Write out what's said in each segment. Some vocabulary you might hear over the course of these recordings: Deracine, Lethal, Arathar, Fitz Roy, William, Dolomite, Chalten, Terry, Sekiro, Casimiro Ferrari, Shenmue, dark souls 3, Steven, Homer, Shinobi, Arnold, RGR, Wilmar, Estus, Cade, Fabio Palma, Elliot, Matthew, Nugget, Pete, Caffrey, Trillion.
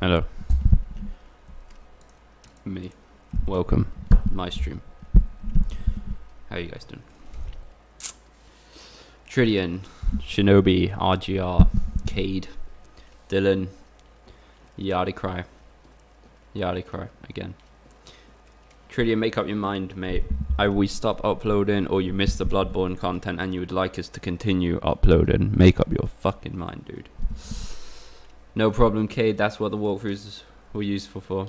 Hello. Me. Welcome. My stream. How are you guys doing? Trillion, Shinobi, RGR, Cade, Dylan, Yardy Cry again. Trillion, make up your mind, mate. Either we stop uploading or you miss the Bloodborne content and you would like us to continue uploading. Make up your fucking mind, dude. No problem, Cade. That's what the walkthroughs were useful for.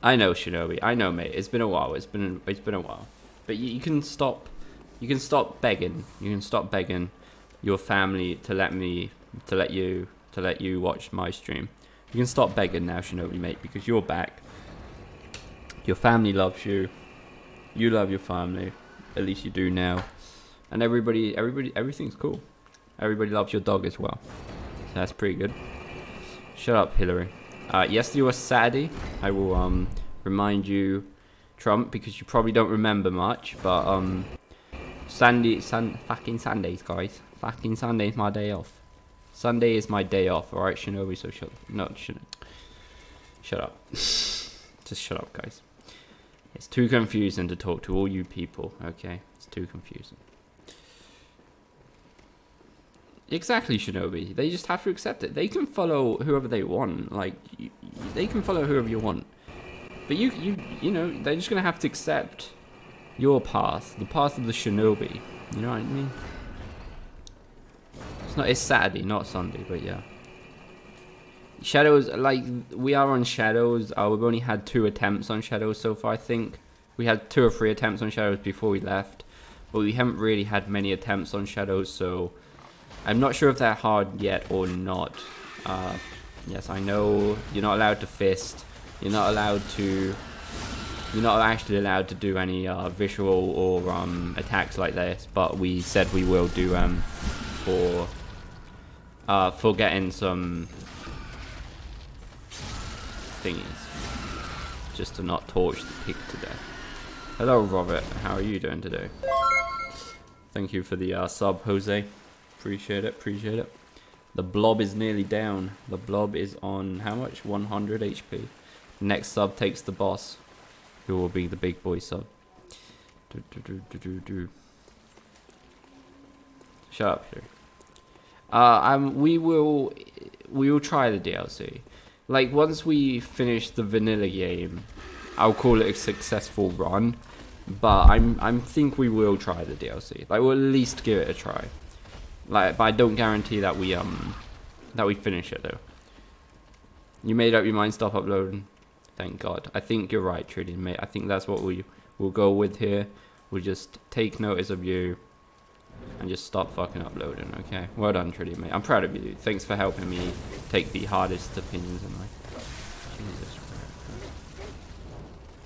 I know, Shinobi. I know, mate. It's been a while. It's been a while. But you can stop. You can stop begging. You can stop begging your family to let me, to let you watch my stream. You can stop begging now, Shinobi, mate, because you're back. Your family loves you. You love your family. At least you do now. And everything's cool. Everybody loves your dog as well. So that's pretty good. Shut up, Hillary. Yesterday was Saturday. I will remind you, Trump, because you probably don't remember much, but fucking Sundays, guys. Fucking Sunday is my day off. Sunday is my day off, alright, Shinobi, so shut up. Just shut up, guys. It's too confusing to talk to all you people, okay? It's too confusing. Exactly, Shinobi. They just have to accept it. They can follow whoever they want. Like, they can follow whoever you want. But you know, they're just gonna have to accept your path, the path of the Shinobi. You know what I mean? It's Saturday, not Sunday, but yeah. Shadows, like, we are on Shadows. We've only had 2 attempts on Shadows so far, I think. We had 2 or 3 attempts on Shadows before we left, but we haven't really had many attempts on Shadows, so I'm not sure if they're hard yet or not. Yes, I know you're not allowed to fist. You're not allowed to. You're not actually allowed to do any visual or attacks like this. But we said we will do for getting some thingies, just to not torch the pig to death. Hello, Robert. How are you doing today? Thank you for the sub, Jose. Appreciate it, appreciate it. The blob is nearly down. The blob is on how much? 100 HP. Next sub takes the boss, who will be the big boy sub. Shut up, dude. We will try the DLC. Like, once we finish the vanilla game, I'll call it a successful run. But I'm think we will try the DLC. Like, we'll at least give it a try. Like, but I don't guarantee that we finish it though. You made up your mind, stop uploading. Thank God. I think you're right, Trillian, mate. I think that's what we'll go with here. We'll just take notice of you and just stop fucking uploading, okay? Well done, Trillian, mate. I'm proud of you, dude. Thanks for helping me take the hardest opinions in life. Jesus Christ.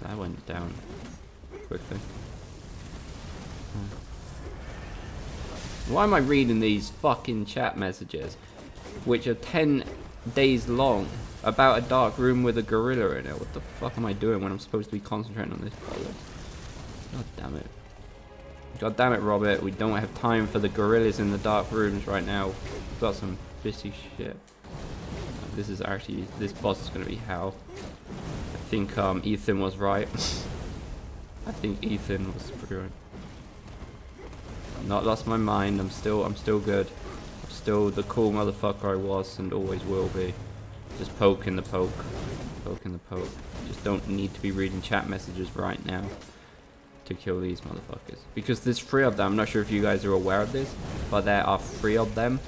That went down quickly. Why am I reading these fucking chat messages, which are 10 days long, about a dark room with a gorilla in it? What the fuck am I doing when I'm supposed to be concentrating on this problem? God damn it. God damn it, Robert. We don't have time for the gorillas in the dark rooms right now. We've got some busy shit. This is actually, this boss is going to be hell. I think Ethan was right. I think Ethan was pretty right. Not lost my mind. I'm still good. I'm still the cool motherfucker I was and always will be. Just poking the poke, poking the poke. Just don't need to be reading chat messages right now to kill these motherfuckers, because there's 3 of them. I'm not sure if you guys are aware of this, but there are 3 of them,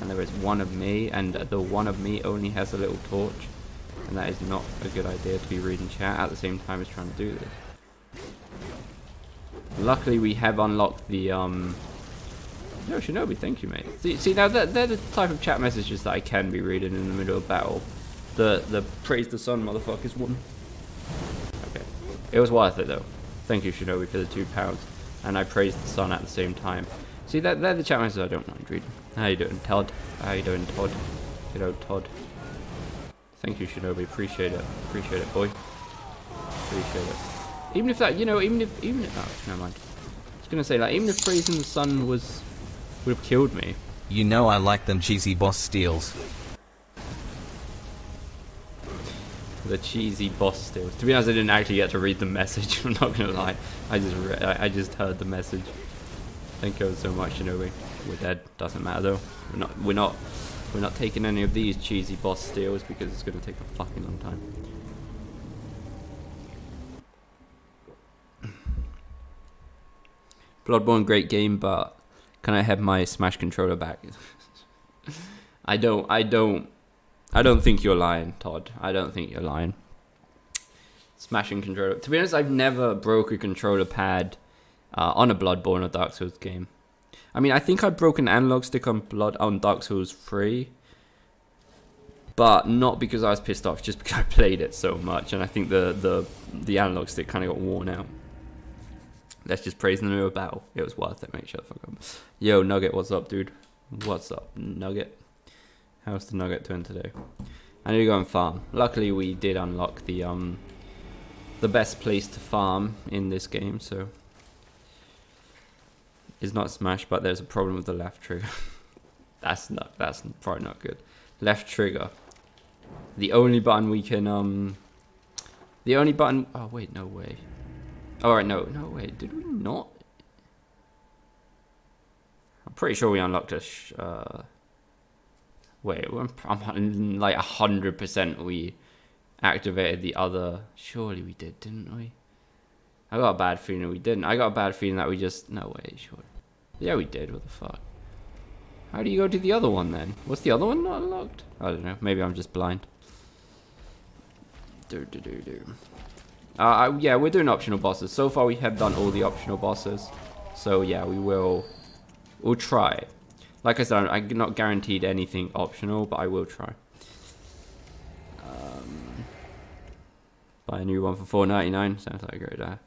and there is 1 of me, and the 1 of me only has a little torch, and that is not a good idea to be reading chat at the same time as trying to do this. Luckily, we have unlocked the, No, Shinobi, thank you, mate. See, now, they're the type of chat messages that I can be reading in the middle of battle. The praise the sun motherfuckers one. Okay. It was worth it, though. Thank you, Shinobi, for the £2. And I praised the sun at the same time. See, they're the chat messages I don't mind reading. How you doing, Todd? How you doing, Todd? Good old Todd. Thank you, Shinobi. Appreciate it. Appreciate it, boy. Appreciate it. Even if that, you know, even if that, oh, never mind. I was gonna say, like, even if praising the sun would have killed me. You know I like them cheesy boss steals. The cheesy boss steals. To be honest, I didn't actually get to read the message. I'm not gonna lie. I just heard the message. Thank you so much, Shinobi. We're dead. Doesn't matter though. We're not taking any of these cheesy boss steals because it's gonna take a fucking long time. Bloodborne, great game, but can I have my Smash controller back? I don't think you're lying, Todd. I don't think you're lying. Smashing controller. To be honest, I've never broke a controller pad on a Bloodborne or Dark Souls game. I mean, I think I broke an analog stick on Dark Souls 3, but not because I was pissed off, just because I played it so much, and I think the analog stick kind of got worn out. Let's just praise in the middle of battle. It was worth it, mate. Shut the fuck up. Yo, Nugget, what's up, dude? What's up, Nugget? How's the Nugget doing today? I need to go and farm. Luckily, we did unlock the best place to farm in this game, so... It's not Smash, but there's a problem with the left trigger. That's probably not good. Left trigger. The only button we can, the only button... Oh, wait, no way. Alright, no, wait, did we not? I'm pretty sure we unlocked a... Wait, I'm like 100% we activated the other... Surely we did, didn't we? I got a bad feeling we didn't. I got a bad feeling that we just... No, wait, sure. Yeah, we did, what the fuck? How do you go to the other one then? Was the other one not unlocked? I don't know, maybe I'm just blind. Yeah, we're doing optional bosses. So far we have done all the optional bosses. So yeah, we'll try. Like I said, I'm not guaranteed anything optional, but I will try. Buy a new one for $4.99. Sounds like a great idea.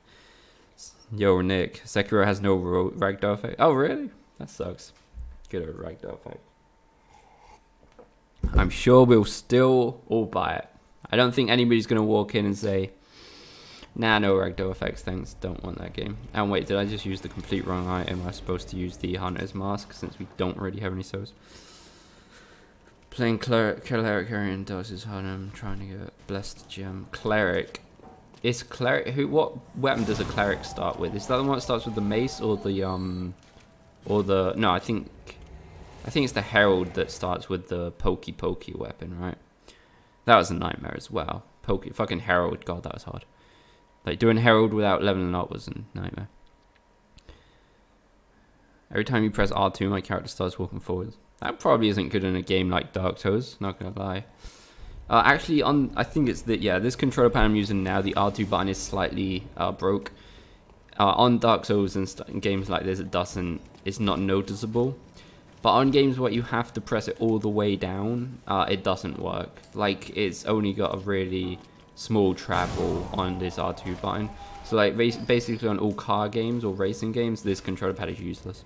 Yo, Nick. Sekiro has no ragdoll effect. Oh, really? That sucks. Good old ragdoll effect. I'm sure we'll still all buy it. I don't think anybody's going to walk in and say... Nah, no ragdoll effects, thanks, don't want that game. And wait, did I just use the complete wrong item? I'm supposed to use the Hunter's Mask, since we don't really have any souls. Playing Cleric Hurrian does is hard, I'm trying to get Blessed Gem. Cleric. Is Cleric... What weapon does a Cleric start with? Is that the one that starts with the Mace, or the, No, I think it's the Herald that starts with the Pokey Pokey weapon, right? That was a nightmare as well. Pokey... Fucking Herald, god, that was hard. Like, doing Herald without leveling up was a nightmare. Every time you press R2, my character starts walking forwards. That probably isn't good in a game like Dark Souls, not gonna lie. Actually, I think it's that, yeah, this controller pad I'm using now, the R2 button is slightly broke. On Dark Souls and games like this, it's not noticeable. But on games where you have to press it all the way down, it doesn't work. Like, it's only got a really... small travel on this R2 button. So like basically on all car games or racing games, this controller pad is useless.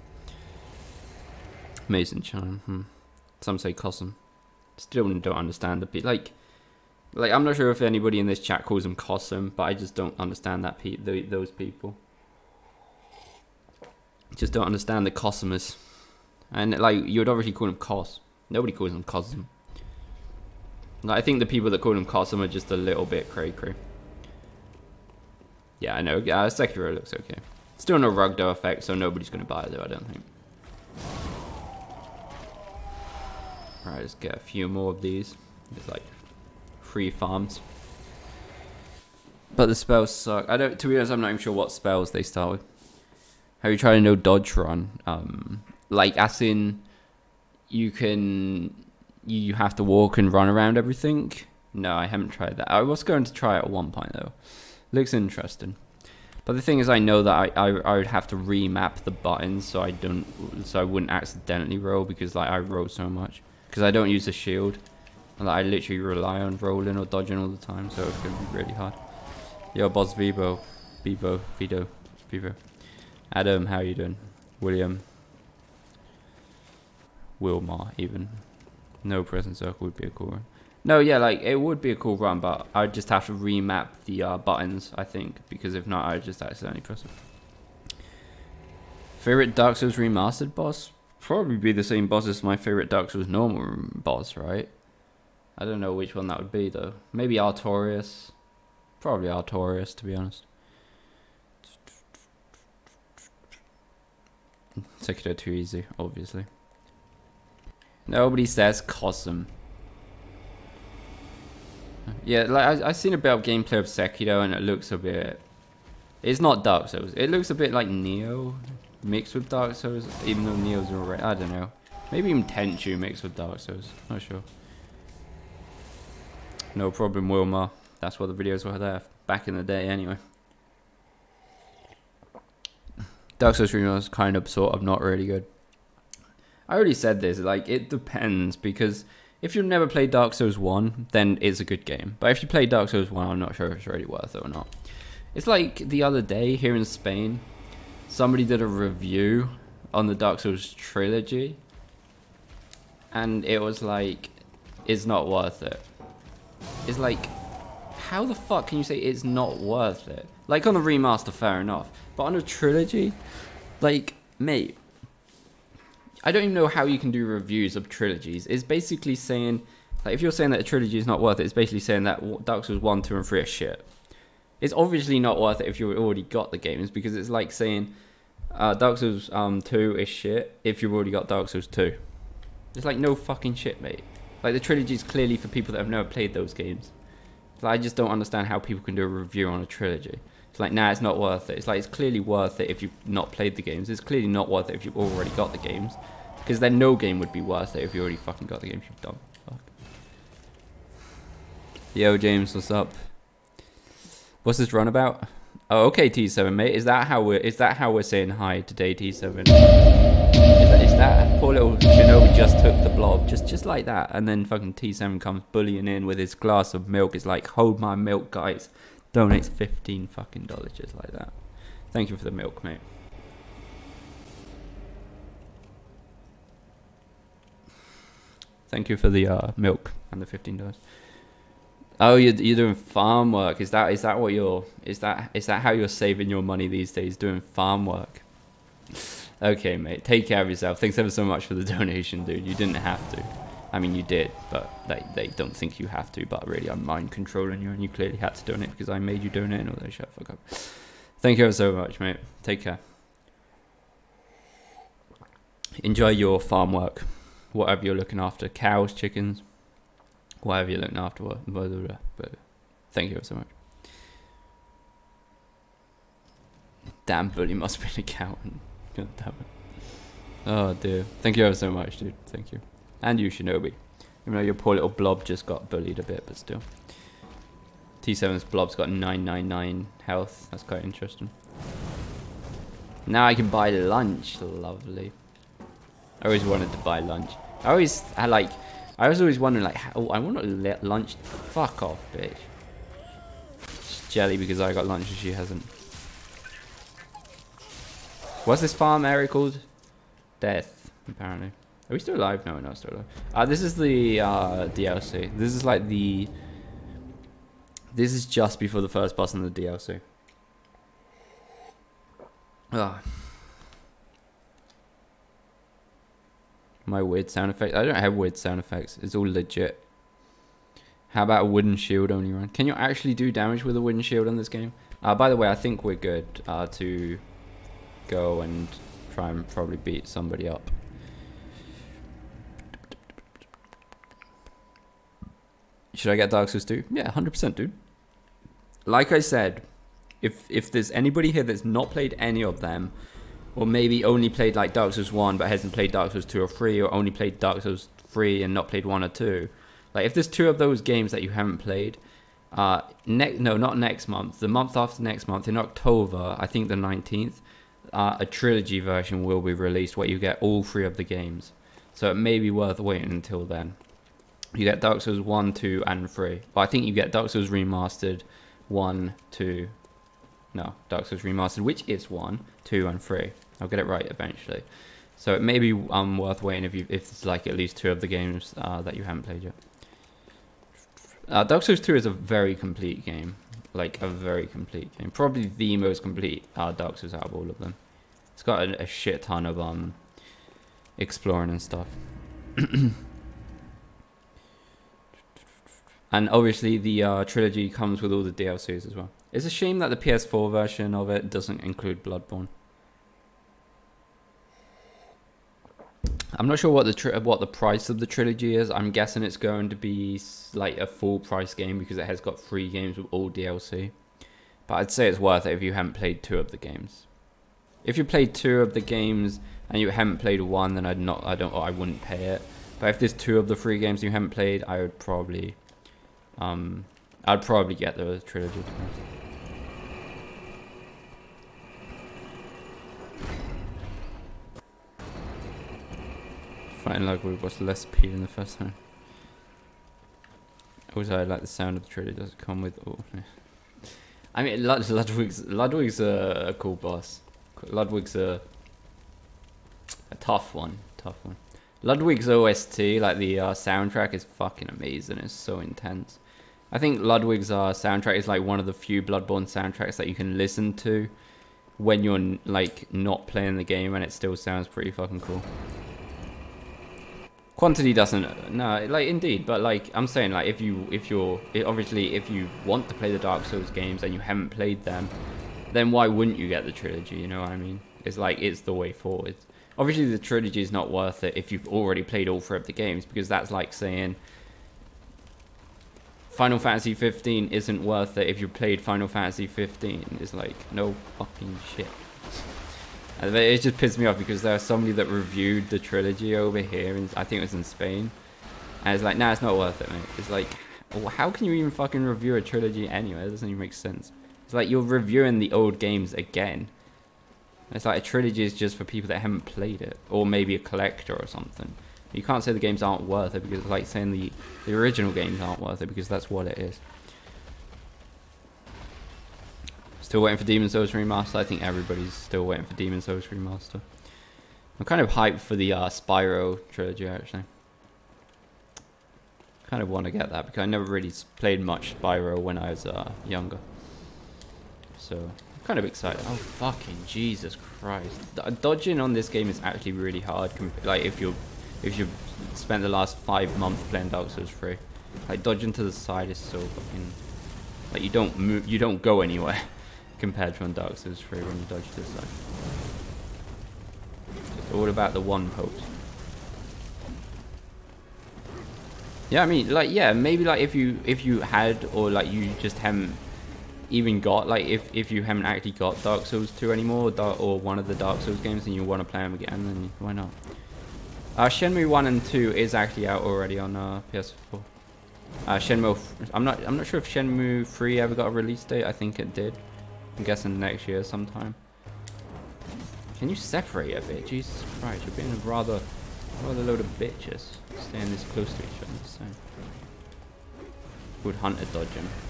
Amazing charm. Some say Cosm. Still don't understand the beat. Like I'm not sure if anybody in this chat calls them Cosm, but I just don't understand that those people. Just don't understand the Cosmers. And like you'd obviously call them Cos. Nobody calls them Cosm. I think the people that call him Cosm are just a little bit cray-cray. Yeah, I know. Sekiro looks okay. Still no ragdoll effect, so nobody's going to buy it, though, I don't think. Alright, let's get a few more of these. There's, like, free farms. But the spells suck. To be honest, I'm not even sure what spells they start with. Have you tried a no-dodge run? Like, as in, you can... You have to walk and run around everything? No, I haven't tried that. I was going to try it at one point, though. Looks interesting. But the thing is, I know that I would have to remap the buttons so I wouldn't accidentally roll, because like I roll so much. Because I don't use a shield. And like, I literally rely on rolling or dodging all the time, so it's going to be really hard. Yo, boss Vivo. Vivo. Vido. Vivo. Adam, how you doing? William. Wilmar, even. No present circle would be a cool run. No, yeah, like, it would be a cool run, but I'd just have to remap the buttons, I think, because if not, I'd just accidentally press it. Favorite Dark Souls Remastered boss? Probably be the same boss as my favorite Dark Souls normal boss, right? I don't know which one that would be though. Maybe Artorias. Probably Artorias, to be honest. Sekiro too easy, obviously. Nobody says Cosm. Yeah, like I've seen a bit of gameplay of Sekiro and it looks a bit... It's not Dark Souls. It looks a bit like Neo mixed with Dark Souls, even though Neo's alright. I don't know. Maybe even Tenchu mixed with Dark Souls. Not sure. No problem, Wilma. That's what the videos were there back in the day anyway. Dark Souls Remake was kind of, sort of, not really good. I already said this, like, it depends, because if you've never played Dark Souls 1, then it's a good game. But if you play Dark Souls 1, I'm not sure if it's really worth it or not. It's like the other day here in Spain, somebody did a review on the Dark Souls trilogy, and it was like, it's not worth it. It's like, how the fuck can you say it's not worth it? Like on the remaster, fair enough. But on a trilogy, like, mate, I don't even know how you can do reviews of trilogies. It's basically saying, like, if you're saying that a trilogy is not worth it, it's basically saying that Dark Souls 1, 2, and 3 are shit. It's obviously not worth it if you've already got the games, because it's like saying Dark Souls 2 is shit if you've already got Dark Souls 2. It's like, no fucking shit, mate. Like, the trilogy is clearly for people that have never played those games. Like, I just don't understand how people can do a review on a trilogy. It's like, nah, it's not worth it. It's like, it's clearly worth it if you've not played the games. It's clearly not worth it if you've already got the games. Because then no game would be worth it if you already fucking got the games, you dumb fuck. Yo, James, what's up? What's this run about? Oh, okay, T7, mate. Is that how we're saying hi today, T7? Is that poor little Shinobi just took the blob, just like that, and then fucking T7 comes bullying in with his glass of milk. It's like, hold my milk, guys. Donates $15 fucking, just like that. Thank you for the milk, mate. Thank you for the milk and the $15. Oh, you're doing farm work. Is that how you're saving your money these days? Doing farm work. Okay, mate. Take care of yourself. Thanks ever so much for the donation, dude. You didn't have to. I mean, you did, but they don't think you have to. But really, I'm mind controlling you, and you clearly had to donate because I made you donate and all that shit. Fuck up. Thank you ever so much, mate. Take care. Enjoy your farm work, whatever you're looking after. Cows, chickens. Whatever you're looking after, but thank you so much. Damn bully must be an accountant. God damn it. Oh dear. Thank you ever so much, dude. Thank you. And you, Shinobi. Even though your poor little blob just got bullied a bit, but still. T7's blob's got 999 health. That's quite interesting. Now I can buy lunch. Lovely. I always wanted to buy lunch. I was always wondering, like, oh, I want to let lunch... Fuck off, bitch. She's jelly because I got lunch and she hasn't. What's this farm area called? Death, apparently. Are we still alive? No, we're not still alive. This is the DLC. This is like the... This is just before the first boss in the DLC. Ah. My weird sound effects. I don't have weird sound effects. It's all legit. How about a wooden shield only run? Can you actually do damage with a wooden shield in this game? By the way, I think we're good to go and try and probably beat somebody up. Should I get Dark Souls 2? Yeah, 100%, dude. Like I said, if there's anybody here that's not played any of them, or maybe only played like Dark Souls 1 but hasn't played Dark Souls 2 or 3, or only played Dark Souls 3 and not played 1 or 2. Like, if there's two of those games that you haven't played, no, not next month, the month after next month, in October, I think the 19th, a trilogy version will be released where you get all three of the games. So it may be worth waiting until then. You get Dark Souls 1, 2, and 3. But I think you get Dark Souls Remastered 1, 2, no, Dark Souls Remastered, which is 1, 2, and 3. I'll get it right eventually. So it may be worth waiting if it's like at least two of the games that you haven't played yet. Dark Souls 2 is a very complete game. Like, a very complete game. Probably the most complete Dark Souls out of all of them. It's got a shit ton of exploring and stuff. And obviously the trilogy comes with all the DLCs as well. It's a shame that the PS4 version of it doesn't include Bloodborne. I'm not sure what the price of the trilogy is. I'm guessing it's going to be like a full price game because it has got 3 games with all DLC. But I'd say it's worth it if you haven't played 2 of the games. If you played 2 of the games and you haven't played 1, then I wouldn't pay it. But if there's 2 of the 3 games you haven't played, I would probably, I'd probably get the trilogy. Fighting like we watched less P than the first time. Also, I like the sound of the trilogy. Does it come with? Oh, yeah. I mean, Ludwig's a cool boss. Ludwig's a tough one. Ludwig's OST, like the soundtrack, is fucking amazing. It's so intense. I think Ludwig's soundtrack is like one of the few Bloodborne soundtracks that you can listen to when you're like not playing the game, and it still sounds pretty fucking cool. Quantity doesn't, no, like indeed, but like I'm saying, like obviously if you want to play the Dark Souls games and you haven't played them, then why wouldn't you get the trilogy? You know what I mean? It's like it's the way forward. Obviously, the trilogy is not worth it if you've already played all 3 of the games, because that's like saying Final Fantasy 15 isn't worth it if you played Final Fantasy 15. It's like, no fucking shit. And it just pissed me off because there was somebody that reviewed the trilogy over here, and I think it was in Spain. And it's like, nah, it's not worth it, mate. It's like, how can you even fucking review a trilogy anyway? It doesn't even make sense. It's like you're reviewing the old games again. It's like a trilogy is just for people that haven't played it, or maybe a collector or something. You can't say the games aren't worth it, because it's like saying the original games aren't worth it, because that's what it is. Still waiting for Demon's Souls Remaster. I think everybody's still waiting for Demon's Souls Remaster. I'm kind of hyped for the Spyro trilogy, actually. Kind of want to get that because I never really played much Spyro when I was younger. So kind of excited. Oh fucking Jesus Christ! Dodging on this game is actually really hard. Like if you spent the last 5 months playing Dark Souls 3, like dodging to the side is so fucking, like you don't move, you don't go anywhere compared to on Dark Souls 3 when you dodge to the side. It's all about the one poke. Yeah, I mean, like yeah, maybe like if you had, or like you just haven't even got, like if you haven't actually got Dark Souls 2 anymore, or one of the Dark Souls games, and you want to play them again, then why not? Shenmue 1 and 2 is actually out already on PS4. Shenmue, I'm not sure if Shenmue 3 ever got a release date. I think it did. I'm guessing next year sometime. Can you separate a bit? Jesus Christ, you're being a rather load of bitches staying this close to each other. So good hunter dodging.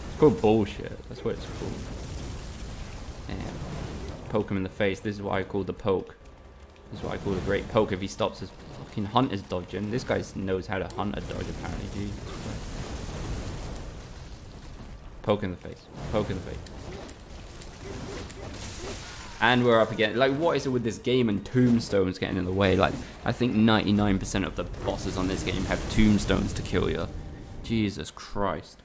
It's called bullshit, that's what it's called. Damn. Poke him in the face, this is what I call the poke. This is what I call the great poke, if he stops his fucking hunters dodging. This guy knows how to hunter dodge apparently, Jesus Christ. Poke in the face, poke in the face. And we're up again. Like what is it with this game and tombstones getting in the way? Like I think 99% of the bosses on this game have tombstones to kill you. Jesus Christ.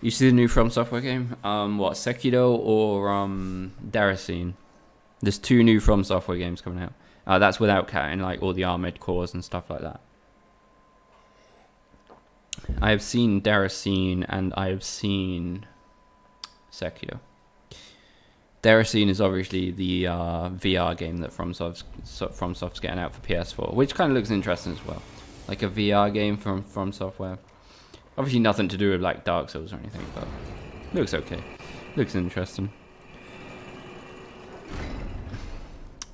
You see the new From Software game? What, Sekiro or Deracine? There's 2 new From Software games coming out. That's without counting like all the armored cores and stuff like that. I have seen Deracine and I have seen Sekiro. Deracine is obviously the VR game that FromSoft's getting out for PS4, which kind of looks interesting as well. Like a VR game from FromSoftware. Obviously nothing to do with like Dark Souls or anything, but looks okay. Looks interesting.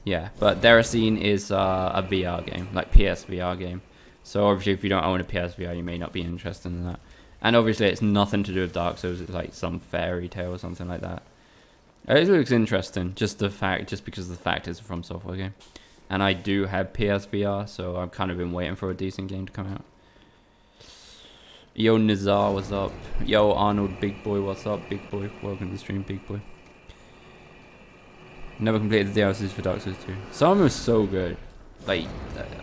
Yeah, but Deracine is a VR game, like PSVR game. So obviously if you don't own a PSVR, you may not be interested in that. And obviously it's nothing to do with Dark Souls, it's like some fairy tale or something like that. It looks interesting, just because of the fact it's a From Software game. And I do have PSVR, so I've kind of been waiting for a decent game to come out. Yo Nizar, what's up? Yo Arnold, big boy, what's up? Big boy, welcome to the stream, big boy. Never completed the DLCs for Dark Souls 2. Some of them are so good. Like,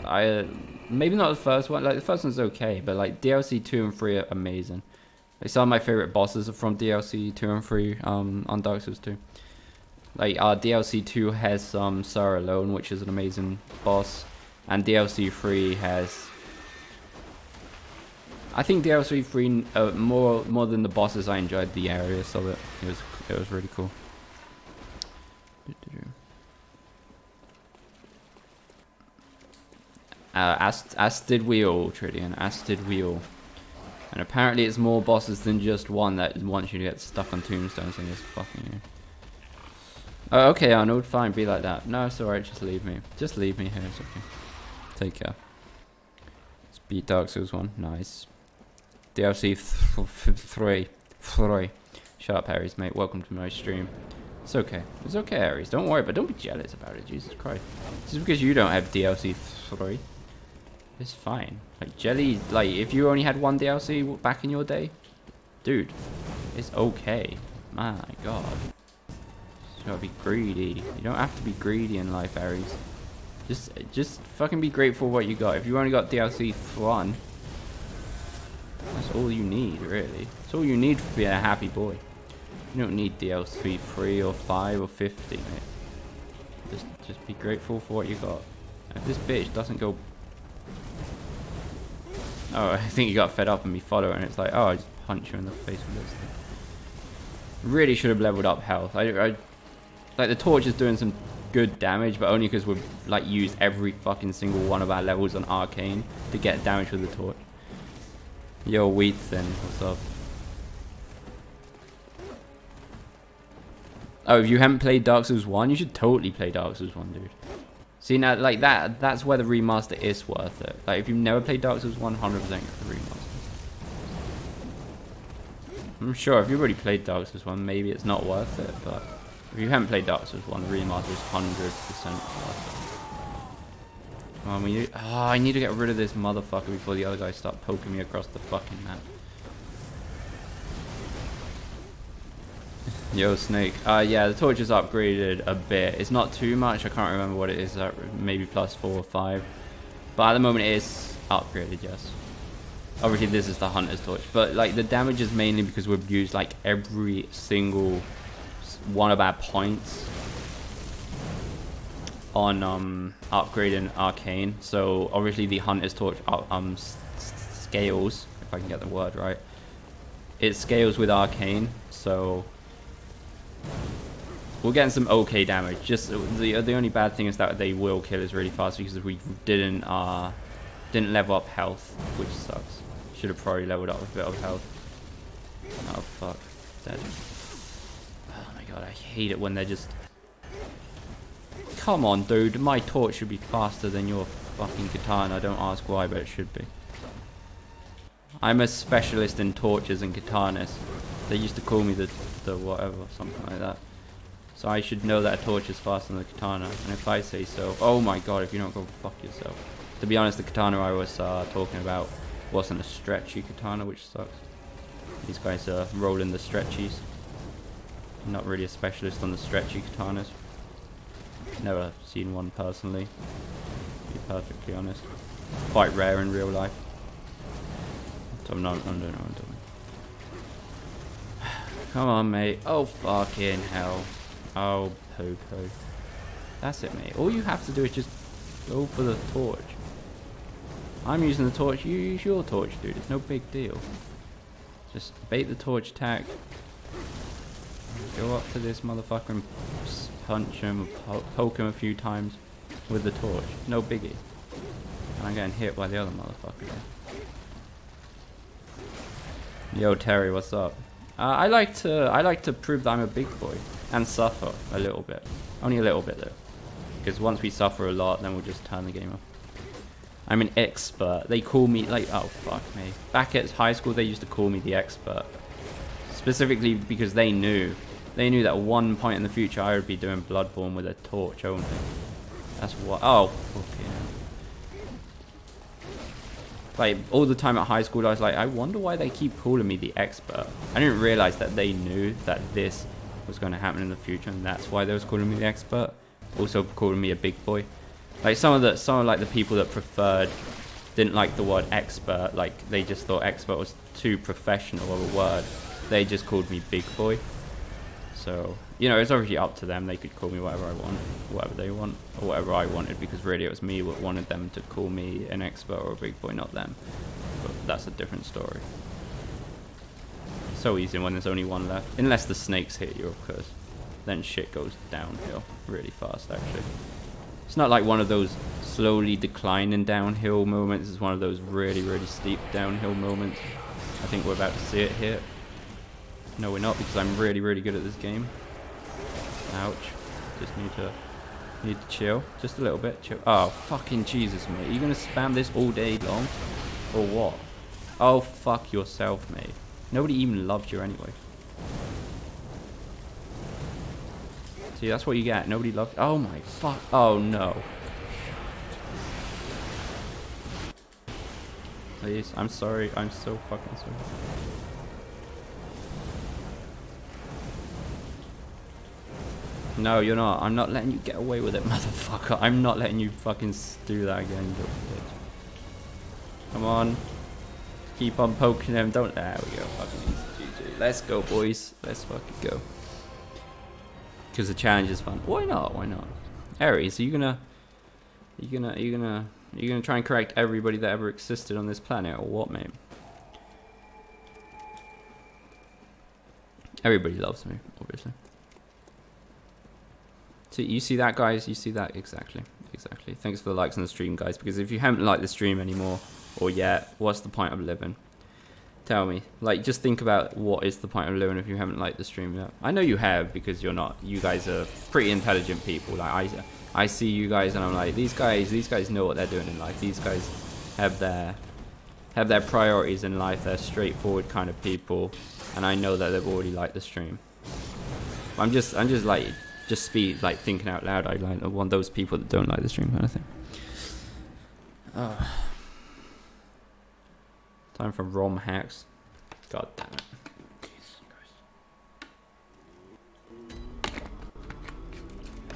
I Maybe not the first one. Like, the first one's okay, but like DLC 2 and 3 are amazing. Like, some of my favorite bosses are from DLC 2 and 3 on Dark Souls 2. Like, DLC 2 has Sarah Alone, which is an amazing boss. And DLC 3 has... I think DLC 3, more than the bosses, I enjoyed the areas of it. It was really cool. Astid Wheel, Tridian. Astid Wheel. And apparently it's more bosses than just one that wants you to get stuck on tombstones and just fucking you. Oh, okay, Arnold, fine, be like that. No, it's alright, just leave me. Just leave me here, it's okay. Take care. Let's beat Dark Souls 1, nice. DLC 3. Shut up, Ares, mate, welcome to my stream. It's okay, Ares, don't worry, but don't be jealous about it, Jesus Christ. Just because you don't have DLC 3, it's fine. Like, Jelly, like, if you only had one DLC back in your day, dude, it's okay. My God. You gotta be greedy. You don't have to be greedy in life, Ares. Just fucking be grateful for what you got. If you only got DLC 1, that's all you need, really. It's all you need for being a happy boy. You don't need DLC 3 or 5 or 50, mate. Just be grateful for what you got. If this bitch doesn't go... Oh, I think you got fed up and me following. It's like, oh, I just punch you in the face with this thing. Really should have leveled up health. I like, the torch is doing some good damage, but only because we've like used every fucking single one of our levels on arcane to get damage with the torch. Yo, Weeds, then what's up? Oh, if you haven't played Dark Souls 1, you should totally play Dark Souls 1, dude. See now, like that's where the remaster is worth it. Like, if you've never played Dark Souls 1, 100% get the remaster. I'm sure if you've already played Dark Souls 1, maybe it's not worth it, but if you haven't played Dark Souls 1, the remaster is 100% worth it. Come on, we need... Oh, I need to get rid of this motherfucker before the other guys start poking me across the fucking map. Yo, Snake. Yeah, the torch is upgraded a bit. It's not too much. I can't remember what it is. Maybe plus 4 or 5. But at the moment, it is upgraded, yes. Obviously, this is the Hunter's Torch, but like the damage is mainly because we've used like every single one of our points on upgrading arcane. So obviously, the Hunter's Torch scales, if I can get the word right. It scales with arcane, so we're getting some okay damage. Just the only bad thing is that they will kill us really fast because we didn't level up health, which sucks. Should have probably leveled up a bit of health. Oh fuck. Dead. Oh my god, I hate it when they're just... Come on, dude. My torch should be faster than your fucking katana. I don't ask why, but it should be. I'm a specialist in torches and katanas. They used to call me the whatever, something like that. So I should know that a torch is faster than the katana. And if I say so... Oh my god, if you don't go fuck yourself. To be honest, the katana I was talking about wasn't a stretchy katana, which sucks. These guys are rolling the stretchies. I'm not really a specialist on the stretchy katanas. Never seen one personally, to be perfectly honest. Quite rare in real life. So I'm doing. Come on, mate. Oh, fucking hell. Oh, poo-poo. That's it, mate. All you have to do is just go for the torch. I'm using the torch, you use your torch, dude, it's no big deal. Just bait the torch attack. Go up to this motherfucker and punch him, poke him a few times with the torch. No biggie. And I'm getting hit by the other motherfucker. Yo, Terry, what's up? I like to prove that I'm a big boy. And suffer a little bit. Only a little bit, though. Because once we suffer a lot, then we'll just turn the game off. I'm an expert. They call me, like, oh, fuck me. Back at high school, they used to call me the expert. Specifically because they knew. They knew that at one point in the future, I would be doing Bloodborne with a torch only. That's what... Oh, fucking hell. Like, all the time at high school, I was like, I wonder why they keep calling me the expert. I didn't realize that they knew that this was going to happen in the future, and that's why they was calling me the expert. Also calling me a big boy. Like some of the people that preferred didn't like the word expert, like they just thought expert was too professional of a word. They just called me big boy. So, you know, it's obviously up to them. They could call me whatever I want, whatever they want, or whatever I wanted, because really it was me that wanted them to call me an expert or a big boy, not them. But that's a different story. So easy when there's only one left. Unless the snakes hit you, of course. Then shit goes downhill really fast, actually. It's not like one of those slowly declining downhill moments. It's one of those really, really steep downhill moments. I think we're about to see it here. No, we're not, because I'm really, really good at this game. Ouch. Just need to chill. Just a little bit. Chill. Oh, fucking Jesus, mate. Are you going to spam this all day long? Or what? Oh, fuck yourself, mate. Nobody even loved you anyway. See, that's what you get. Nobody loved... Oh, my fuck. Oh, no. Please, I'm sorry. I'm so fucking sorry. No, you're not. I'm not letting you get away with it, motherfucker. I'm not letting you fucking do that again, you little bitch. Come on. Keep on poking them. Don't... There we go. Fucking easy. GG. Let's go, boys. Let's fucking go. Because the challenge is fun. Why not? Why not? Ares, are you gonna try and correct everybody that ever existed on this planet, or what, mate? Everybody loves me, obviously. So you see that, guys? You see that? Exactly. Exactly. Thanks for the likes on the stream, guys, because if you haven't liked the stream anymore or yet, what's the point of living? Tell me. Like, just think about what is the point of living if you haven't liked the stream yet. I know you have, because you're not. You guys are pretty intelligent people. Like, I see you guys and I'm like, these guys know what they're doing in life. These guys have their priorities in life. They're straightforward kind of people, and I know that they've already liked the stream. I'm just like... Just be like thinking out loud. I like one of those people that don't like the stream kind of thing. Time for ROM hacks. God damn it. Jesus Christ.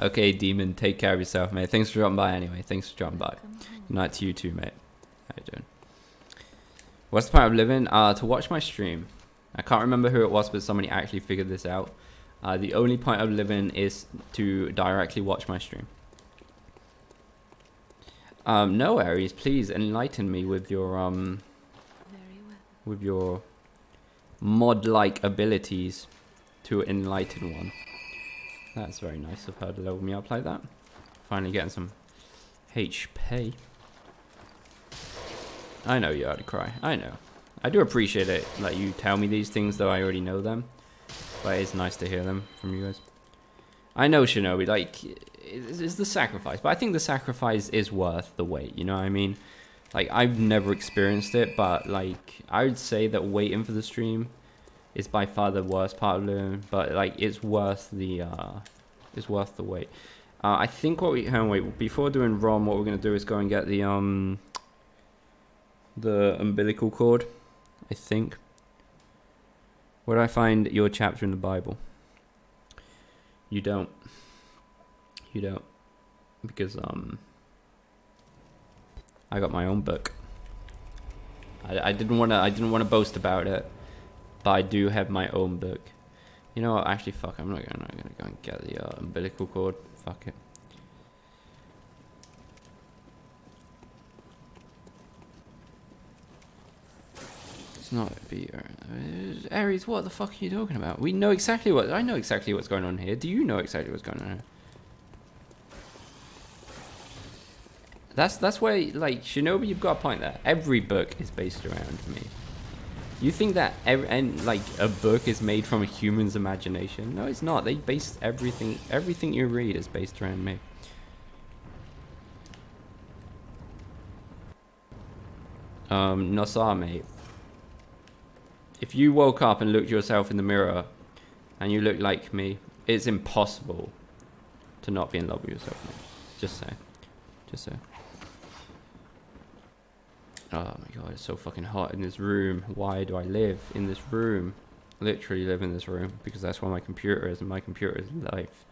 Okay, Demon, take care of yourself, mate. Thanks for dropping by anyway. Thanks for dropping by. Good night to you too, mate. How you doing? What's the point of living? To watch my stream. I can't remember who it was, but somebody actually figured this out. The only point of living is to directly watch my stream. No, Ares, please enlighten me with your mod-like abilities to enlighten one. That's very nice of her to level me up like that. Finally getting some HP. I know you had to cry. I know. I do appreciate it, like you tell me these things, though I already know them. But it's nice to hear them from you guys. I know, Shinobi, like, it's the sacrifice. But I think the sacrifice is worth the wait, you know what I mean? Like, I've never experienced it, but, like, I would say that waiting for the stream is by far the worst part of learning. But, like, it's worth the wait. I think what we... Oh, wait, before doing ROM, what we're going to do is go and get the umbilical cord. I think. Where do I find your chapter in the Bible? You don't. You don't. Because, I got my own book. I didn't want to boast about it, but I do have my own book. You know what? Actually, fuck, I'm not gonna go and get the umbilical cord. Fuck it. Not be Ares, what the fuck are you talking about? We know exactly what I know exactly what's going on here. Do you know exactly what's going on here? That's where, like, Shinobi, you've got a point there. Every book is based around me. You think that like a book is made from a human's imagination? No, it's not. They base everything you read is based around me. Nosar, mate. If you woke up and looked yourself in the mirror and you look like me, it's impossible to not be in love with yourself, mate. Just saying. Just saying. Oh my god, it's so fucking hot in this room. Why do I live in this room? Literally live in this room because that's where my computer is, and my computer is life.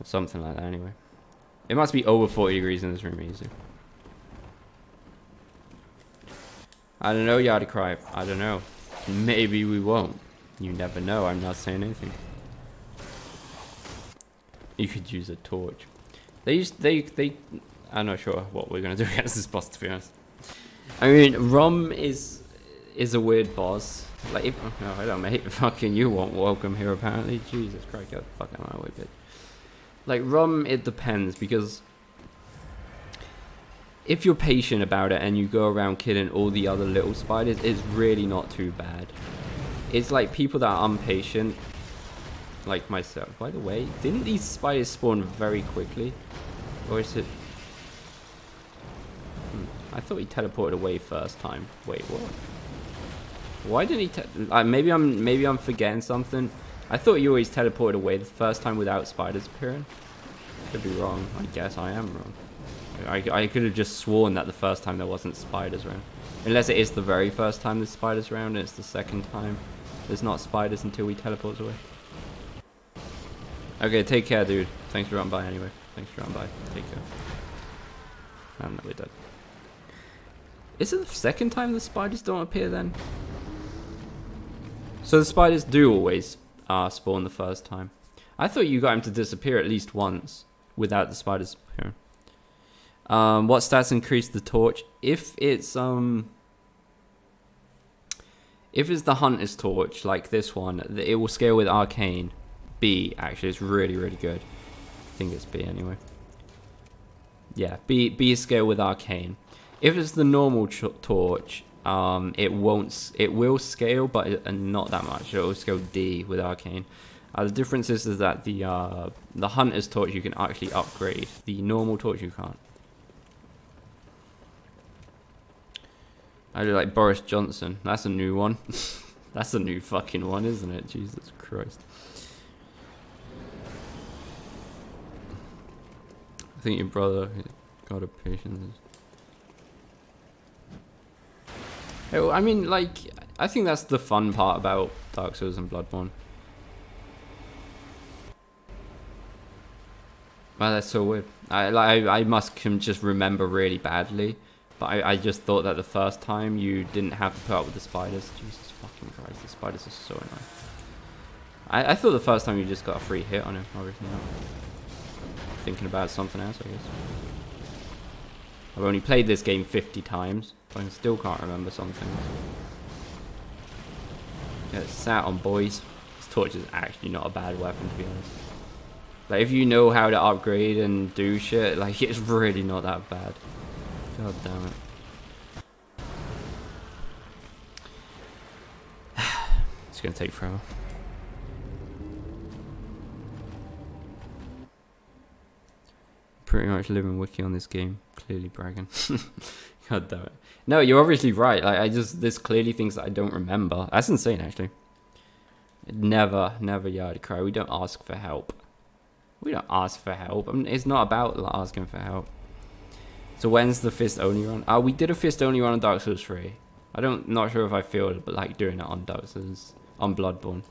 Or something like that anyway. It must be over 40 degrees in this room, easy. I don't know, Yada Cripe. I don't know. Maybe we won't. You never know. I'm not saying anything. You could use a torch. I'm not sure what we're gonna do against this boss, to be honest. I mean, Rom is a weird boss. Like, if, oh, no, hello, mate. Fucking, you won't welcome here, apparently. Jesus Christ, get the fuck out of my way, bitch. Like, Rom, it depends, because if you're patient about it and you go around killing all the other little spiders, it's really not too bad. It's like people that are impatient, like myself. By the way, didn't these spiders spawn very quickly? Or is it... I thought he teleported away first time. Wait, what? Why didn't he maybe I'm forgetting something. I thought you always teleported away the first time without spiders appearing. Could be wrong. I guess I am wrong. I could have just sworn that the first time there wasn't spiders around. Unless it is the very first time there's spiders around and it's the second time there's not spiders until we teleport away. Okay, take care, dude. Thanks for running by anyway. Thanks for running by. Take care. I'm not really dead. Is it the second time the spiders don't appear then? So the spiders do always spawn the first time. I thought you got him to disappear at least once without the spiders appearing. What stats increase the torch? If it's the hunter's torch, like this one, it will scale with arcane. B, actually, it's really, really good. I think it's B anyway. Yeah, B is scaled with arcane. If it's the normal torch, it won't. It will scale, but not that much. It will scale D with arcane. The difference is that the hunter's torch you can actually upgrade. The normal torch you can't. I do like Boris Johnson. That's a new one. That's a new fucking one, isn't it? Jesus Christ. I think your brother got a patience. I mean, like, I think that's the fun part about Dark Souls and Bloodborne. Wow, that's so weird. I must just remember really badly, but I just thought that the first time you didn't have to put up with the spiders. Jesus fucking Christ, the spiders are so annoying. I thought the first time you just got a free hit on him, obviously. Now thinking about something else, I guess. I've only played this game 50 times, but I still can't remember something. Yeah, it's sat on, boys. This torch is actually not a bad weapon, to be honest. Like, if you know how to upgrade and do shit, like, it's really not that bad. God damn it. It's gonna take forever. Pretty much living wiki on this game, clearly bragging. God damn it. No, you're obviously right. Like, this clearly things that I don't remember. That's insane, actually. Never Yard Cry. We don't ask for help. We don't ask for help. I mean, it's not about asking for help. So when's the fist only run? We did a fist only run on Dark Souls 3. Not sure if I feel like doing it on Dark Souls, on Bloodborne.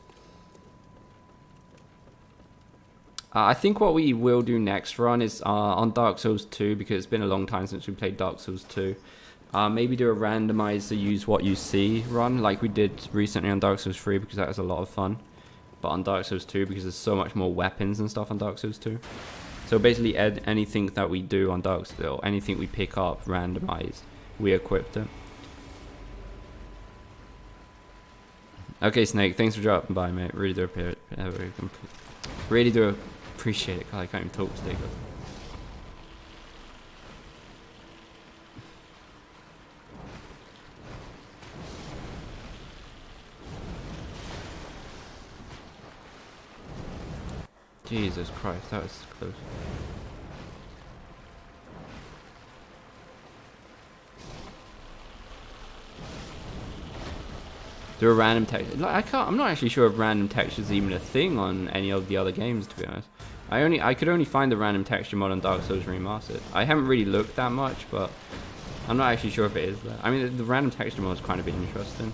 I think what we will do next run is on Dark Souls 2, because it's been a long time since we played Dark Souls 2. Maybe do a randomize the use what you see run, like we did recently on Dark Souls 3, because that was a lot of fun. But on Dark Souls 2, because there's so much more weapons and stuff on Dark Souls 2. So basically, anything that we do on Dark Souls, anything we pick up, randomized, we equipped it. Okay, Snake, thanks for dropping by, mate. Really do appreciate it. God, I can't even talk today, guys. Jesus Christ, that was close. Do a random texture. Like, I'm not actually sure if random texture is even a thing on any of the other games, to be honest. I could only find the random texture mod on Dark Souls Remastered. I haven't really looked that much, but I'm not actually sure if it is there. I mean, the random texture mod is kind of interesting.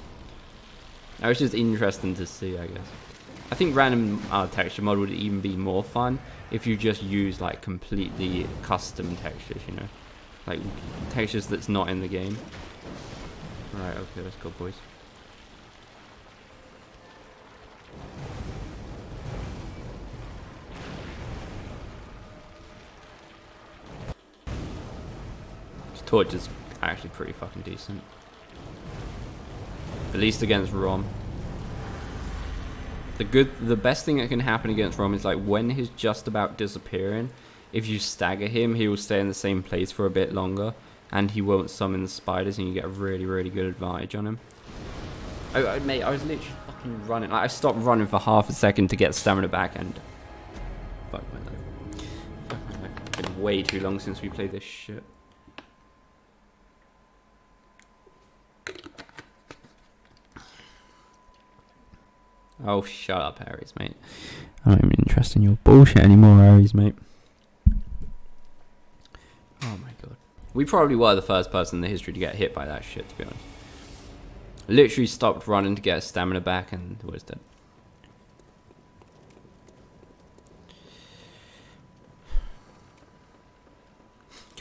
It's just interesting to see, I guess. I think random texture mod would even be more fun if you just use like completely custom textures, you know, like textures that's not in the game. Right, okay, let's go, boys. This torch is actually pretty fucking decent. At least against ROM. The best thing that can happen against Rom is like when he's just about disappearing, if you stagger him, he will stay in the same place for a bit longer, and he won't summon the spiders, and you get a really, really good advantage on him. Mate, I was literally fucking running. Like, I stopped running for half a second to get stamina back, and fuck my life. Fuck my life. It's been way too long since we played this shit. Oh, shut up, Ares, mate. I don't even interest in your bullshit anymore, Ares, mate. Oh, my God. We probably were the first person in the history to get hit by that shit, to be honest. Literally stopped running to get his stamina back and was dead.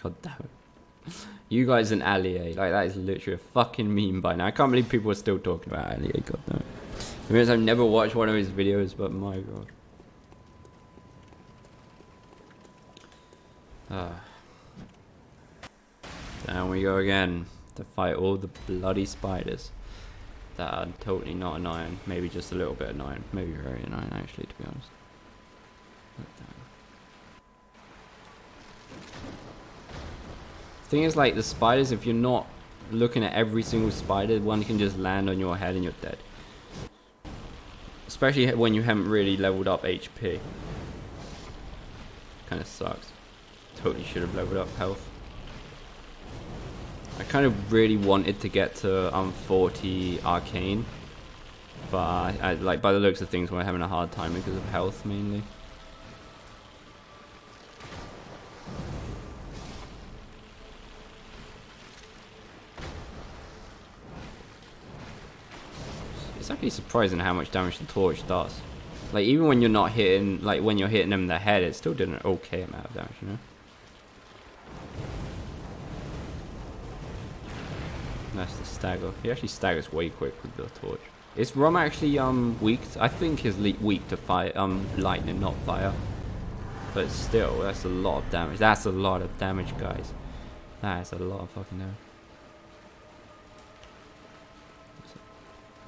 God damn it. You guys in Allier, like, that is literally a fucking meme by now. I can't believe people are still talking about Allier, God damn it. I mean, I've never watched one of his videos, but my God. Down we go again to fight all the bloody spiders that are totally not annoying. Maybe just a little bit annoying. Maybe very annoying, actually, to be honest. The thing is, like, the spiders, if you're not looking at every single spider, one can just land on your head and you're dead. Especially when you haven't really leveled up HP. Kind of sucks. Totally should have leveled up health. I kind of really wanted to get to 40 arcane, but I like by the looks of things we're having a hard time because of health mainly. It's actually surprising how much damage the torch does. Like, even when you're not hitting, like when you're hitting them in the head, it still did an okay amount of damage, you know? That's the stagger. He actually staggers way quick with the torch. Is Rom actually weak? I think he's weak to fire, lightning, not fire. But still, that's a lot of damage. That's a lot of damage, guys. That is a lot of fucking damage.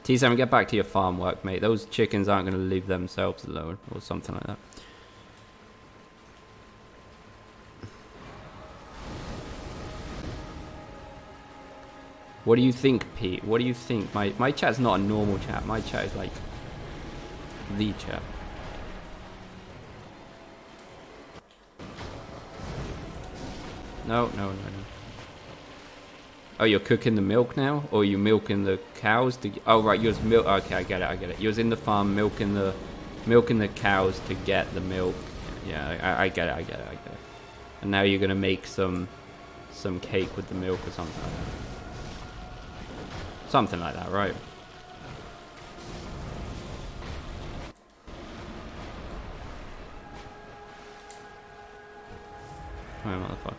T7, get back to your farm work, mate. Those chickens aren't going to leave themselves alone, or something like that. What do you think, Pete? What do you think? My chat's not a normal chat. My chat is like the chat. No. Oh, you're cooking the milk now? Or you're milking the cows to... Oh, right, you're milk... Okay, I get it. You're in the farm milking the cows to get the milk. Yeah, I get it. And now you're going to make some cake with the milk or something like that. Something like that, right? Oh, motherfuckers.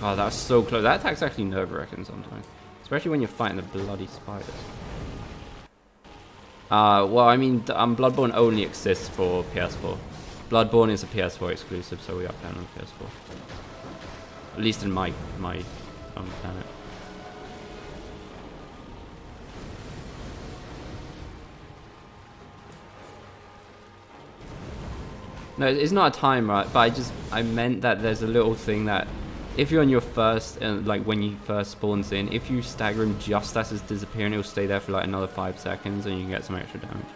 Oh, that was so close. That attack's actually nerve-wracking sometimes. Especially when you're fighting the bloody spiders. Well, I mean, Bloodborne only exists for PS4. Bloodborne is a PS4 exclusive, so we are playing on PS4. At least in my planet. No, it's not a timer, but I meant that there's a little thing that... If you're on your first, like when you first spawns in, if you stagger him just as it's disappearing, he'll stay there for like another 5 seconds and you can get some extra damage.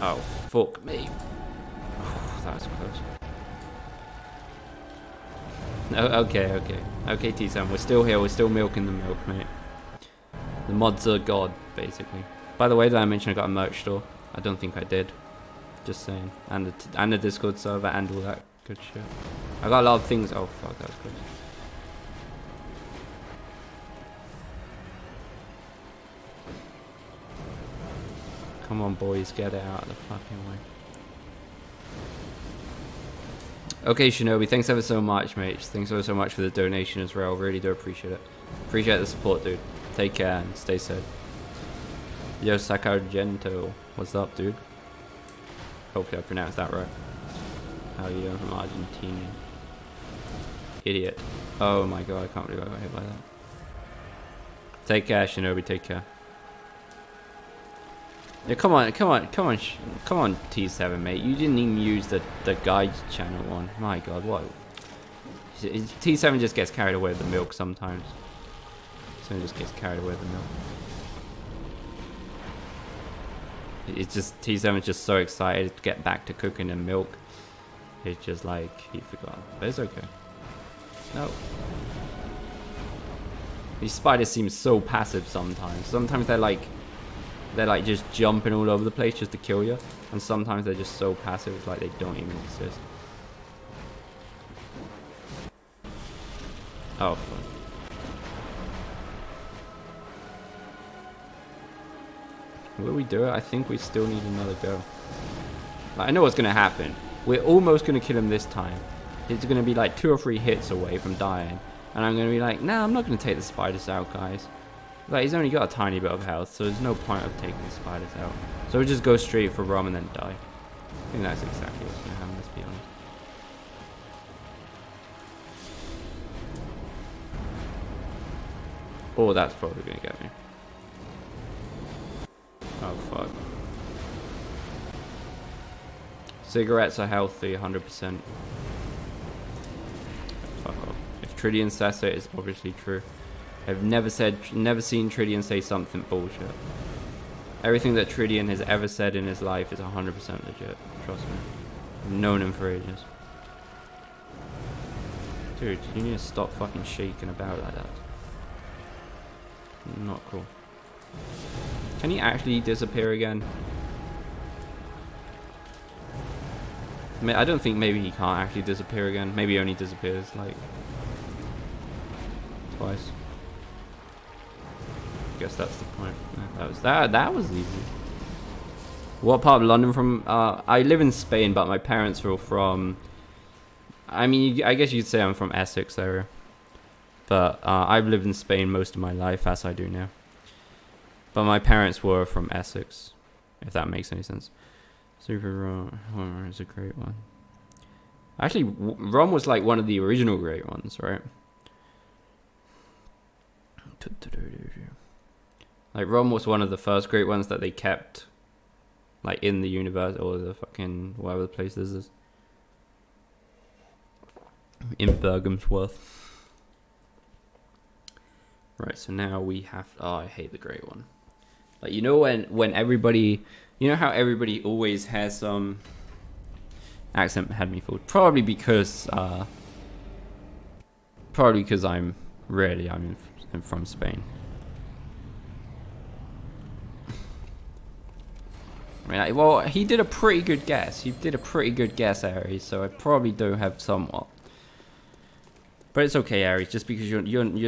Oh, fuck me. Oh, that was close. Oh, okay, T-Sam, we're still here, we're still milking the milk, mate. The mods are god, basically. By the way, did I mention I got a merch store? I don't think I did. Just saying, and the Discord server and all that good shit. I got a lot of things. Oh fuck, that was close. Come on, boys, get it out of the fucking way. Okay, Shinobi, thanks ever so much, mate. Thanks ever so much for the donation as well. Really do appreciate it. Appreciate the support, dude. Take care and stay safe. Yo, Sacargento. What's up, dude? Hopefully I pronounced that right. How are you doing from Argentina? Idiot. Oh my god, I can't believe I got hit by that. Take care, Shinobi, take care. Yeah, come on, T7, mate. You didn't even use the guide channel one. My god, what? T7 just gets carried away with the milk sometimes. T7 just gets carried away with the milk. It's just, T7's just so excited to get back to cooking and milk. It's just like, he forgot. But it's okay. No. These spiders seem so passive sometimes. Sometimes they're like... they're like just jumping all over the place just to kill you, and sometimes they're just so passive it's like they don't even exist. Oh, fuck. Will we do it? I think we still need another go. Like, I know what's gonna happen. We're almost gonna kill him this time. It's gonna be like 2 or 3 hits away from dying, and I'm gonna be like, nah, I'm not gonna take the spiders out, guys. Like, he's only got a tiny bit of health, so there's no point of taking the spiders out. So we'll just go straight for Rom and then die. I think that's exactly what's going to happen, let's be honest. Oh, that's probably going to get me. Oh, fuck. Cigarettes are healthy, 100%. Fuck off. If Tridian says it, it's obviously true. I've never seen Trillion say something bullshit. Everything that Trillion has ever said in his life is 100% legit. Trust me. I've known him for ages. Dude, you need to stop fucking shaking about like that. Not cool. Can he actually disappear again? I don't think maybe he can't actually disappear again. Maybe he only disappears like... twice. Guess that's the point. That was easy. What part of London from? I live in Spain, but my parents are all from. I mean, I guess you'd say I'm from Essex area, but I've lived in Spain most of my life, as I do now. But my parents were from Essex, if that makes any sense. Super Homer is a great one. Actually, Rom was like one of the original great ones, right? Like, Rom was one of the first great ones that they kept, like, in the universe, or the fucking, whatever the place this is. In Bergamsworth. Right, so now we have to, oh, I hate the great one. Like, you know when everybody, you know how everybody always has some accent had me fooled? Probably because I'm from Spain. Well, he did a pretty good guess. He did a pretty good guess, Ares. So I probably do have somewhat, but it's okay, Ares. Just because you're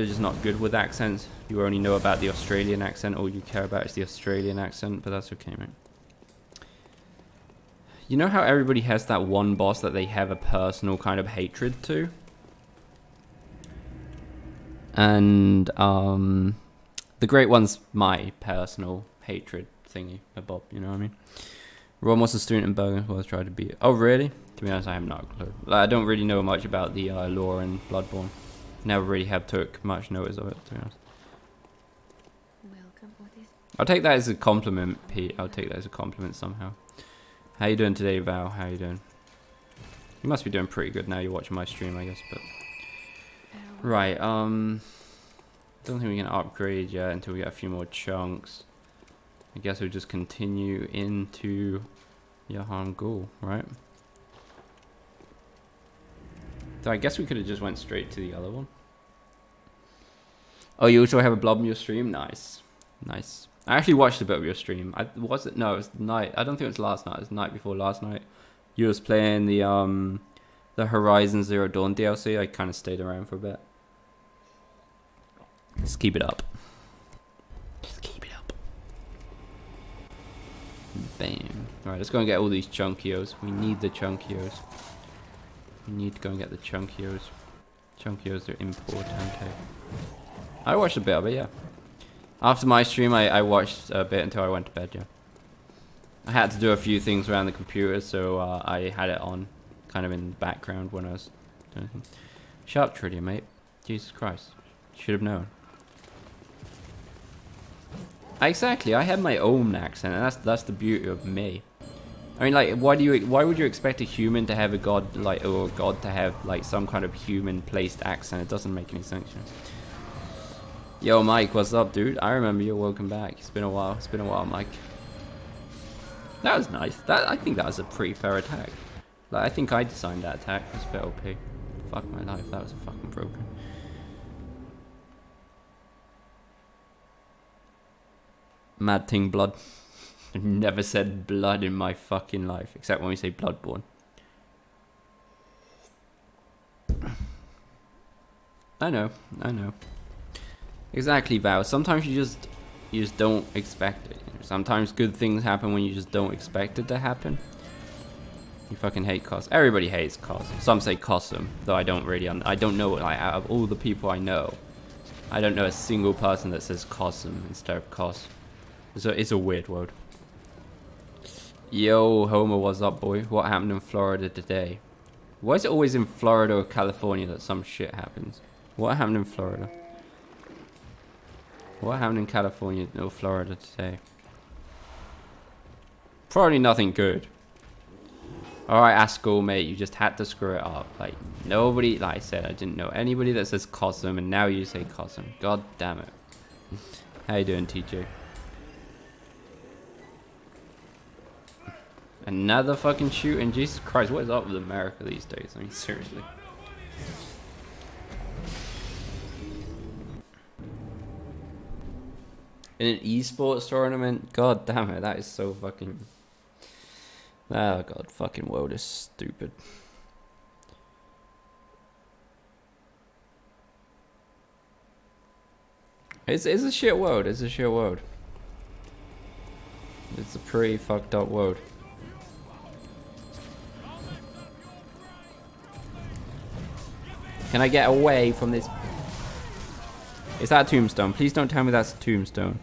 just not good with accents. You only know about the Australian accent. All you care about is the Australian accent. But that's okay, mate. You know how everybody has that one boss that they have a personal kind of hatred to, and the great one's my personal hatred. Thingy, a bob, you know what I mean? Ron was a student in Bergen, so I tried to be it. Oh, really? To be honest, I have not a clue. Like, I don't really know much about the lore in Bloodborne. Never really have took much notice of it, to be honest. Welcome, what is... I'll take that as a compliment, Pete. I'll take that as a compliment somehow. How you doing today, Val? How you doing? You must be doing pretty good now you're watching my stream, I guess, but... right, don't think we can upgrade yet until we get a few more chunks. I guess we'll just continue into Yahan Ghul, right? So I guess we could have just went straight to the other one. Oh, you also have a blob in your stream? Nice. Nice. I actually watched a bit of your stream. No, it was the night. I don't think it was last night. It was the night before last night. You was playing the Horizon Zero Dawn DLC. I kind of stayed around for a bit. Let's keep it up. Bam. Alright, let's go and get all these chunkios. We need the chunkios. We need to go and get the chunkios. Chunkios are importante. I watched a bit of it, yeah. After my stream, I watched a bit until I went to bed, yeah. I had to do a few things around the computer, so I had it on kind of in the background when I was doing things. Shut up, Tridian, mate. Jesus Christ. Should have known. Exactly, I have my own accent, and that's the beauty of me. I mean, like, why would you expect a human to have a god, like, or a god to have, like, some kind of human-placed accent? It doesn't make any sense. Yo, Mike, what's up, dude? I remember you. Welcome back. It's been a while. It's been a while, Mike. That was nice. That, I think that was a pretty fair attack. Like, I think I designed that attack. It was a bit OP. Fuck my life, that was fucking broken. Mad thing, blood. I've never said blood in my fucking life, except when we say Bloodborne. I know, I know. Exactly, Val. Sometimes you just don't expect it. Sometimes good things happen when you just don't expect it to happen. You fucking hate Cos. Everybody hates Cos. Some say Cosm, though I don't really. I don't know. Like, out of all the people I don't know a single person that says Cosm instead of Cos. So it's a weird world. Yo, Homer, what's up, boy? What happened in Florida today? Why is it always in Florida or California that some shit happens? What happened in Florida? What happened in California or Florida today? Probably nothing good. Alright, Askel, mate, you just had to screw it up. Like, nobody, like I said, I didn't know anybody that says Cosm, and now you say Cosm. God damn it. How you doing, TJ? Another fucking shooting. Jesus Christ, what is up with America these days? I mean, seriously. In an esports tournament? God damn it, that is so fucking... Oh god, fucking world is stupid. It's a shit world, it's a shit world. It's a pretty fucked up world. Can I get away from this? Is that a tombstone? Please don't tell me that's a tombstone.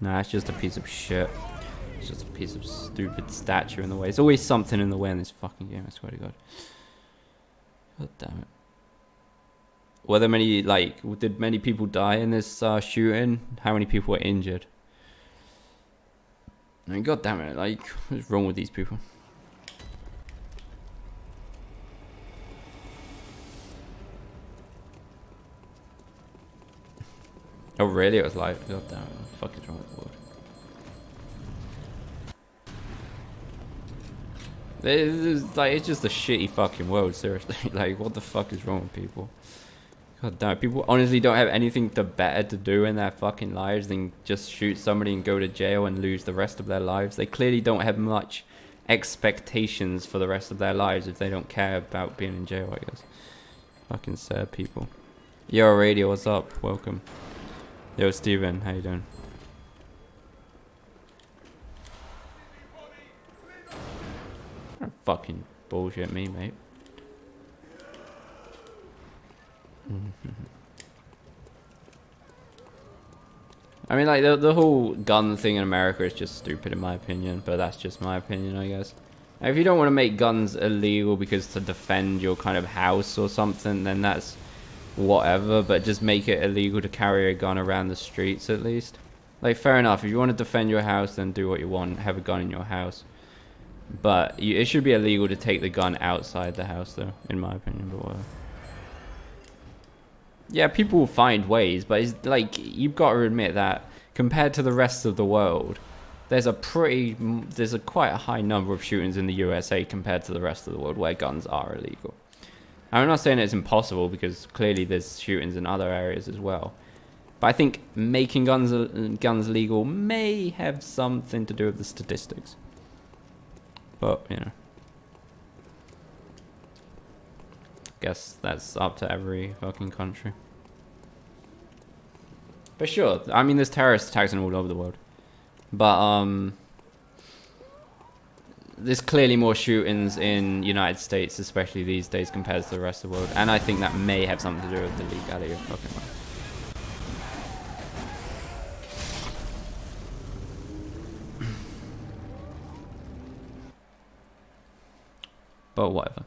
Nah, it's just a piece of shit. It's just a piece of stupid statue in the way. There's always something in the way in this fucking game, I swear to God. God damn it. Were there many, like, did many people die in this shooting? How many people were injured? I mean, God damn it, like, what's wrong with these people? Oh, really? It was live? God damn it, what the fuck is wrong with the world? It's like, it's just a shitty fucking world, seriously. Like, what the fuck is wrong with people? God damn, people honestly don't have anything better to do in their fucking lives than just shoot somebody and go to jail and lose the rest of their lives. They clearly don't have much expectations for the rest of their lives if they don't care about being in jail, I guess. Fucking sad people. Yo, Radio, what's up? Welcome. Yo, Steven, how you doing? Don't fucking bullshit me, mate. I mean, like, the whole gun thing in America is just stupid in my opinion, but that's just my opinion, I guess. If you don't want to make guns illegal because to defend your kind of house or something, then that's whatever, but just make it illegal to carry a gun around the streets at least. Like, fair enough, if you want to defend your house, then do what you want, have a gun in your house. But it should be illegal to take the gun outside the house, though, in my opinion. But whatever. Yeah, people will find ways, but it's like, you've got to admit that compared to the rest of the world, there's quite a high number of shootings in the USA compared to the rest of the world where guns are illegal. I'm not saying it's impossible because clearly there's shootings in other areas as well. But I think making guns legal may have something to do with the statistics. But, you know, I guess that's up to every fucking country. But sure, I mean, there's terrorist attacks all over the world. But, There's clearly more shootings in United States, especially these days, compared to the rest of the world. And I think that may have something to do with the legality of fucking life. But whatever.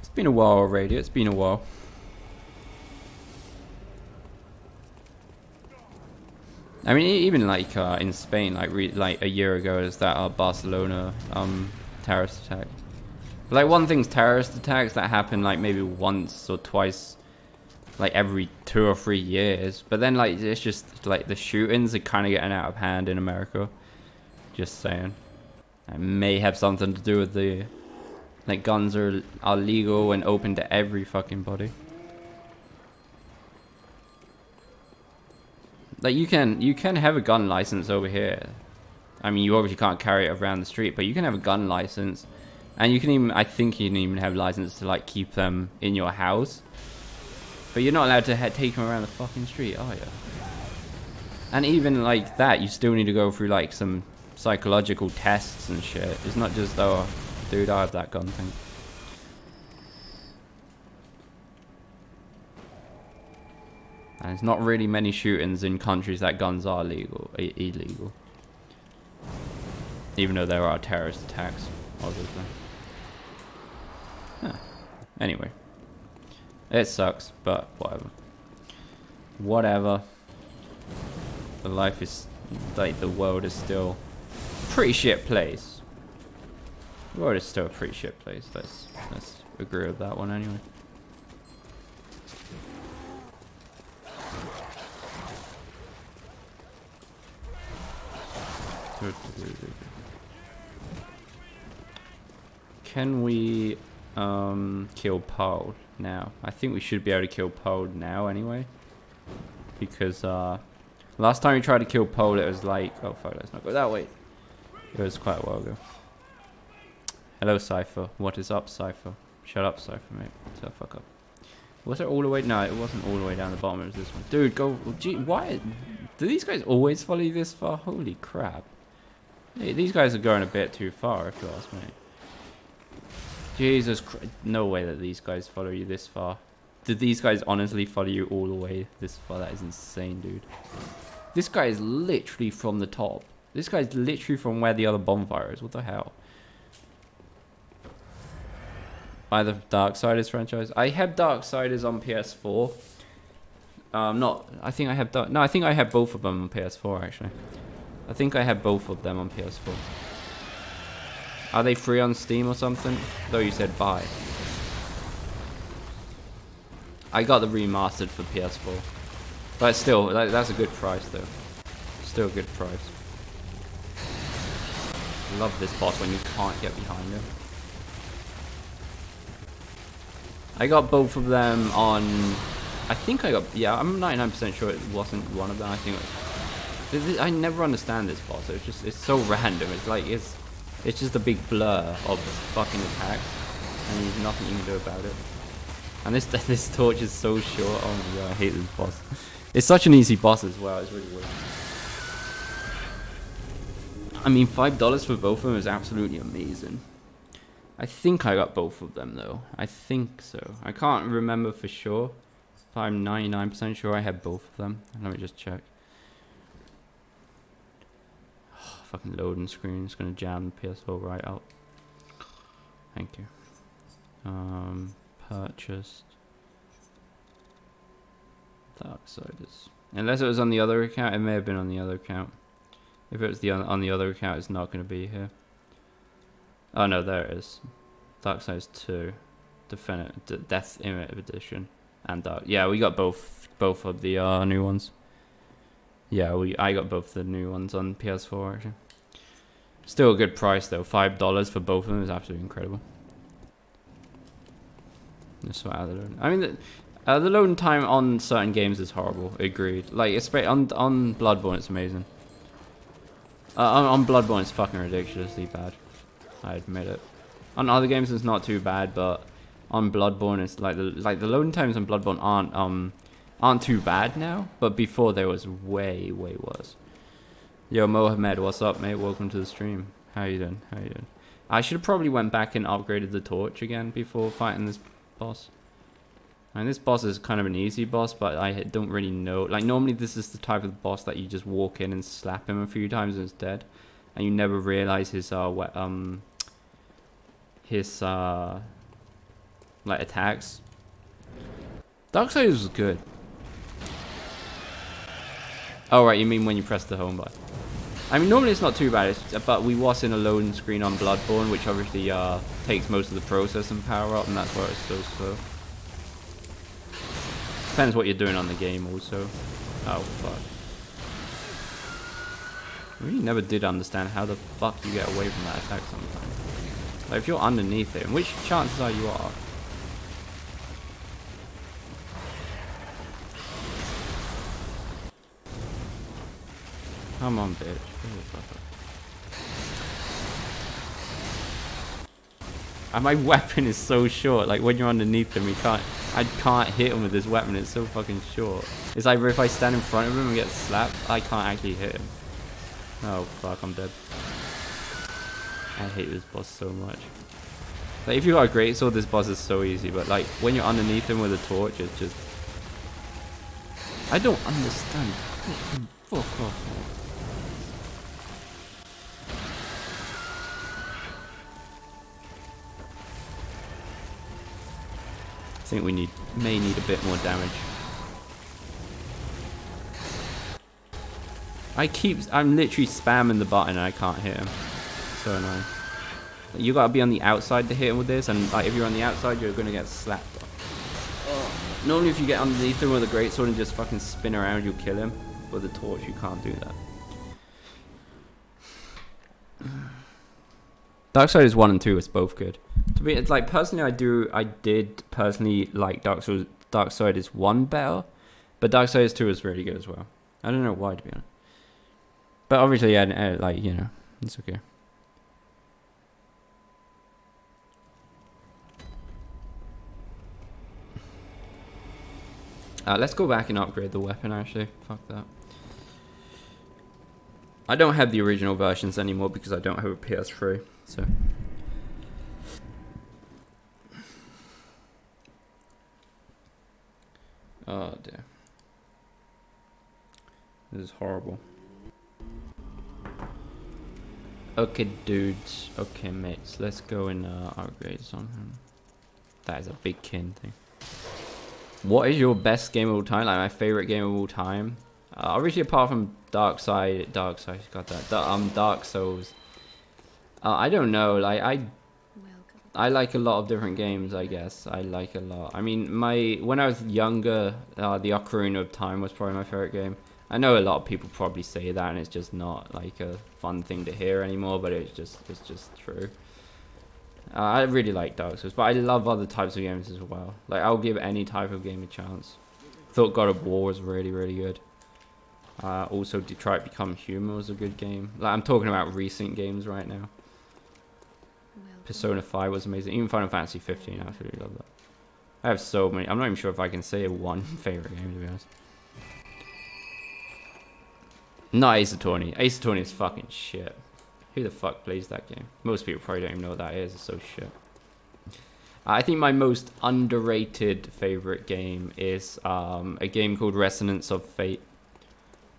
It's been a while already, it's been a while. I mean, even like in Spain, like a year ago, is that Barcelona terrorist attack. Like, one thing's terrorist attacks that happen like maybe once or twice, like every 2 or 3 years. But then like it's just like the shootings are kind of getting out of hand in America. Just saying, it may have something to do with the like guns are legal and open to every fucking body. Like you can have a gun license over here. I mean, you obviously can't carry it around the street, but you can have a gun license. And you can even, I think you can even have license to like keep them in your house. But you're not allowed to take them around the fucking street, are you? And even like that, you still need to go through like some psychological tests and shit. It's not just, oh, dude, I have that gun thing. And it's not really many shootings in countries that guns are legal, illegal. Even though there are terrorist attacks. Obviously. Huh. Anyway, it sucks, but whatever. Whatever. The life is like the world is still a pretty shit place. The world is still a pretty shit place. Let's agree with that one anyway. Can we kill Paul now? I think we should be able to kill Paul now anyway. Because last time we tried to kill Paul, it was like, oh fuck, let's not go that way. It was quite a while ago. Hello, Cypher. What is up, Cypher? Shut up, Cypher, mate. Shut the fuck up. Was it all the way? No, it wasn't all the way down the bottom. It was this one. Dude, go. Gee, why? Do these guys always follow you this far? Holy crap. Hey, these guys are going a bit too far, if you ask me. Jesus Christ, no way that these guys follow you this far. Did these guys honestly follow you all the way this far? That is insane, dude. This guy is literally from the top. This guy's literally from where the other bonfire is. What the hell? By the Darksiders franchise. I have Darksiders on PS4. I think I have both of them on PS4 actually. I think I have both of them on PS4. Are they free on Steam or something? Though you said buy. I got the remastered for PS4. But still, that's a good price though. Still a good price. Love this boss when you can't get behind him. I got both of them on... I think I got... Yeah, I'm 99% sure it wasn't one of them. I think it was... I never understand this boss. It's just... It's so random. It's like... It's just a big blur of fucking attacks, and there's nothing you can do about it. And this torch is so short. Oh my god, I hate this boss. It's such an easy boss as well. It's really weird. I mean, $5 for both of them is absolutely amazing. I think I got both of them though. I think so. I can't remember for sure, but I'm 99% sure I had both of them. Let me just check. Fucking loading screen, it's gonna jam the PS4 right up. Thank you. Purchased Darksiders. Unless it was on the other account, it may have been on the other account. If it was on the other account, it's not gonna be here. Oh no, there it is. Darksiders 2, Definitive Death Image Edition, and Dark. Yeah, we got both of the new ones. Yeah, I got both the new ones on PS4 actually. Still a good price though. $5 for both of them is absolutely incredible. That's what I mean, the loading time on certain games is horrible. Agreed. Like especially on Bloodborne, it's amazing. On Bloodborne, it's fucking ridiculously bad. I admit it. On other games, it's not too bad, but on Bloodborne is like the loading times on Bloodborne aren't too bad now, but before there was way worse. Yo, Mohammed, what's up, mate? Welcome to the stream. How you doing? How you doing? I should have probably went back and upgraded the torch again before fighting this boss. I mean, this boss is kind of an easy boss, but I don't really know. Like, normally this is the type of boss that you just walk in and slap him a few times and it's dead, and you never realize his like attacks. Darksiders was good. Oh right, you mean when you press the home button. I mean, normally it's not too bad, but we was in a loading screen on Bloodborne, which obviously takes most of the process and power up, and that's why it's so slow. Depends what you're doing on the game also. Oh fuck. I really never did understand how the fuck you get away from that attack sometimes. Like, if you're underneath it, which chances are you are? Come on, bitch. And my weapon is so short. Like, when you're underneath him, I can't hit him with this weapon. It's so fucking short. It's like if I stand in front of him and get slapped, I can't actually hit him. Oh fuck, I'm dead. I hate this boss so much. Like, if you got a greatsword, this boss is so easy. But like, when you're underneath him with a torch, it's just, I don't understand. Fuck off, man. I think we may need a bit more damage. I'm literally spamming the button and I can't hit him. So annoying. You gotta be on the outside to hit him with this, and like, if you're on the outside, you're gonna get slapped. Oh. Normally, if you get underneath him with a greatsword and just fucking spin around, you'll kill him. With a torch, you can't do that. Darksiders 1 and 2 is both good. To me, it's like, personally, I did personally like Darksiders 1 better, but Darksiders 2 is really good as well. I don't know why, to be honest. But obviously, yeah, like, you know, it's okay. Let's go back and upgrade the weapon, actually. Fuck that. I don't have the original versions anymore because I don't have a PS3, so. Oh dear. This is horrible. Okay, dudes. Okay, mates. Let's go and upgrade something. That is a big kin thing. What is your best game of all time? Like, my favorite game of all time? Obviously, apart from Dark Side, got that. Dark Souls. I don't know. Like, I like a lot of different games, I guess. I like a lot. I mean, when I was younger, The Ocarina of Time was probably my favorite game. I know a lot of people probably say that, and it's just not like a fun thing to hear anymore. But it's just true. I really like Dark Souls, but I love other types of games as well. Like, I'll give any type of game a chance. Thought God of War was really good. Also, Detroit Become Human was a good game. Like, I'm talking about recent games right now. Persona 5 was amazing. Even Final Fantasy 15, I absolutely love that. I have so many. I'm not even sure if I can say one favorite game, to be honest. Not Ace Attorney. Ace Attorney is fucking shit. Who the fuck plays that game? Most people probably don't even know what that is. It's so shit. I think my most underrated favorite game is a game called Resonance of Fate.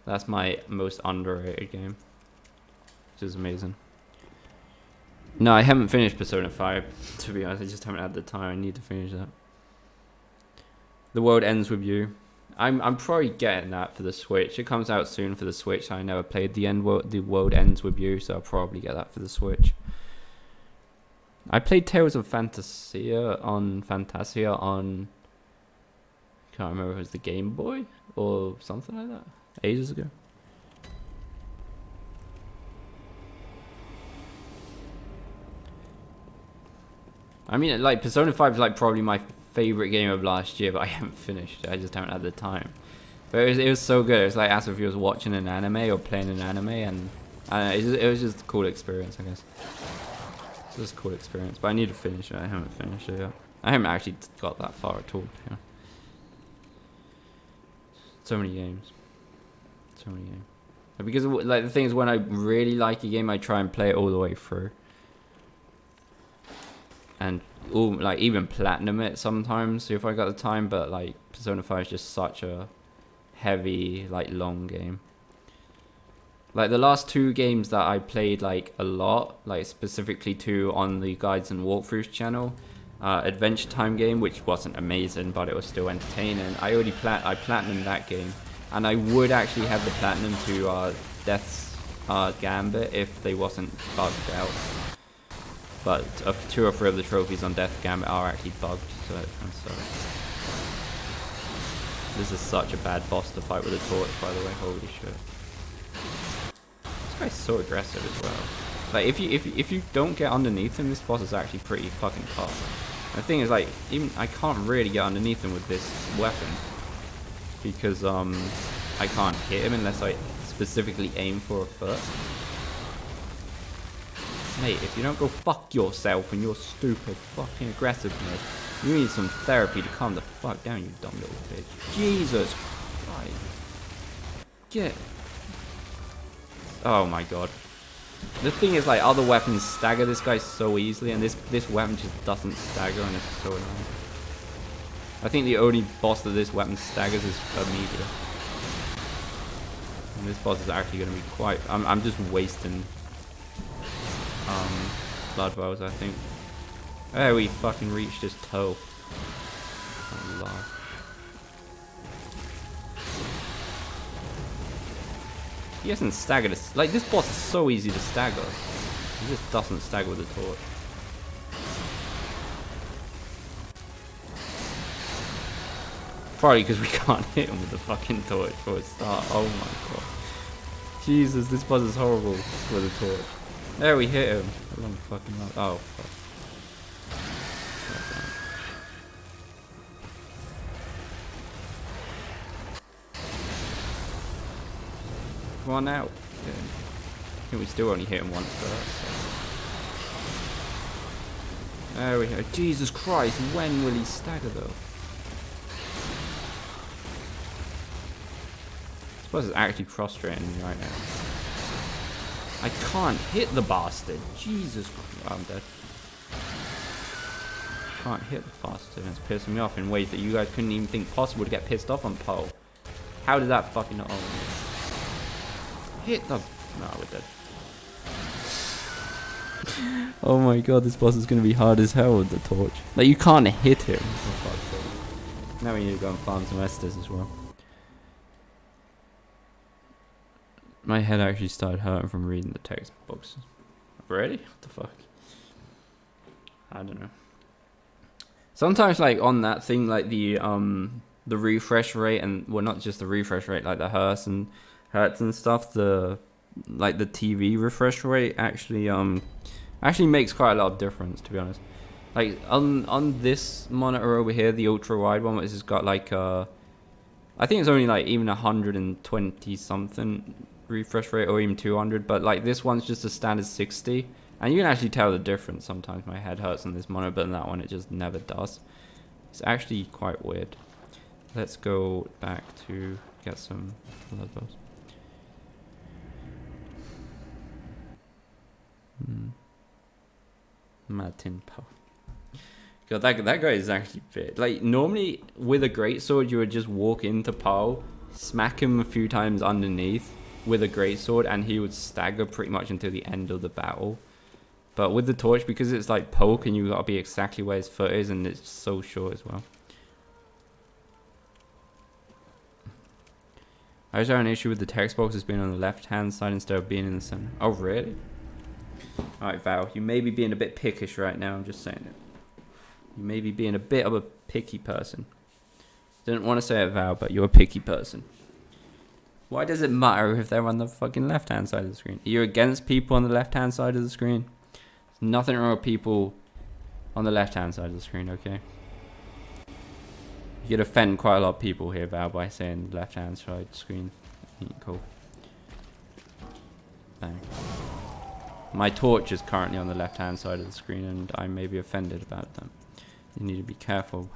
That's my most underrated game, which is amazing. No, I haven't finished Persona 5, to be honest. I just haven't had the time. I need to finish that. The World Ends With You. I'm probably getting that for the Switch. It comes out soon for the Switch. I never played The World Ends With You, so I'll probably get that for the Switch. I played Tales of Phantasia on, I can't remember if it was the Game Boy or something like that. Ages ago. I mean, like, Persona 5 is like probably my favorite game of last year, but I haven't finished it. I just haven't had the time. But it was so good. It was like as if you was watching an anime or playing an anime, and it was just a cool experience, I guess. It was a cool experience, but I need to finish it. I haven't finished it yet. I haven't actually got that far at all. Yeah. So many games. So many games. Because like the thing is, when I really like a game, I try and play it all the way through. And all like even platinum it sometimes if I got the time. But like Persona 5 is just such a heavy, like long game. Like the last two games that I played like a lot, like specifically two on the guides and walkthroughs channel, Adventure Time game, which wasn't amazing but it was still entertaining. I already platinumed that game, and I would actually have the platinum to Death's Gambit if they wasn't bugged out. But two or three of the trophies on Death Gambit are actually bugged, so I'm sorry. This is such a bad boss to fight with a torch, by the way. Holy shit. This guy's so aggressive as well. Like if you don't get underneath him, this boss is actually pretty fucking tough. The thing is, like, even I can't really get underneath him with this weapon because I can't hit him unless I specifically aim for a foot. Mate, if you don't go fuck yourself and your stupid fucking aggressiveness, you need some therapy to calm the fuck down, you dumb little bitch. Jesus Christ. Get. Oh my god. The thing is, like, other weapons stagger this guy so easily, and this weapon just doesn't stagger, and it's so annoying. I think the only boss that this weapon staggers is Media. And this boss is actually going to be quite... I'm just wasting blood vials, I think. There we fucking reached his toe. Oh, lord. He hasn't staggered us. Like, this boss is so easy to stagger. He just doesn't stagger with the torch. Probably because we can't hit him with the fucking torch for a start. Oh my god. Jesus, this boss is horrible with the torch. There we hit him. Long fucking life. Oh fuck. One out. Yeah. I think we still only hit him once first. There we go. Jesus Christ, when will he stagger though? I suppose it's actually frustrating me right now. I can't hit the bastard. Jesus Christ. Oh, I'm dead. Can't hit the bastard, and it's pissing me off in ways that you guys couldn't even think possible to get pissed off on Poe. How did that fucking... Oh, hit them. No, we're dead. Oh my god, this boss is going to be hard as hell with the torch. Like, you can't hit him. Now we need to go and farm some Estus as well. My head actually started hurting from reading the textbooks. Really? What the fuck? I don't know. Sometimes, like, on that thing, like, the refresh rate, and, well, not just the refresh rate, like, the hearse and... hertz and stuff, the like the TV refresh rate actually makes quite a lot of difference, to be honest. Like on this monitor over here, the ultra wide one, which has got like I think it's only like even 120 something refresh rate, or even 200, but like this one's just a standard 60, and you can actually tell the difference. Sometimes my head hurts on this monitor, but on that one it just never does. It's actually quite weird. Let's go back to get some blood bows. Martin Poe. God, that guy is actually fit. Like, normally with a greatsword, you would just walk into Poe, smack him a few times underneath with a greatsword, and he would stagger pretty much until the end of the battle. But with the torch, because it's like poke, and you gotta be exactly where his foot is, and it's so short as well. I just had an issue with the text boxes being on the left-hand side instead of being in the center. Oh, really? Alright, Val, you may be being a bit pickish right now, I'm just saying it. You may be being a bit of a picky person. Didn't want to say it, Val, but you're a picky person. Why does it matter if they're on the fucking left-hand side of the screen? Are you against people on the left-hand side of the screen? There's nothing wrong with people on the left-hand side of the screen, okay? You could offend quite a lot of people here, Val, by saying left-hand side screen. Ain't cool. Bang. My torch is currently on the left-hand side of the screen, and I may be offended about that. You need to be careful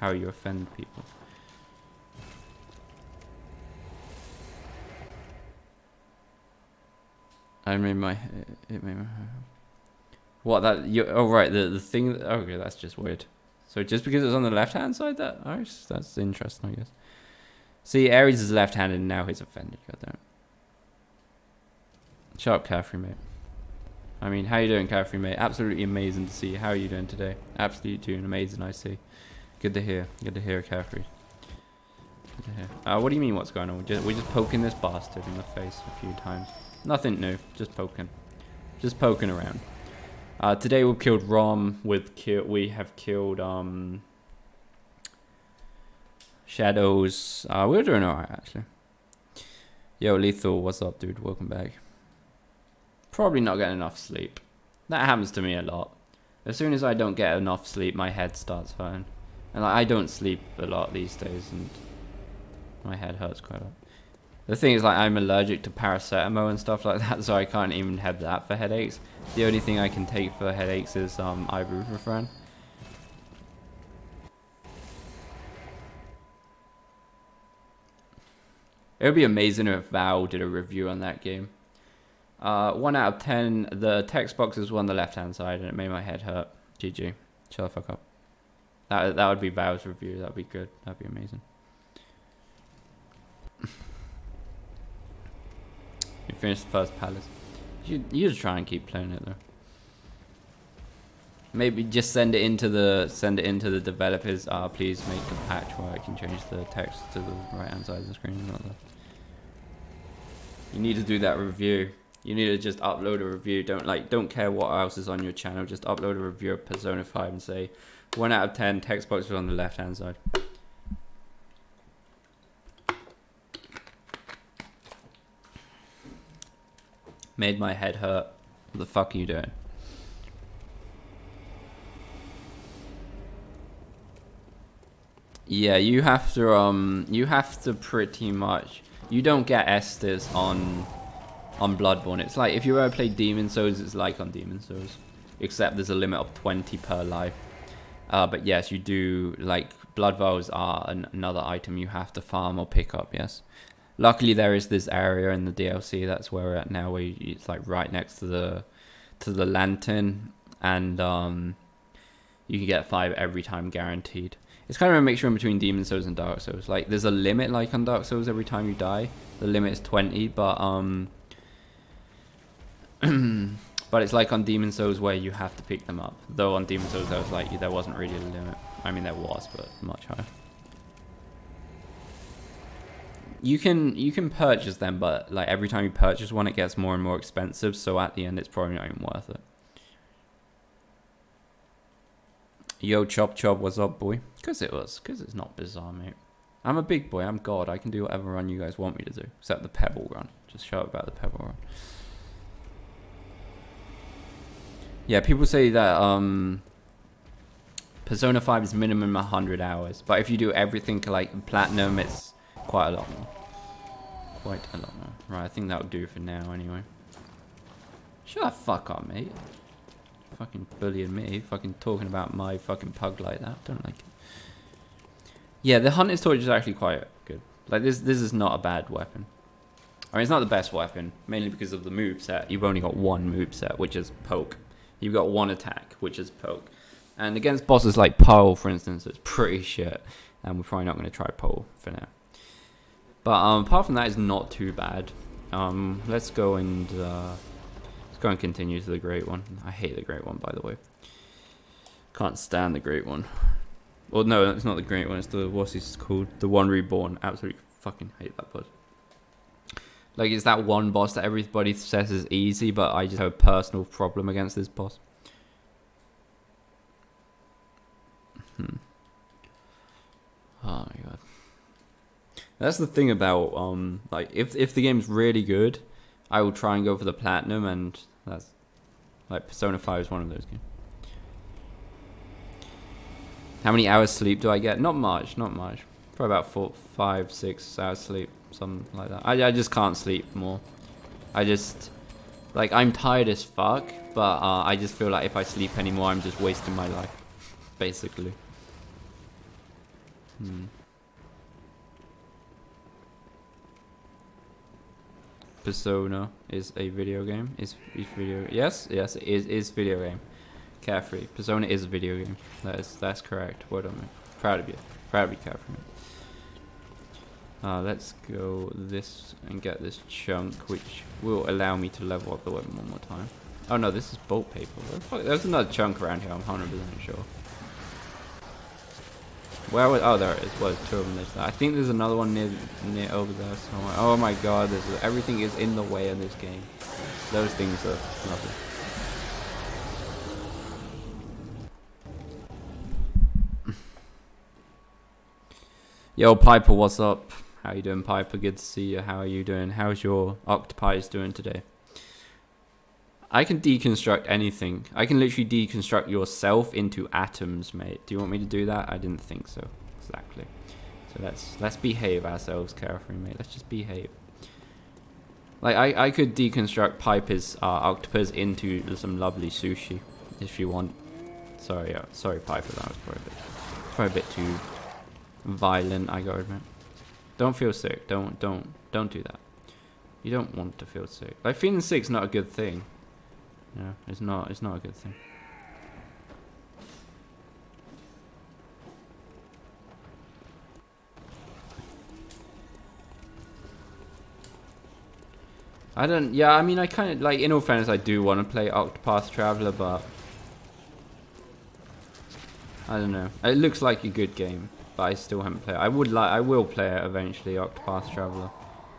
how you offend people. What that you? Oh right, the thing. That, okay, that's just weird. So just because it was on the left-hand side, that Ares, that's interesting, I guess. See, Ares is left-handed, and now he's offended. Goddamn. Shut up, Caffrey, mate. I mean, how you doing, Caffrey, mate? Absolutely amazing to see you. How are you doing today? Absolutely doing amazing, I see. Good to hear. Good to hear, Caffrey. Good to hear. What do you mean? What's going on? We're just poking this bastard in the face a few times. Nothing new, just poking around. Today we've killed Rom. We have killed Shadows. We're doing alright actually. Yo, Lethal, what's up, dude? Welcome back. Probably not getting enough sleep. That happens to me a lot. As soon as I don't get enough sleep, my head starts hurting, and I don't sleep a lot these days, and my head hurts quite a lot. The thing is, like, I'm allergic to paracetamol and stuff like that, so I can't even have that for headaches. The only thing I can take for headaches is ibuprofen. It would be amazing if Val did a review on that game. 1 out of 10. The text box is one on the left-hand side, and it made my head hurt. GG. Shut the fuck up. That would be Val's review. That'd be good. That'd be amazing. You finished the first palace. You should try and keep playing it though. Maybe just send it into the developers. Please make a patch where I can change the text to the right-hand side of the screen, not left. You need to do that review. You need to just upload a review. Don't care what else is on your channel. Just upload a review of Persona 5 and say 1 out of 10. Text box was on the left-hand side. Made my head hurt. What the fuck are you doing? Yeah, you have to pretty much. You don't get Estes on Bloodborne. It's like if you ever play Demon Souls, it's like on Demon Souls, except there's a limit of 20 per life. But yes, you do, like, blood vials are another item you have to farm or pick up. Yes. Luckily, there is this area in the DLC. That's where we're at now. Where it's like right next to the lantern, and you can get 5 every time, guaranteed. It's kind of a mixture in between Demon Souls and Dark Souls. Like, there's a limit, like on Dark Souls, every time you die, the limit is 20. But but it's like on Demon Souls where you have to pick them up. Though on Demon Souls, there wasn't really a limit. I mean, there was, but much higher. You can purchase them, but like every time you purchase one, it gets more and more expensive. So at the end, it's probably not even worth it. Yo, Chop Chop, what's up, boy? Cause it's not bizarre, mate. I'm a big boy. I'm God. I can do whatever run you guys want me to do, except the pebble run. Just shout about the pebble run. Yeah, people say that Persona 5 is minimum 100 hours, but if you do everything like platinum, it's quite a lot more. Quite a lot more. Right, I think that'll do for now anyway. Shut the fuck up, mate. Fucking bullying me. Fucking talking about my fucking pug like that. Don't like it. Yeah, the Hunter's Torch is actually quite good. Like, this is not a bad weapon. I mean, it's not the best weapon, mainly because of the moveset. You've only got one moveset, which is poke. You've got one attack, which is poke. And against bosses like Pole, for instance, it's pretty shit. And we're probably not going to try Pole for now. But apart from that, it's not too bad. Let's go and continue to the Great One. I hate the Great One, by the way. Can't stand the Great One. Well, no, it's not the Great One. It's the what's it's called, the One Reborn. Absolutely fucking hate that boss. Like, it's that one boss that everybody says is easy, but I just have a personal problem against this boss. Oh my god. That's the thing about like if the game's really good, I will try and go for the platinum, and that's like Persona 5 is one of those games. How many hours sleep do I get? Not much, not much. Probably about 4, 5, 6 hours sleep, something like that. I just can't sleep more. I just like I'm tired as fuck, but I just feel like if I sleep anymore, I'm just wasting my life, basically. Persona is a video game. Yes, it is video game. Caffrey. Persona is a video game. That's correct. Well done, mate. Proud of you. Proud of you, Caffrey. Let's go this and get this chunk, which will allow me to level up the weapon one more time. Oh no, this is bolt paper. There's another chunk around here, I'm 100% sure. Where was, oh there it is, well, there's two of them. I think there's another one near over there somewhere. Oh my god, everything is in the way in this game. Those things are lovely. Yo Piper, what's up? How you doing, Piper? Good to see you. How are you doing? How's your octopies doing today? I can deconstruct anything. I can literally deconstruct yourself into atoms, mate. Do you want me to do that? I didn't think so. Exactly. So let's behave ourselves, Caffrey, mate. Let's just behave. Like I could deconstruct Piper's octopus into some lovely sushi if you want. Sorry, sorry, Piper. That was probably a bit too violent, I gotta admit. Don't feel sick. Don't do that. You don't want to feel sick. Like feeling sick's not a good thing. No, it's not a good thing. I mean, I kind of, like, in all fairness, I do want to play Octopath Traveler, but I don't know. It looks like a good game, but I still haven't played it. I will play it eventually, Octopath Traveler.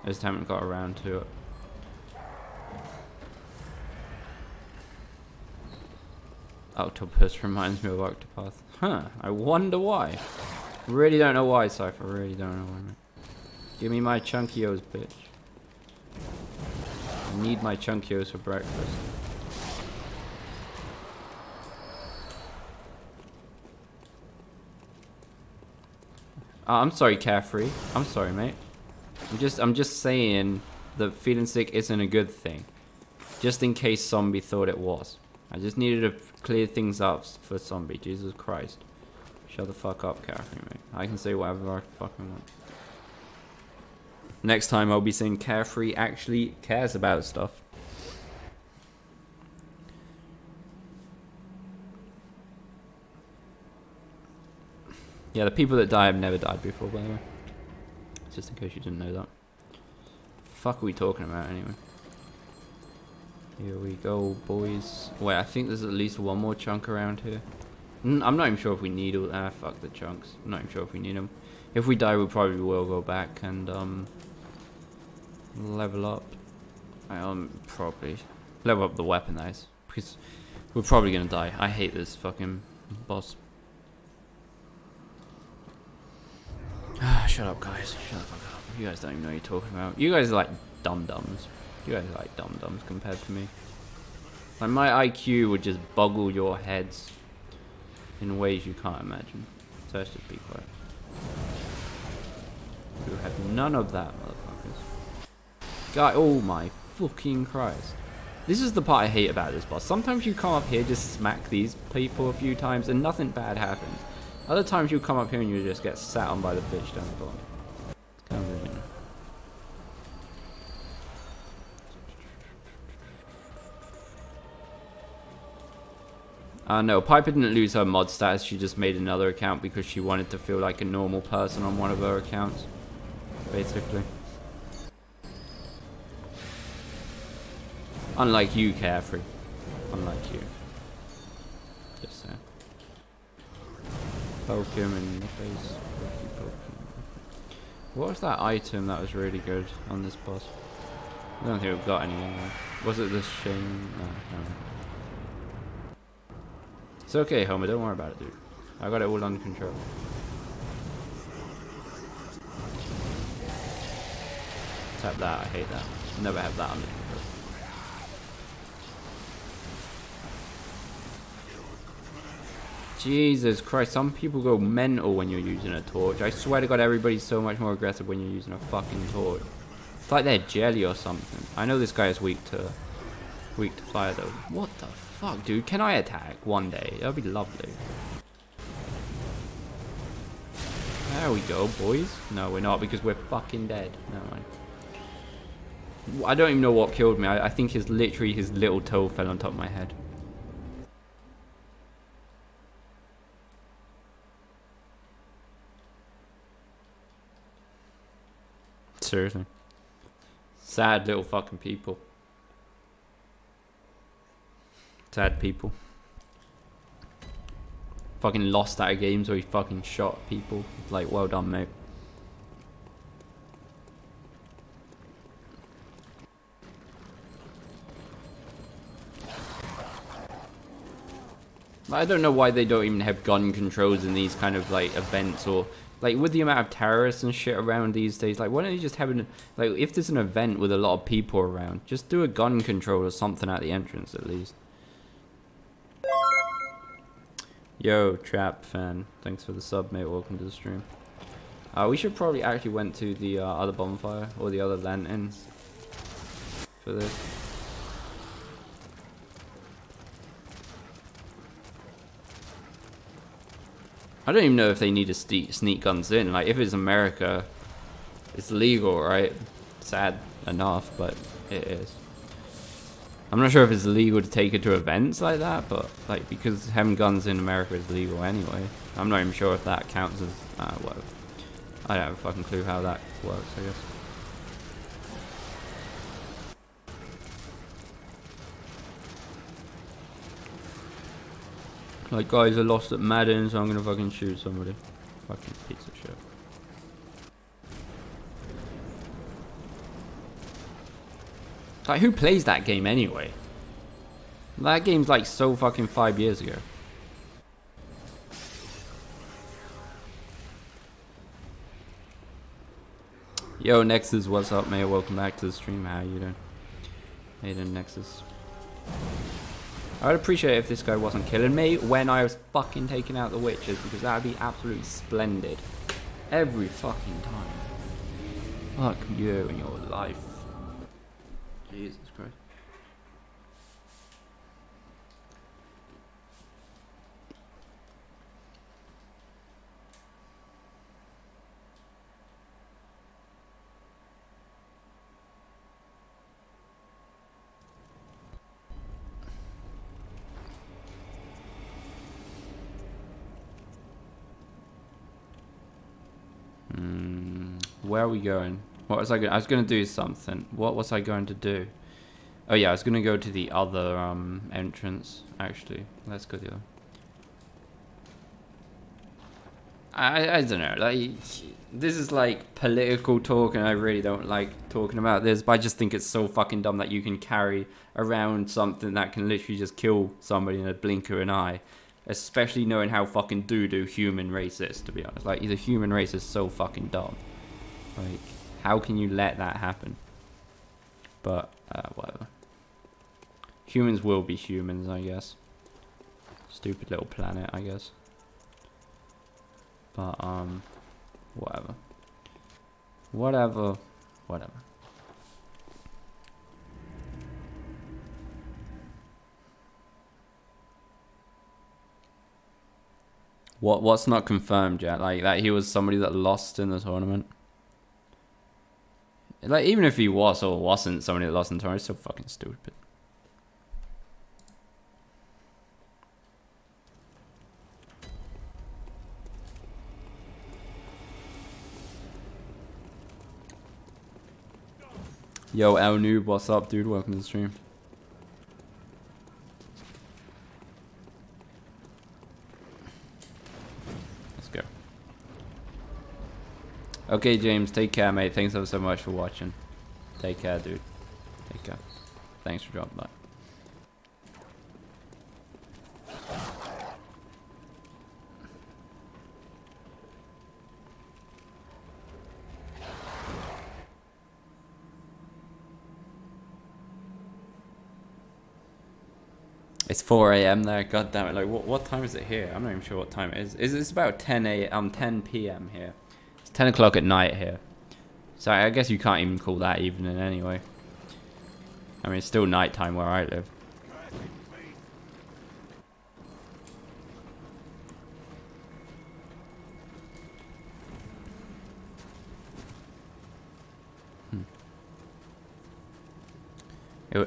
I just haven't got around to it. Octopus reminds me of Octopath. Huh, I wonder why. Really don't know why, Cypher. Really don't know why, mate. Give me my Chunkios, bitch. I need my Chunkios for breakfast. Oh, I'm sorry, Caffrey. I'm sorry, mate. I'm just saying that feeling sick isn't a good thing. Just in case Zombie thought it was. I just needed to clear things up for Zombie. Jesus Christ. Shut the fuck up, Caffrey, mate. I can say whatever I fucking want. Next time I'll be saying Caffrey actually cares about stuff. Yeah, the people that die have never died before, by the way. Just in case you didn't know that. Fuck are we talking about, anyway? Here we go, boys. Wait, I think there's at least one more chunk around here. I'm not even sure if we need all... Ah, fuck the chunks. I'm not even sure if we need them. If we die, we probably will go back and, level up. Probably. Level up the weapon, that is. Because we're probably gonna die. I hate this fucking boss. Ah, shut up, guys. Shut the fuck up. You guys don't even know what you're talking about. You guys are like dum-dums. You guys are like dum-dums compared to me. Like, my IQ would just boggle your heads in ways you can't imagine. So let's just be quiet. You have none of that, motherfuckers. God, oh my fucking Christ. This is the part I hate about this boss. Sometimes you come up here, just smack these people a few times and nothing bad happens. Other times you come up here and you just get sat on by the bitch down the bottom. It's kind of weird. No, Piper didn't lose her mod status, she just made another account because she wanted to feel like a normal person on one of her accounts, basically. Unlike you, Caffrey. Unlike you. Just saying. Poke him in the face. What was that item that was really good on this boss? I don't think we've got any more. Was it the shame? No, no. It's okay, Homer, don't worry about it, dude. I got it all under control. Tap that, I hate that. Never have that under control. Jesus Christ, some people go mental when you're using a torch. I swear to God, everybody's so much more aggressive when you're using a fucking torch. It's like they're jelly or something. I know this guy is weak to fire though. What the fuck, dude? Can I attack one day? That'd be lovely. There we we go, boys. No, we're not, because we're fucking dead. Never mind. I don't even know what killed me. I think it's literally his little toe fell on top of my head. Seriously. Sad little fucking people. Sad people. Fucking lost out of games where he fucking shot people. Like, well done, mate. I don't know why they don't even have gun controls in these kind of, like, events, or... like, with the amount of terrorists and shit around these days, like, why don't you just have an... like, if there's an event with a lot of people around, just do a gun control or something at the entrance, at least. Yo, Trap fan. Thanks for the sub, mate. Welcome to the stream. We should probably actually went to the other bonfire, or the other lantern, for this. I don't even know if they need to sneak guns in. Like, if it's America, it's legal, right? Sad enough, but it is. I'm not sure if it's legal to take it to events like that, but, like, because having guns in America is legal anyway. I'm not even sure if that counts as, whatever. I don't have a fucking clue how that works, I guess. Like, guys, I lost at Madden, so I'm gonna fucking shoot somebody. Fucking piece of shit. Like, who plays that game anyway? That game's like so fucking 5 years ago. Yo, Nexus, what's up, mate? Welcome back to the stream. How you doing? How you doing, Nexus? I would appreciate it if this guy wasn't killing me when I was fucking taking out the witches, because that would be absolutely splendid. Every fucking time. Fuck you and your life. Jesus Christ. Where are we going? What was I going? I was going to do something. What was I going to do? Oh yeah, I was going to go to the other entrance. Actually, let's go to the other. I don't know. Like, this is like political talk, and I really don't like talking about this. But I just think it's so fucking dumb that you can carry around something that can literally just kill somebody in a blink of an eye. Especially knowing how fucking doo-doo human race is, to be honest. Like, the human race is so fucking dumb. Like, how can you let that happen? But, whatever. Humans will be humans, I guess. Stupid little planet, I guess. But, whatever. Whatever. Whatever. What's not confirmed yet? Like, that he was somebody that lost in the tournament? Like, even if he was or wasn't somebody that lost in the tournament, it's so fucking stupid. Yo, El Noob, what's up, dude? Welcome to the stream. Let's go. Okay, James, take care, mate. Thanks ever so much for watching. Take care, dude. Take care. Thanks for dropping by. It's 4 a.m. there. God damn it! Like, what time is it here? I'm not even sure what time it is. It's about 10 p.m. here. 10 o'clock at night here, so I guess you can't even call that evening anyway. I mean, it's still nighttime where I live.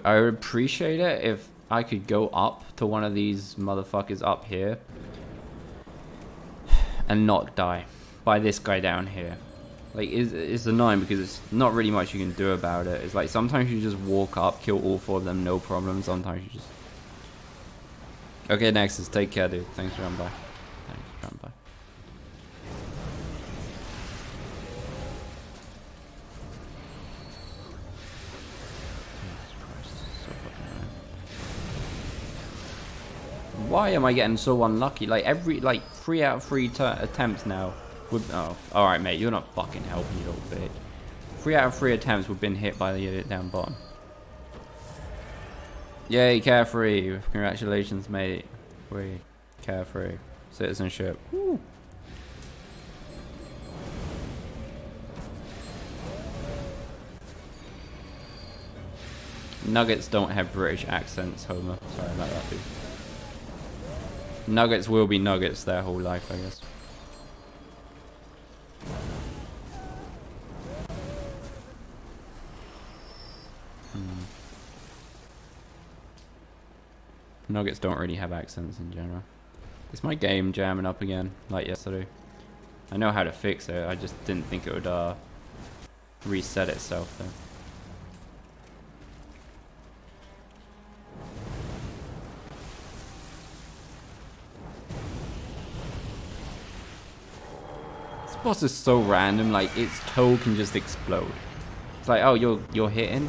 I would appreciate it if I could go up to one of these motherfuckers up here and not die by this guy down here. Like, it's annoying because it's not really much you can do about it. It's like sometimes you just walk up, kill all four of them, no problem. Sometimes you just... Okay, Nexus, take care, dude. Thanks for coming by. Thanks for coming by. Why am I getting so unlucky? Like, like, 3 out of 3 attempts now. Oh, alright, mate, you're not fucking helping, you little bitch. 3 out of 3 attempts we've been hit by the idiot down bottom. Yay, Caffrey. Congratulations, mate. We Caffrey. Citizenship. Woo. Nuggets don't have British accents, Homer. Sorry about that, dude. Nuggets will be nuggets their whole life, I guess. Nuggets don't really have accents in general. Is my game jamming up again, like yesterday? I know how to fix it, I just didn't think it would reset itself though. This boss is so random, like its toe can just explode. It's like, oh, you're hitting?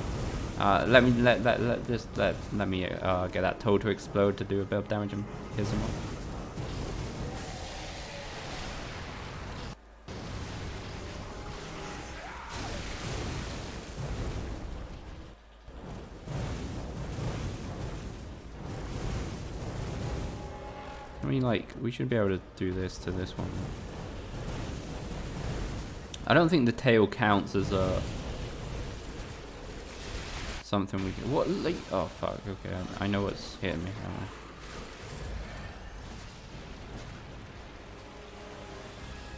Let me get that toe to explode to do a bit of damage and hit him up. I mean, like, we should be able to do this to this one. I don't think the tail counts as a... something we can... What? Like, oh, fuck. Okay, I know what's hitting me.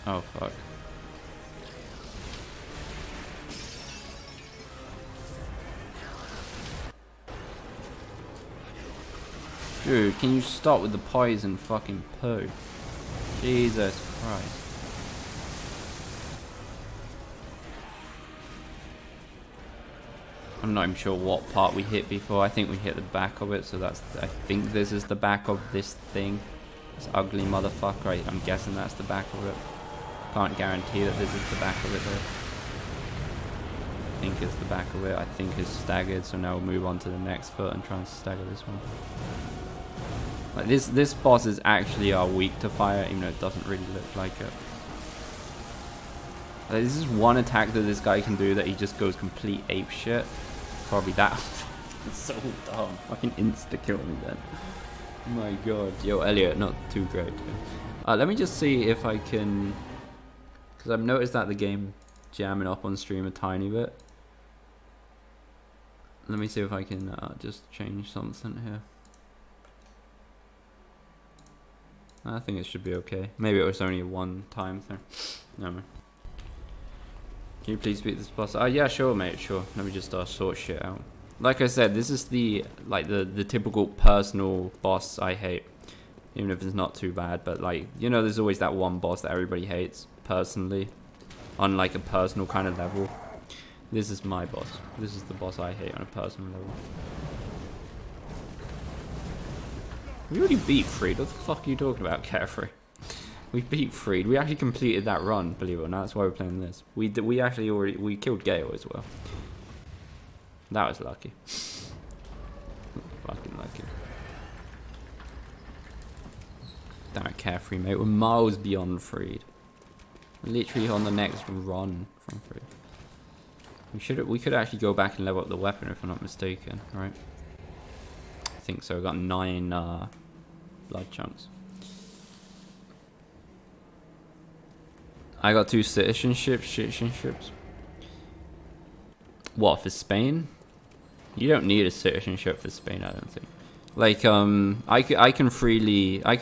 Oh, fuck. Dude, can you stop with the poison fucking poo? Jesus Christ. I'm not even sure what part we hit before. I think we hit the back of it, so that's... I think this is the back of this thing. This ugly motherfucker. I'm guessing that's the back of it. Can't guarantee that this is the back of it, though. I think it's the back of it. I think it's staggered, so now we'll move on to the next foot and try and stagger this one. Like, this boss is actually weak to fire, even though it doesn't really look like it. Like, this is one attack that this guy can do that he just goes complete ape shit. Probably that. So dumb. Fucking insta-kill me then. My god. Yo, Elliot, not too great. Let me just see if I can... Because I've noticed that the game jamming up on stream a tiny bit. Let me see if I can just change something here. I think it should be okay. Maybe it was only a one-time thing. No, man. Can you please beat this boss? Oh, yeah, sure, mate, sure. Let me just sort shit out. Like I said, this is the typical personal boss I hate. Even if it's not too bad, but like, you know, there's always that one boss that everybody hates, personally. On like a personal kind of level. This is my boss. This is the boss I hate on a personal level. We already beat Freed. What the fuck are you talking about, Caffrey? We beat Freed. We actually completed that run, believe it or not. That's why we're playing this. We actually already... We killed Gale as well. That was lucky. Fucking lucky. Damn it, Caffrey, mate. We're miles beyond Freed. We're literally on the next run from Freed. We could actually go back and level up the weapon, if I'm not mistaken, right? I think so. We got 9 blood chunks. I got 2 citizenships. What, for Spain? You don't need a citizenship for Spain, I don't think. Like, I can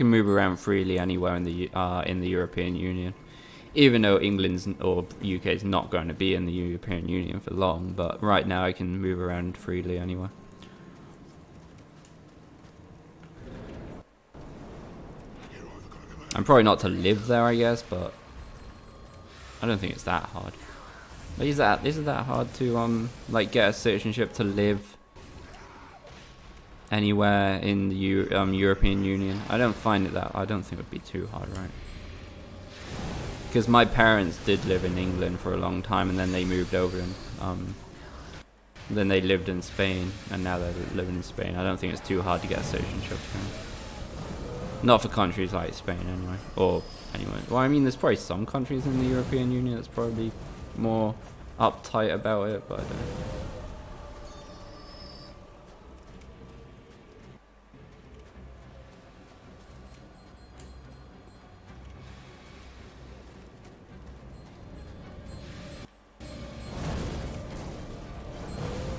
move around freely anywhere in the European Union, even though England's or UK's not going to be in the European Union for long. But right now, I can move around freely anywhere. I'm probably not to live there, I guess, but I don't think it's that hard. But isn't that hard to like get a citizenship to live anywhere in the European Union? I don't find it that. I don't think it would be too hard, right? Because my parents did live in England for a long time, and then they moved over, and then they lived in Spain, and now they're living in Spain. I don't think it's too hard to get a citizenship. Not for countries like Spain, anyway. Or anyway, well, I mean, there's probably some countries in the European Union that's probably more uptight about it, but I don't know.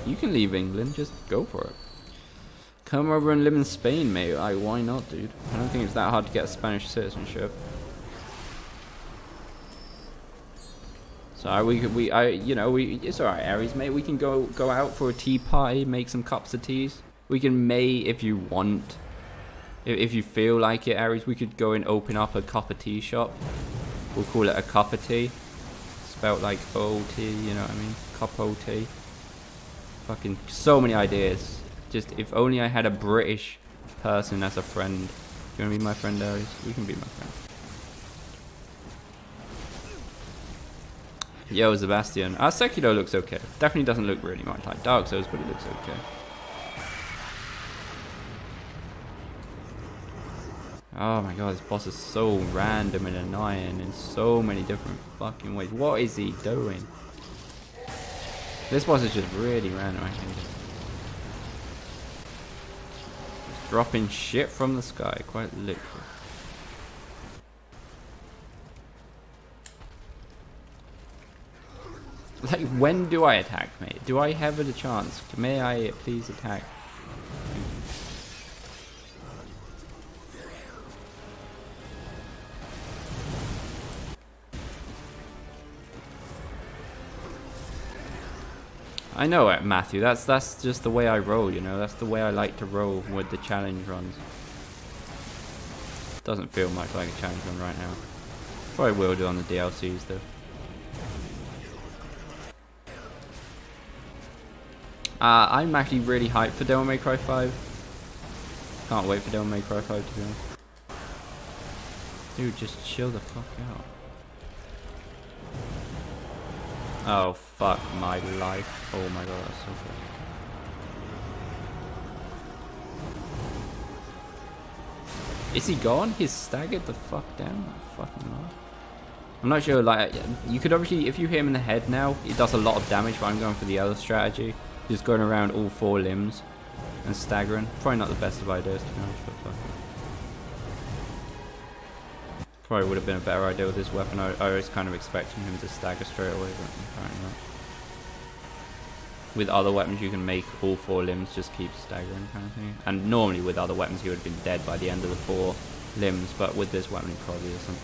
You can leave England, just go for it. Come over and live in Spain, mate. Like, why not, dude? I don't think it's that hard to get a Spanish citizenship. So it's all right, Ares, mate. We can go out for a tea party, make some cups of teas. We can if you want, if you feel like it, Ares. We could go and open up a cup of tea shop. We'll call it a cup of tea, spelt like O-T. You know what I mean? Cup O-T. Fucking so many ideas. Just if only I had a British person as a friend. Do you want to be my friend, Ares? You can be my friend. Yo, Sebastian. Our Sekiro looks okay. Definitely doesn't look really much like Dark Souls, but it looks okay. Oh my god, this boss is so random and annoying in so many different fucking ways. What is he doing? This boss is just really random, I think. Just dropping shit from the sky, quite literally. Like, when do I attack, mate? Do I have a chance? May I please attack? I know it, Matthew. That's just the way I roll, you know. That's the way I like to roll with the challenge runs. Doesn't feel much like a challenge run right now. Probably will do on the DLCs though. I'm actually really hyped for Devil May Cry 5. Can't wait for Devil May Cry 5 to be honest. Dude, just chill the fuck out. Oh fuck my life. Oh my god, that's so good. Is he gone? He's staggered the fuck down. Fucking hell. I'm not sure, like, you could obviously, if you hit him in the head now, it does a lot of damage, but I'm going for the other strategy. Just going around all four limbs and staggering. Probably not the best of ideas to be honest, but fuck it. Probably would have been a better idea with this weapon. I was kind of expecting him to stagger straight away, but apparently not. With other weapons you can make all four limbs just keep staggering kind of thing. And normally with other weapons he would have been dead by the end of the four limbs, but with this weapon he probably isn't.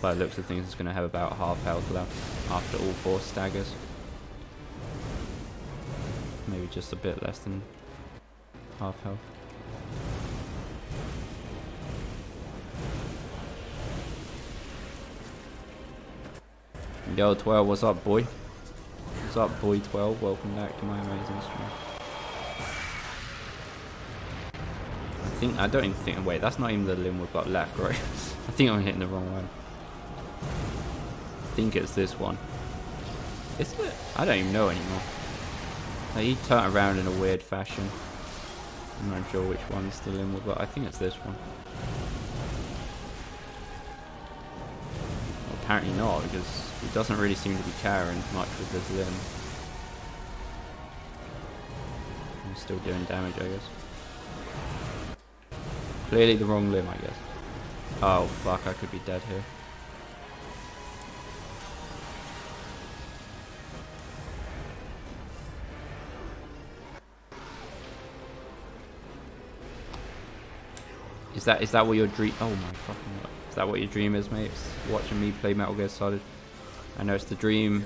By the looks of things it's going to have about half health left after all four staggers. Maybe just a bit less than half health. Yo, 12, what's up, boy? What's up, boy 12? Welcome back to my amazing stream. I don't even think, wait, that's not even the limb we've got left, right? I think I'm hitting the wrong one. I think it's this one. Is it? I don't even know anymore. Like, he turned around in a weird fashion. I'm not sure which one's the limb, but I think it's this one. Well, apparently not, because it doesn't really seem to be caring much with this limb. I'm still doing damage, I guess. Clearly the wrong limb, I guess. Oh fuck, I could be dead here. Is that what your dream? Oh my fucking god! Is that what your dream is, mate? It's watching me play Metal Gear Solid. I know it's the dream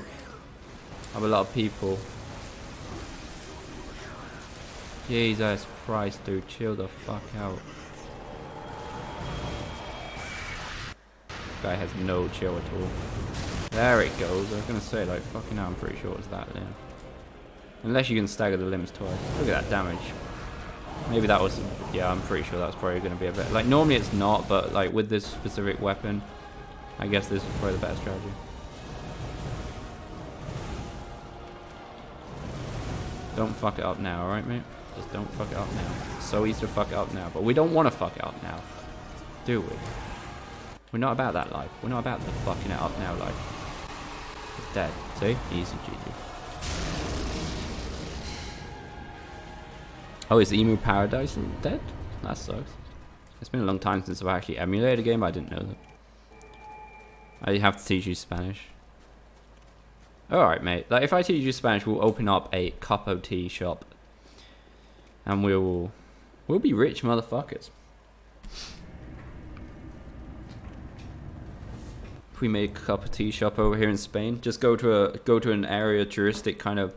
of a lot of people. Jesus Christ, dude! Chill the fuck out. guy has no chill at all. There it goes. I was going to say, like, fucking hell, I'm pretty sure it's that limb. Unless you can stagger the limbs twice. Look at that damage. Maybe that was... yeah, I'm pretty sure that's probably going to be a bit... like, normally it's not, but, like, with this specific weapon, I guess this is probably the better strategy. Don't fuck it up now, alright, mate? Just don't fuck it up now. It's so easy to fuck it up now, but we don't want to fuck it up now. Do we? We're not about that life. We're not about the fucking it up now life. It's dead. See? Easy, GG. Oh, is Emu Paradise dead? That sucks. It's been a long time since I've actually emulated a game, but I didn't know that. I have to teach you Spanish. Alright, mate. Like, if I teach you Spanish, we'll open up a cup of tea shop. And we'll be rich motherfuckers. If we make a cup of tea shop over here in Spain, just go to an area, touristic kind of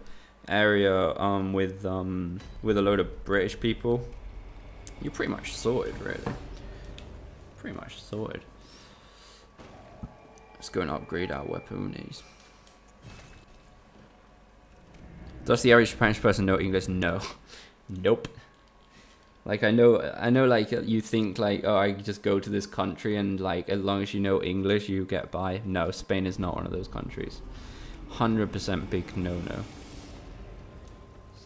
area with a load of British people, you're pretty much sorted, really. Pretty much sorted. Let's go and upgrade our weaponies. Does the average Spanish person know English? No. Nope. Like, I know, like, you think, like, oh, I just go to this country and, like, as long as you know English, you get by. No, Spain is not one of those countries. 100% big no-no.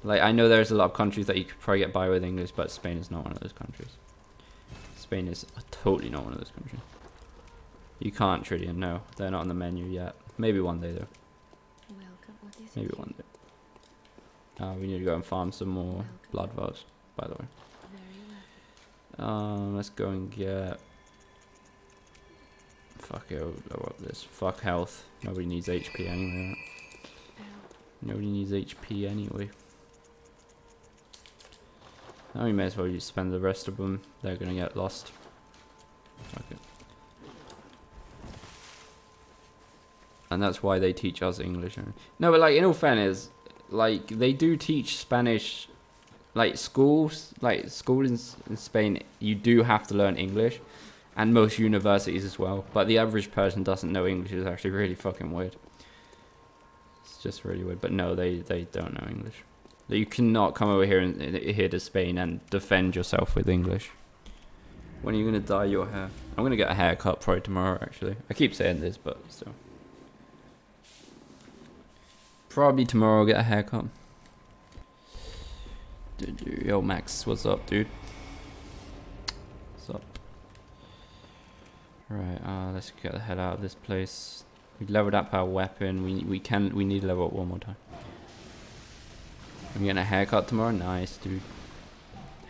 Like, I know there's a lot of countries that you could probably get by with English, but Spain is not one of those countries. Spain is totally not one of those countries. You can't, Tridian, no. They're not on the menu yet. Maybe one day, though. Maybe one day. We need to go and farm some more blood vials, by the way. Let's go and get... fuck it, I'll blow up this. Fuck health. Nobody needs HP anyway. Nobody needs HP anyway. Now we may as well just spend the rest of them. They're gonna get lost. Okay. And that's why they teach us English. No, but like, in all fairness, like, they do teach Spanish, like, schools, like, school in Spain, you do have to learn English, and most universities as well, but the average person doesn't know English is actually really fucking weird. It's just really weird, but no, they don't know English. That you cannot come over here and here to Spain and defend yourself with English. When are you gonna dye your hair? I'm gonna get a haircut probably tomorrow. Actually, I keep saying this, but still, probably tomorrow I'll get a haircut. Yo, Max, what's up, dude? What's up? Right, let's get the hell out of this place. We leveled up our weapon. We need to level up one more time. I'm getting a haircut tomorrow? Nice, dude.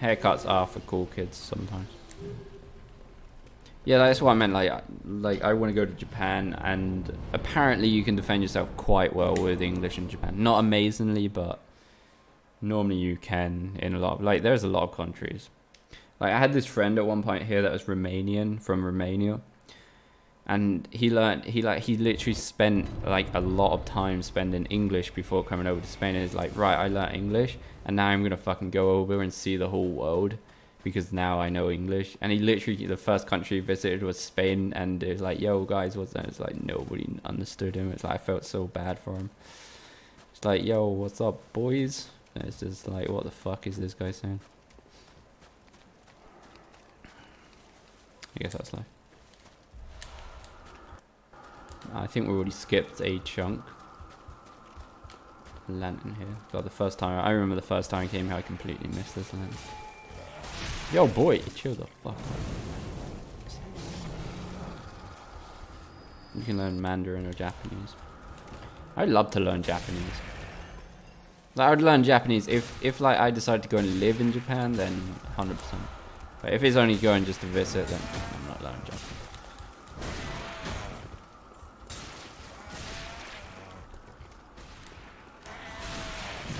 Haircuts are for cool kids sometimes. Yeah, that's what I meant. Like I want to go to Japan, and apparently you can defend yourself quite well with English in Japan. Not amazingly, but normally you can in a lot of... like, there's a lot of countries. Like, I had this friend at one point here that was Romanian, from Romania. And he literally spent like a lot of time spending English before coming over to Spain, and he's like, right, I learned English and now I'm gonna fucking go over and see the whole world because now I know English. And he literally, the first country he visited was Spain, and it was like, yo guys, what's that? It's like nobody understood him. It's like I felt so bad for him. It's like, yo, what's up, boys? And it's just like, what the fuck is this guy saying? I guess that's life. I think we already skipped a chunk. Lantern here. God, the first time, I remember the first time I came here, I completely missed this lantern. Yo, boy, chill the fuck out. You can learn Mandarin or Japanese. I'd love to learn Japanese. Like, I would learn Japanese if like I decided to go and live in Japan, then 100%. But if it's only going just to visit, then I'm not learning Japanese.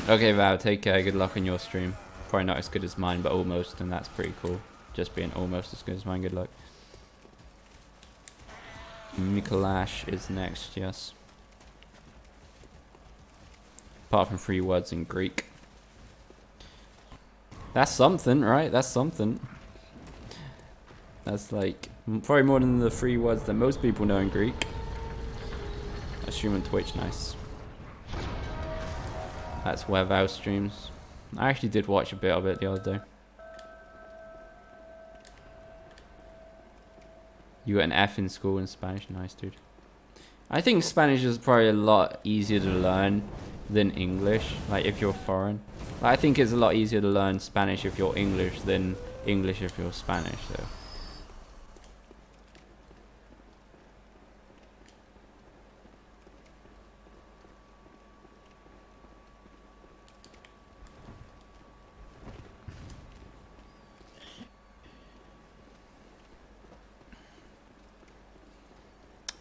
Okay, Val, take care. Good luck on your stream. Probably not as good as mine, but almost, and that's pretty cool. Just being almost as good as mine. Good luck. Mikolash is next, yes. Apart from 3 words in Greek. That's something, right? That's something. That's like Probably more than the three words that most people know in Greek. I stream on Twitch, nice. That's where Val streams. I actually did watch a bit of it the other day. You got an F in school in Spanish? Nice, dude. I think Spanish is probably a lot easier to learn than English, like if you're foreign. I think it's a lot easier to learn Spanish if you're English than English if you're Spanish, though.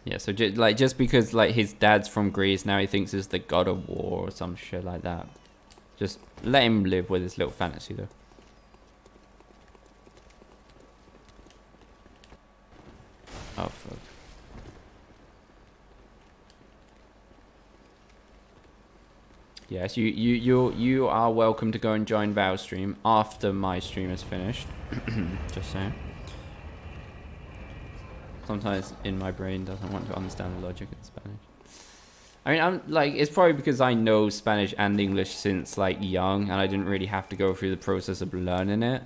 Yeah, so just because like his dad's from Greece, now he thinks it's the god of war or some shit like that. Just let him live with his little fantasy, though. Oh fuck. Yes, you are welcome to go and join Val's stream after my stream is finished. Just saying. Sometimes in my brain doesn't want to understand the logic in Spanish. I mean, I'm like, it's probably because I know Spanish and English since like young, and I didn't really have to go through the process of learning it.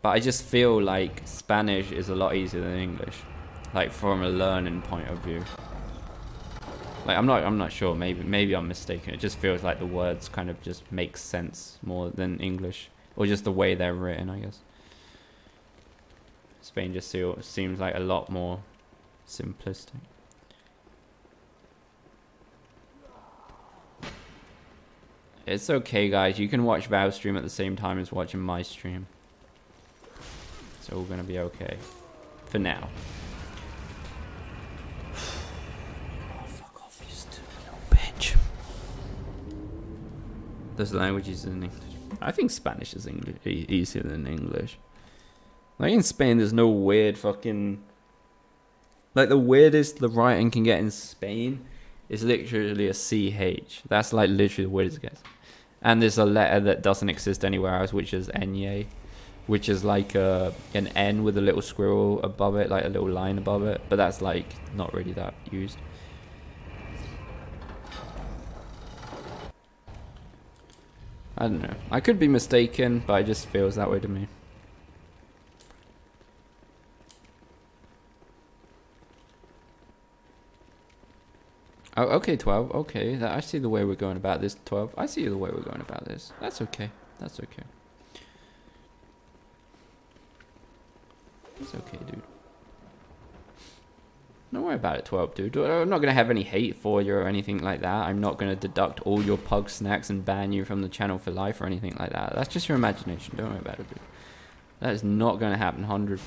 But I just feel like Spanish is a lot easier than English, like from a learning point of view. Like I'm not sure. Maybe I'm mistaken. It just feels like the words kind of just make sense more than English, or just the way they're written, I guess. Spain just seems like a lot more simplistic. It's okay, guys. You can watch Val's stream at the same time as watching my stream. It's all gonna be okay. For now. Oh, fuck off, you stupid little bitch. This language is in English. I think Spanish is easier than English. Like in Spain, there's no weird fucking... Like the weirdest the writing can get in Spain is literally a CH. That's like literally the weirdest it gets. And there's a letter that doesn't exist anywhere else, which is Nye, which is like an N with a little squirrel above it, like a little line above it. But that's like not really that used. I don't know. I could be mistaken, but it just feels that way to me. Oh, okay, 12. Okay, I see the way we're going about this, 12. I see the way we're going about this. That's okay. That's okay. It's okay, dude. Don't worry about it, 12, dude. I'm not going to have any hate for you or anything like that. I'm not going to deduct all your pug snacks and ban you from the channel for life or anything like that. That's just your imagination. Don't worry about it, dude. That is not going to happen 100%.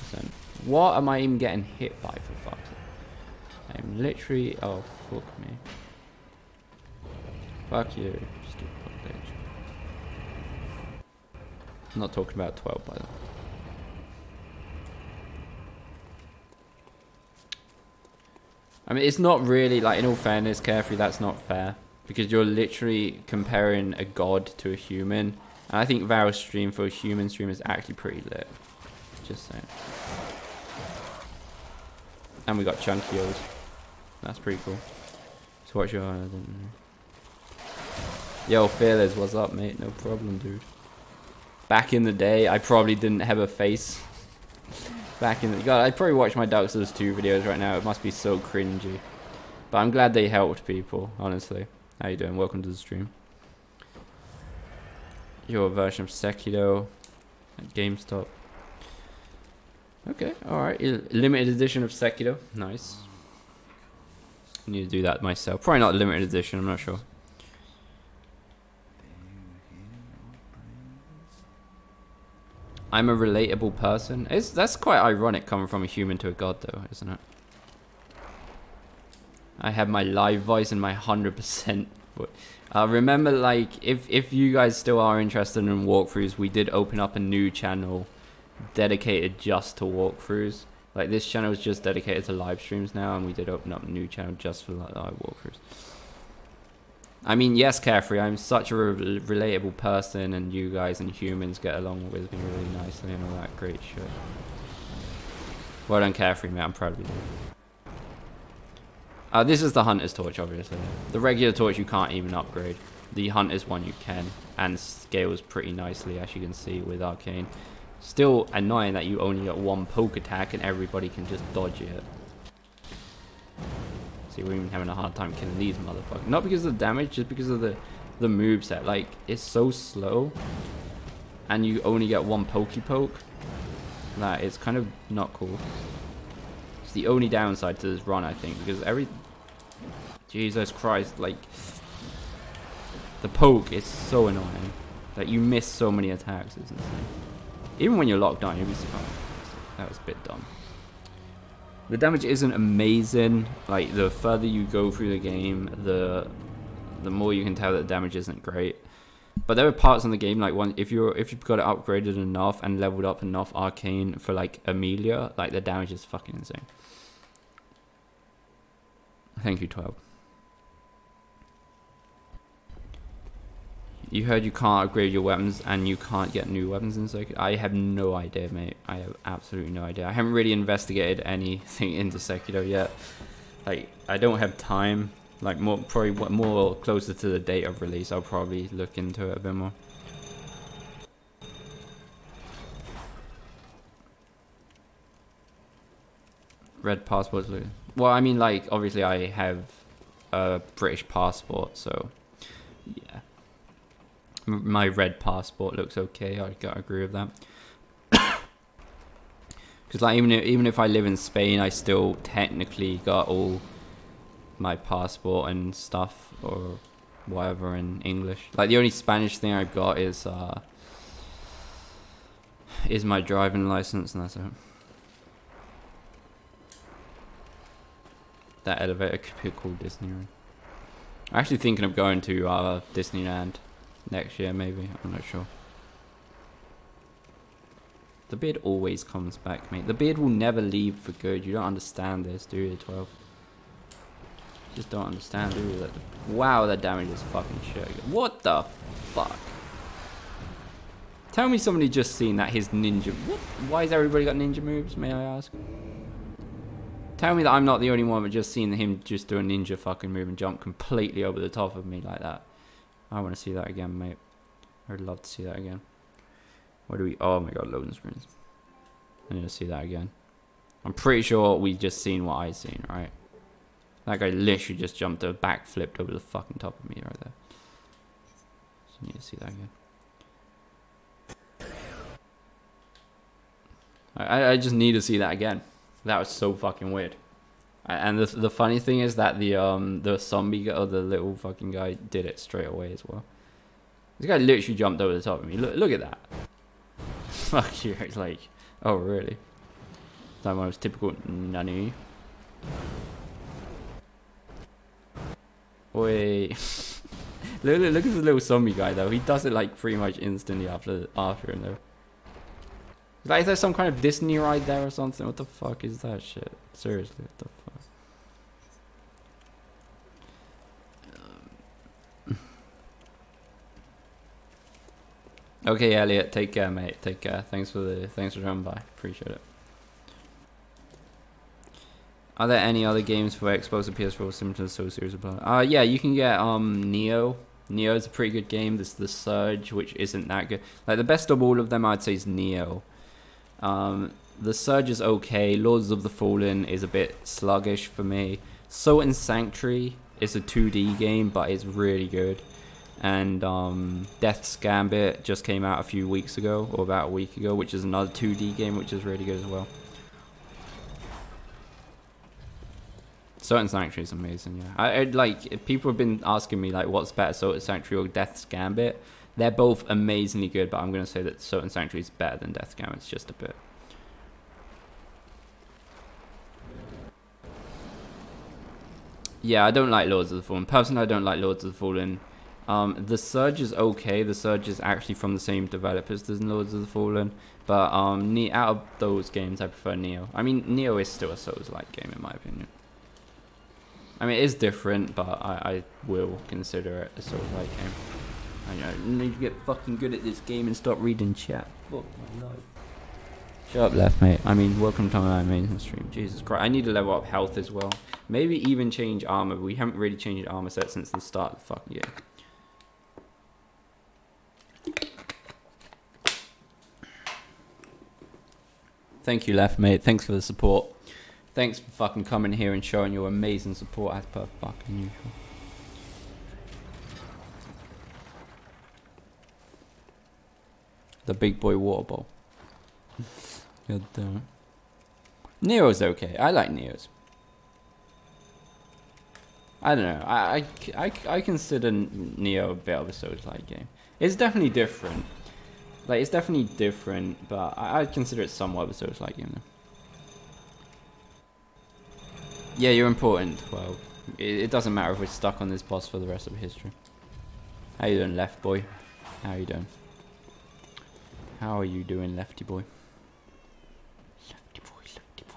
What am I even getting hit by, for fuck's sake? I'm literally... Oh, fuck me. Fuck you. Stupid bitch. I'm not talking about 12, by the way. I mean, it's not really, like, in all fairness, Caffrey, that's not fair. Because you're literally comparing a god to a human. And I think Val's stream for a human stream is actually pretty lit. Just saying. And we got Chunkyos. That's pretty cool. So what's your... I don't know. Yo, Fearless, what's up, mate? No problem, dude. Back in the day, I probably didn't have a face. Back in the... God, I probably watch my Darksiders 2 videos right now. It must be so cringy. But I'm glad they helped people, honestly. How you doing? Welcome to the stream. Your version of Sekiro at GameStop. Okay, alright. Limited edition of Sekiro. Nice. I need to do that myself. Probably not limited edition, I'm not sure. I'm a relatable person. That's quite ironic coming from a human to a god though, isn't it? I have my live voice and my 100%. Remember, like, if you guys still are interested in walkthroughs, we did open up a new channel dedicated just to walkthroughs. Like this channel is just dedicated to live streams now, and we did open up a new channel just for live walkthroughs. I mean, yes, Caffrey, I'm such a relatable person, and you guys and humans get along with me really nicely and all that great shit. Well done, Caffrey, mate. I'm proud of you. This is the Hunter's Torch, obviously. The regular torch you can't even upgrade. The Hunter's one you can, and scales pretty nicely, as you can see, with Arcane. Still annoying that you only got one poke attack and everybody can just dodge it. See, we're even having a hard time killing these motherfuckers. Not because of the damage, just because of the moveset. Like, it's so slow, and you only get one poke. That is kind of not cool. It's the only downside to this run, I think, because every... Jesus Christ, like... The poke is so annoying. Like, you miss so many attacks, it's insane. Even when you're locked down, you'll be surprised. That was a bit dumb. The damage isn't amazing. Like, the further you go through the game, the more you can tell that the damage isn't great. But there are parts in the game, like, one, if you've got it upgraded enough and leveled up enough Arcane for, like, Amelia, like, the damage is fucking insane. Thank you, 12. You heard you can't upgrade your weapons and you can't get new weapons in Sekiro? I have no idea, mate. I have absolutely no idea. I haven't really investigated anything into Sekiro yet. Like, I don't have time. Like, probably more closer to the date of release, I'll probably look into it a bit more. Red passports, look. Well, I mean, like, obviously I have a British passport, so yeah. My red passport looks okay. I gotta agree with that. Because like even if I live in Spain, I still technically got all my passport and stuff or whatever in English. Like the only Spanish thing I've got is my driving license, and that's it. That elevator could be called Disneyland. I'm actually thinking of going to Disneyland. Next year, maybe. I'm not sure. The beard always comes back, mate. The beard will never leave for good. You don't understand this, do you, 12? You just don't understand, do you? Wow, that damage is fucking shit. What the fuck? Tell me somebody just seen that his ninja... What? Why has everybody got ninja moves, may I ask? Tell me that I'm not the only one but just seen him just do a ninja fucking move and jump completely over the top of me like that. I want to see that again, mate. I would love to see that again. What do we... Oh my god, loading screens. I need to see that again. I'm pretty sure we just seen what I seen, right? That guy literally just jumped backflipped over the fucking top of me right there. So I need to see that again. I just need to see that again. That was so fucking weird. And the funny thing is that the zombie or the little fucking guy did it straight away as well. This guy literally jumped over the top of me. Look at that. Fuck you. It's like, oh really? That one was typical nanny. Wait. look at the little zombie guy though. He does it like pretty much instantly after him though. Like, is there some kind of Disney ride there or something? What the fuck is that shit? Seriously, what the fuck? Okay, Elliot, take care, mate. Take care. Thanks for coming by. Appreciate it. Are there any other games for Xbox or PS4 similar to the Soul Series? Yeah, you can get Neo. Neo is a pretty good game. There's the Surge, which isn't that good. Like the best of all of them, I'd say, is Neo. The Surge is okay. Lords of the Fallen is a bit sluggish for me. So in Sanctuary is a 2D game, but it's really good. And Death's Gambit just came out a few weeks ago, or about a week ago, which is another 2D game, which is really good as well. So in Sanctuary is amazing, yeah. Like, people have been asking me, like, what's better, So in Sanctuary or Death's Gambit? They're both amazingly good, but I'm going to say that Soten Sanctuary is better than Death Gambit. It's just a bit. Yeah, I don't like Lords of the Fallen. Personally, I don't like Lords of the Fallen. The Surge is okay. The Surge is actually from the same developers as Lords of the Fallen. But out of those games, I prefer Neo. I mean, Neo is still a Souls-like game, in my opinion. I mean, it is different, but I will consider it a Souls-like game. I need to get fucking good at this game and stop reading chat. Fuck my life. Shut up, Left, mate. I mean, welcome to my amazing stream. Jesus Christ, I need to level up health as well. Maybe even change armor. We haven't really changed armor set since the start of the fucking year. Thank you, Left, mate. Thanks for the support. Thanks for fucking coming here and showing your amazing support as per fucking usual. The big boy water bowl. God damn it. Neo's okay. I like Neo's. I don't know. I consider Neo a bit of a Souls-like game. It's definitely different. Like, it's definitely different, but I consider it somewhat of a Souls-like game. Yeah, you're important. Well, it doesn't matter if we're stuck on this boss for the rest of history. How you doing, Left boy? How you doing? How are you doing, Lefty boy? Lefty boy, Lefty boy.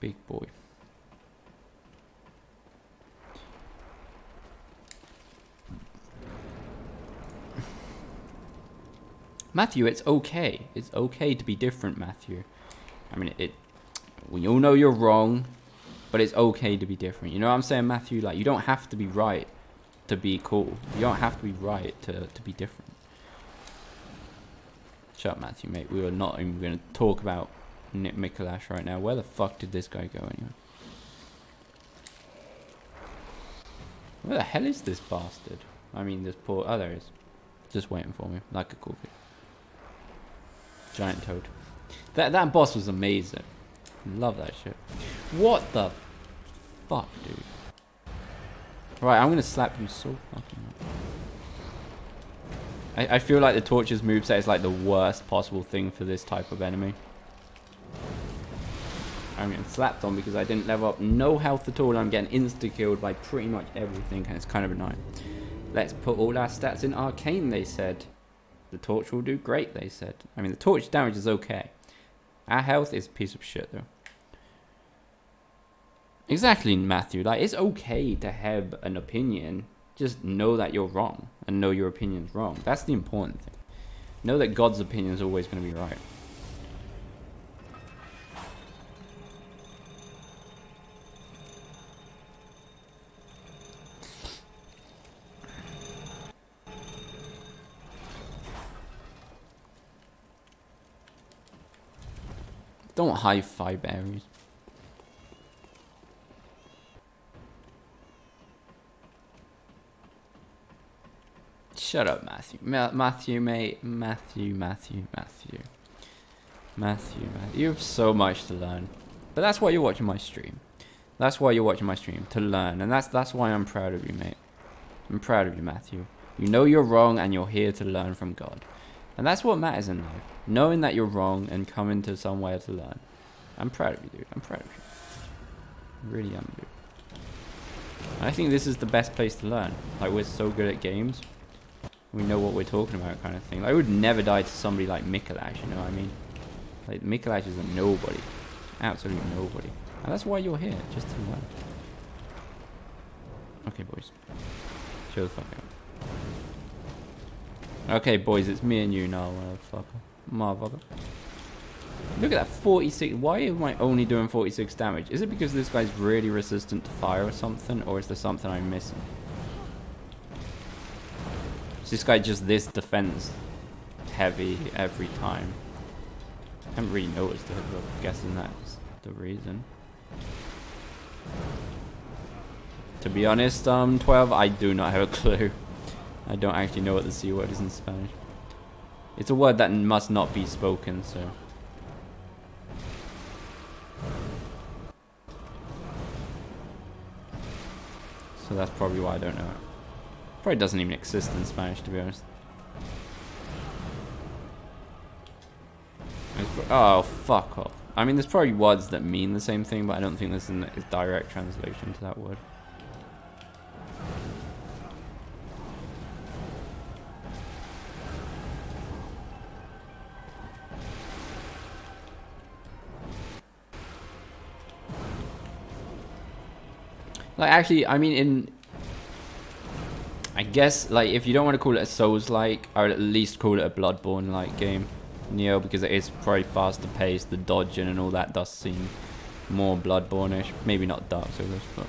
Big boy. Matthew, it's okay. It's okay to be different, Matthew. I mean, we all know you're wrong, but it's okay to be different. You know what I'm saying, Matthew? Like, you don't have to be right to be cool. You don't have to be right to be different. Shut up, Matthew, mate. We were not even going to talk about Nick Mikolash right now. Where the fuck did this guy go anyway? Where the hell is this bastard? I mean, this poor... Oh, there he is. Just waiting for me. Like a cool kid. Giant toad. That boss was amazing. Love that shit. What the fuck, dude? Right, I'm going to slap you so fucking much. I feel like the Torches moveset is like the worst possible thing for this type of enemy. I'm getting slapped on because I didn't level up, no health at all. I'm getting insta-killed by pretty much everything, and it's kind of annoying. Let's put all our stats in Arcane, they said. The Torch will do great, they said. I mean, the Torch damage is okay. Our health is a piece of shit, though. Exactly, Matthew. Like, it's okay to have an opinion. Just know that you're wrong and know your opinion's wrong. That's the important thing. Know that God's opinion is always going to be right. Don't high-five Ares. Shut up, Matthew. Matthew, mate. Matthew. You have so much to learn. But that's why you're watching my stream. That's why you're watching my stream, to learn. And that's why I'm proud of you, mate. I'm proud of you, Matthew. You know you're wrong and you're here to learn from God. And that's what matters in life. Knowing that you're wrong and coming to somewhere to learn. I'm proud of you, dude. I'm proud of you. I really am, dude. And I think this is the best place to learn. Like, we're so good at games. We know what we're talking about, kind of thing. Like, I would never die to somebody like Mikolash, you know what I mean? Like, Mikolash is a nobody. Absolute nobody. And that's why you're here, just to learn. Okay, boys. Chill the fuck out. Okay, boys, it's me and you now, motherfucker. Motherfucker. Look at that, 46. Why am I only doing 46 damage? Is it because this guy's really resistant to fire or something? Or is there something I'm missing? This guy just this defense heavy every time. I haven't really noticed it, but I'm guessing that's the reason. To be honest, 12, I do not have a clue. I don't actually know what the C word is in Spanish. It's a word that must not be spoken, so. So that's probably why I don't know it. Probably doesn't even exist in Spanish, to be honest. Oh, fuck off. I mean, there's probably words that mean the same thing, but I don't think there's a direct translation to that word. Like, actually, I mean, I guess, like, if you don't want to call it a Souls-like, I would at least call it a Bloodborne-like game. Neo because it is probably faster paced, the dodging and all that does seem more Bloodborne-ish. Maybe not Darksiders, but...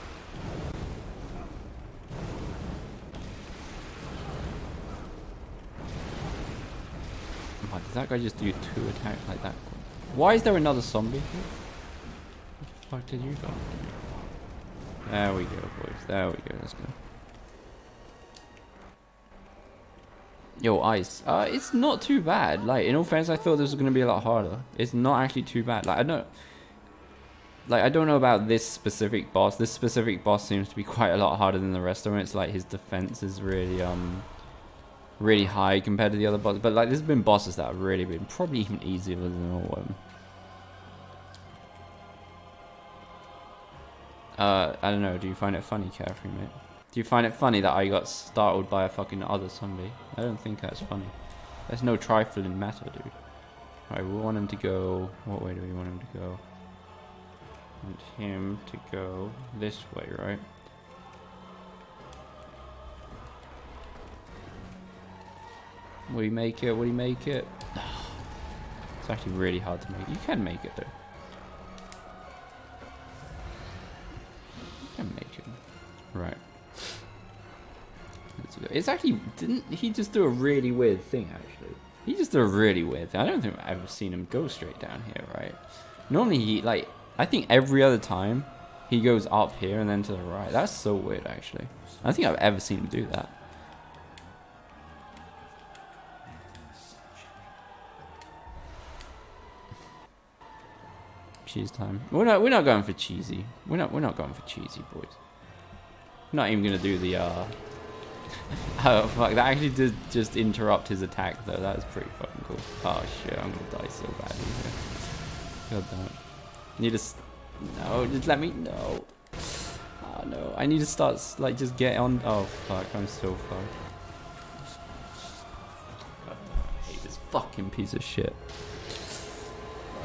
Oh, did that guy just do 2 attacks like that? Why is there another zombie here? What the fuck did you go? There we go, boys. There we go. Let's go. Yo, ice. It's not too bad. Like, in all fairness, I thought this was gonna be a lot harder. It's not actually too bad. Like, I don't know about this specific boss. This specific boss seems to be quite a lot harder than the rest of them. It's like his defense is really, really high compared to the other bosses. But like, there's been bosses that have really been probably even easier than all of them. I don't know. Do you find it funny, Caffrey, mate? Do you find it funny that I got startled by a fucking other zombie? I don't think that's funny. There's no trifling matter, dude. Alright, we want him to go... What way do we want him to go? We want him to go this way, right? Will he make it? Will he make it? It's actually really hard to make it. You can make it, though. You can make it. Right. It's actually, didn't he just do a really weird thing, actually? He just did a really weird thing. I don't think I've ever seen him go straight down here, right? Normally he, like, I think every other time he goes up here and then to the right. That's so weird, actually. I don't think I've ever seen him do that. Cheese time. We're not going for cheesy. We're not going for cheesy, boys. We're not even gonna do the, Oh fuck, that actually did just interrupt his attack though, that was pretty fucking cool. Oh shit, I'm gonna die so badly here. God damn it. Need to... No, just let me... No. Oh no, I need to start, like, just get on... Oh fuck, I'm so fucked. God, I hate this fucking piece of shit.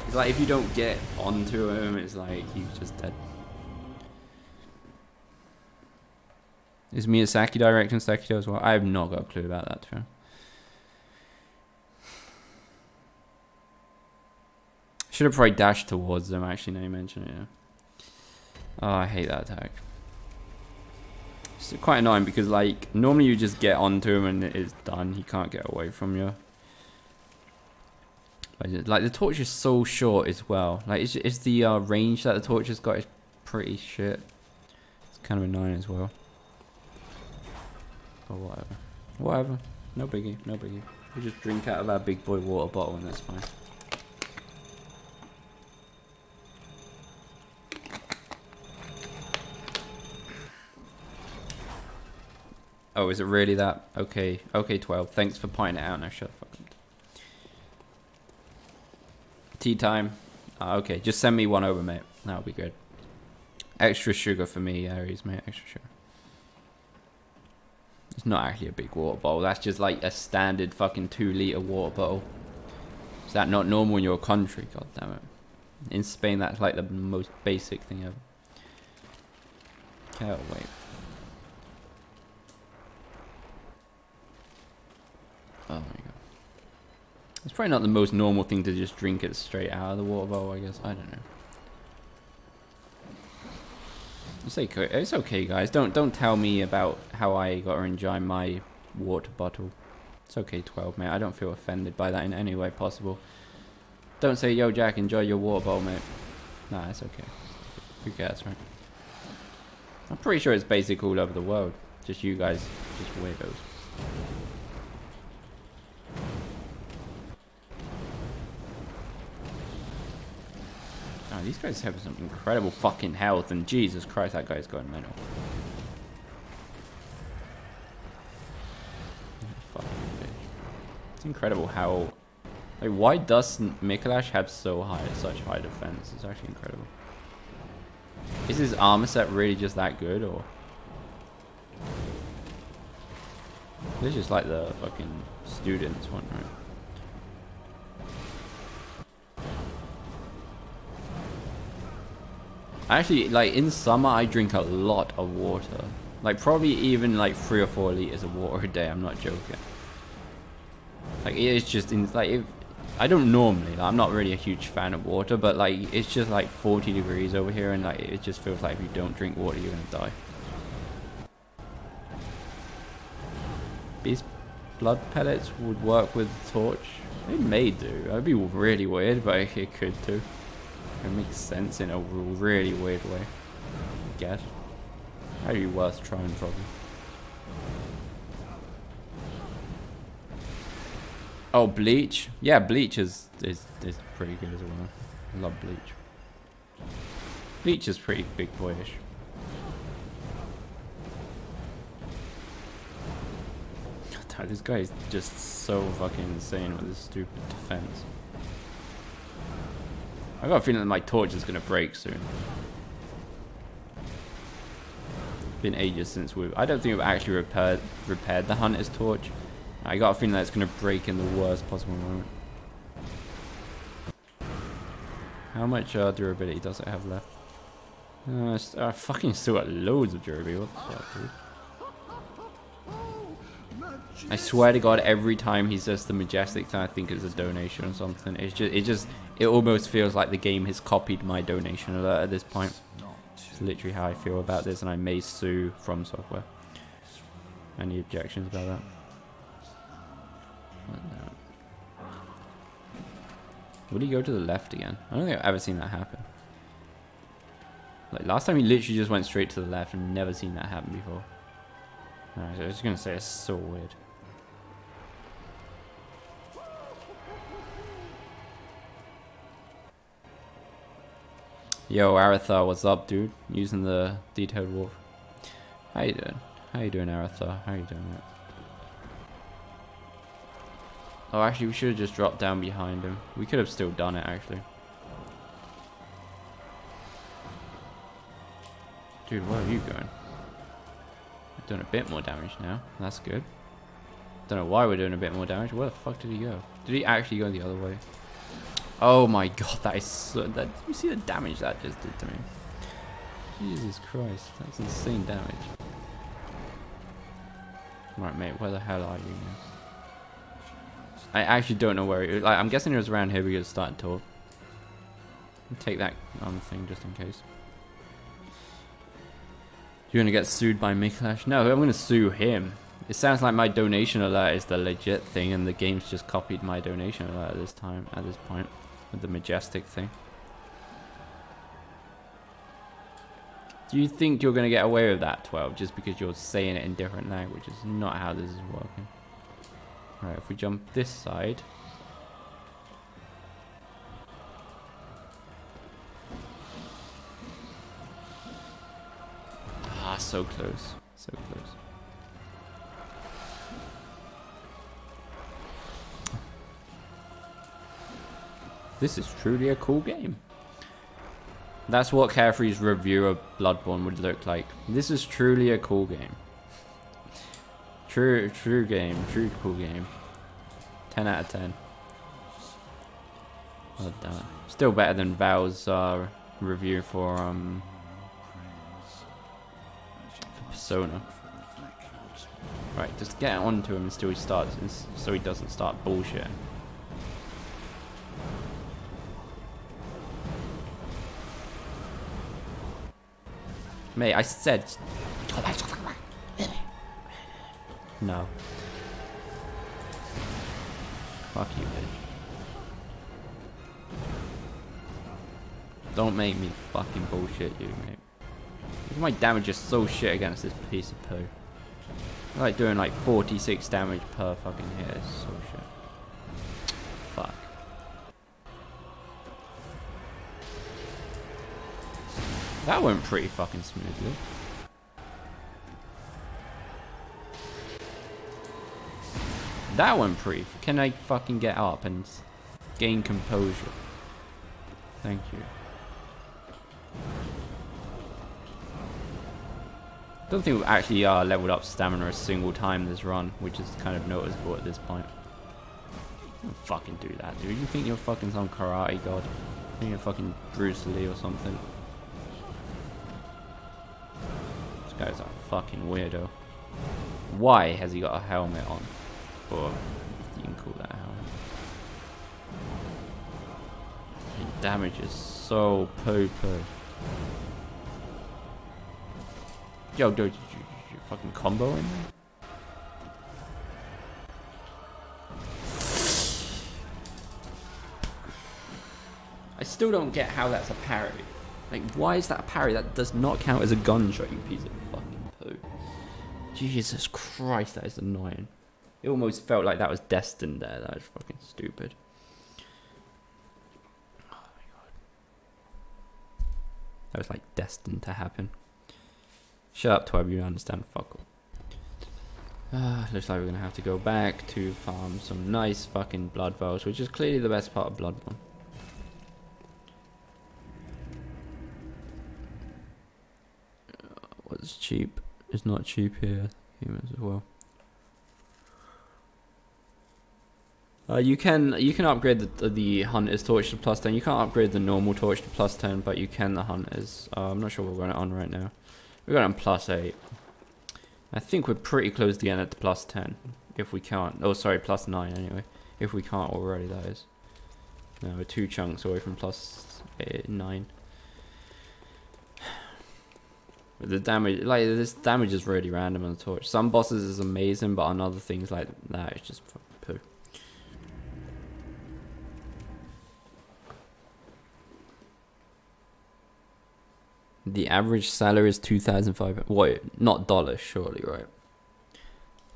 It's like, if you don't get onto him, it's like, he's just dead. Is Miyazaki directing Sekiro as well? I have not got a clue about that, too. Should have probably dashed towards them, actually, now you mention it, yeah. Oh, I hate that attack. It's quite annoying because, like, normally you just get onto him and it's done. He can't get away from you. Like, the torch is so short as well. Like, it's the range that the torch has got is pretty shit. It's kind of annoying as well. Or whatever. Whatever. No biggie. No biggie. We just drink out of our big boy water bottle and that's fine. Oh, is it really that? Okay. Okay, 12. Thanks for pointing it out. Now shut the fuck up. Tea time. Okay. Just send me one over, mate. That'll be good. Extra sugar for me, Ares, mate. Extra sugar. It's not actually a big water bottle. That's just like a standard fucking 2-liter water bottle. Is that not normal in your country? God damn it. In Spain, that's like the most basic thing ever. Can't wait. Oh my god. It's probably not the most normal thing to just drink it straight out of the water bottle, I guess. I don't know. It's okay, guys. Don't tell me about how I got to enjoy my water bottle. It's okay, 12, mate. I don't feel offended by that in any way possible. Don't say, yo, Jack, enjoy your water bottle, mate. Nah, it's okay. Who cares, right? I'm pretty sure it's basic all over the world. Just you guys, just weirdos. Oh, these guys have some incredible fucking health, and Jesus Christ, that guy's going mental. Fucking bitch. It's incredible how... Like, why does Mikolash have such high defense? It's actually incredible. Is his armor set really just that good, or...? This is just like the fucking students one, right? Actually, like, in summer, I drink a lot of water. Like, probably even, like, 3 or 4 liters of water a day. I'm not joking. Like, it is just... In, like, if, I don't normally, like, I'm not really a huge fan of water, but like it's just like 40 degrees over here, and like it just feels like if you don't drink water, you're gonna die. These blood pellets would work with the torch. They may do. That'd be really weird, but it could do. It makes sense in a really weird way, I guess. That'd be worth trying, probably. Oh, Bleach? Yeah, Bleach is pretty good as well. I love Bleach. Bleach is pretty big boyish. God, this guy is just so fucking insane with his stupid defense. I got a feeling that my torch is gonna break soon. It's been ages since we've... I don't think we've actually repaired the Hunter's torch. I got a feeling that it's going to break in the worst possible moment. How much durability does it have left? I fucking still got loads of durability. What the fuck, dude? I swear to God, every time he says the majestic thing, I think it's a donation or something. It almost feels like the game has copied my donation alert at this point. It's literally how I feel about this, and I may sue From Software. Any objections about that? Would he go to the left again? I don't think I've ever seen that happen. Like last time he literally just went straight to the left, and never seen that happen before. Alright, so I was just gonna say it's so weird. Yo, Arathar, what's up, dude? Using the detailed warp. How you doing? How you doing, Arathar? How you doing, mate? Oh, actually, we should have just dropped down behind him. We could have still done it, actually. Dude, where are you going? I've done a bit more damage now. That's good. Don't know why we're doing a bit more damage. Where the fuck did he go? Did he actually go the other way? Oh my god, that is so... That, did you see the damage that just did to me? Jesus Christ, that's insane damage. Right, mate, where the hell are you now? I actually don't know where it. Like, I'm guessing it was around here. We could start to take that thing just in case. You're gonna get sued by Miklash? No, I'm gonna sue him. It sounds like my donation alert is the legit thing, and the game's just copied my donation alert at this time. At this point, with the majestic thing. Do you think you're gonna get away with that, 12? Just because you're saying it in different language? It's not how this is working. Alright, if we jump this side. Ah, so close. So close. This is truly a cool game. That's what Caffrey's review of Bloodborne would look like. This is truly a cool game. True game, true cool game. 10 out of 10. Well done. Still better than Val's review for Persona. Right, just get on to him until he starts, so he doesn't start bullshitting. Mate, I said. No. Fuck you, bitch. Don't make me fucking bullshit you, mate. My damage is so shit against this piece of poo. I'm like doing like 46 damage per fucking hit. It's so shit. Fuck. That went pretty fucking smoothly. That one proof. Can I fucking get up and gain composure? Thank you. Don't think we've actually leveled up stamina a single time this run, which is kind of noticeable at this point. Don't fucking do that, dude. You think you're fucking some karate god? You think you're fucking Bruce Lee or something? This guy's a fucking weirdo. Why has he got a helmet on? Or you can call that helmet. damage is so poo-poo. Yo, dude, did you fucking combo in there? I still don't get how that's a parry. Like, why is that a parry? That does not count as a gunshot, you piece of fucking poo. Jesus Christ, that is annoying. It almost felt like that was destined there. That was fucking stupid. Oh my god. That was like destined to happen. Shut up, Tweb, you understand. Fuck all. Looks like we're gonna have to go back to farm some nice fucking blood vials, which is clearly the best part of Bloodborne. What's cheap is not cheap here. Humans as well. You can upgrade the hunter's torch to +10. You can't upgrade the normal torch to +10, but you can the hunters. I'm not sure what we're going on right now. We're going on +8. I think we're pretty close again at the +10. If we can't, oh sorry, +9 anyway. If we can't already, that is. No, we're 2 chunks away from +9. The damage, like this damage is really random on the torch. Some bosses is amazing, but on other things like that, it's just poo. The average salary is 2,500. What? Not dollars, surely, right?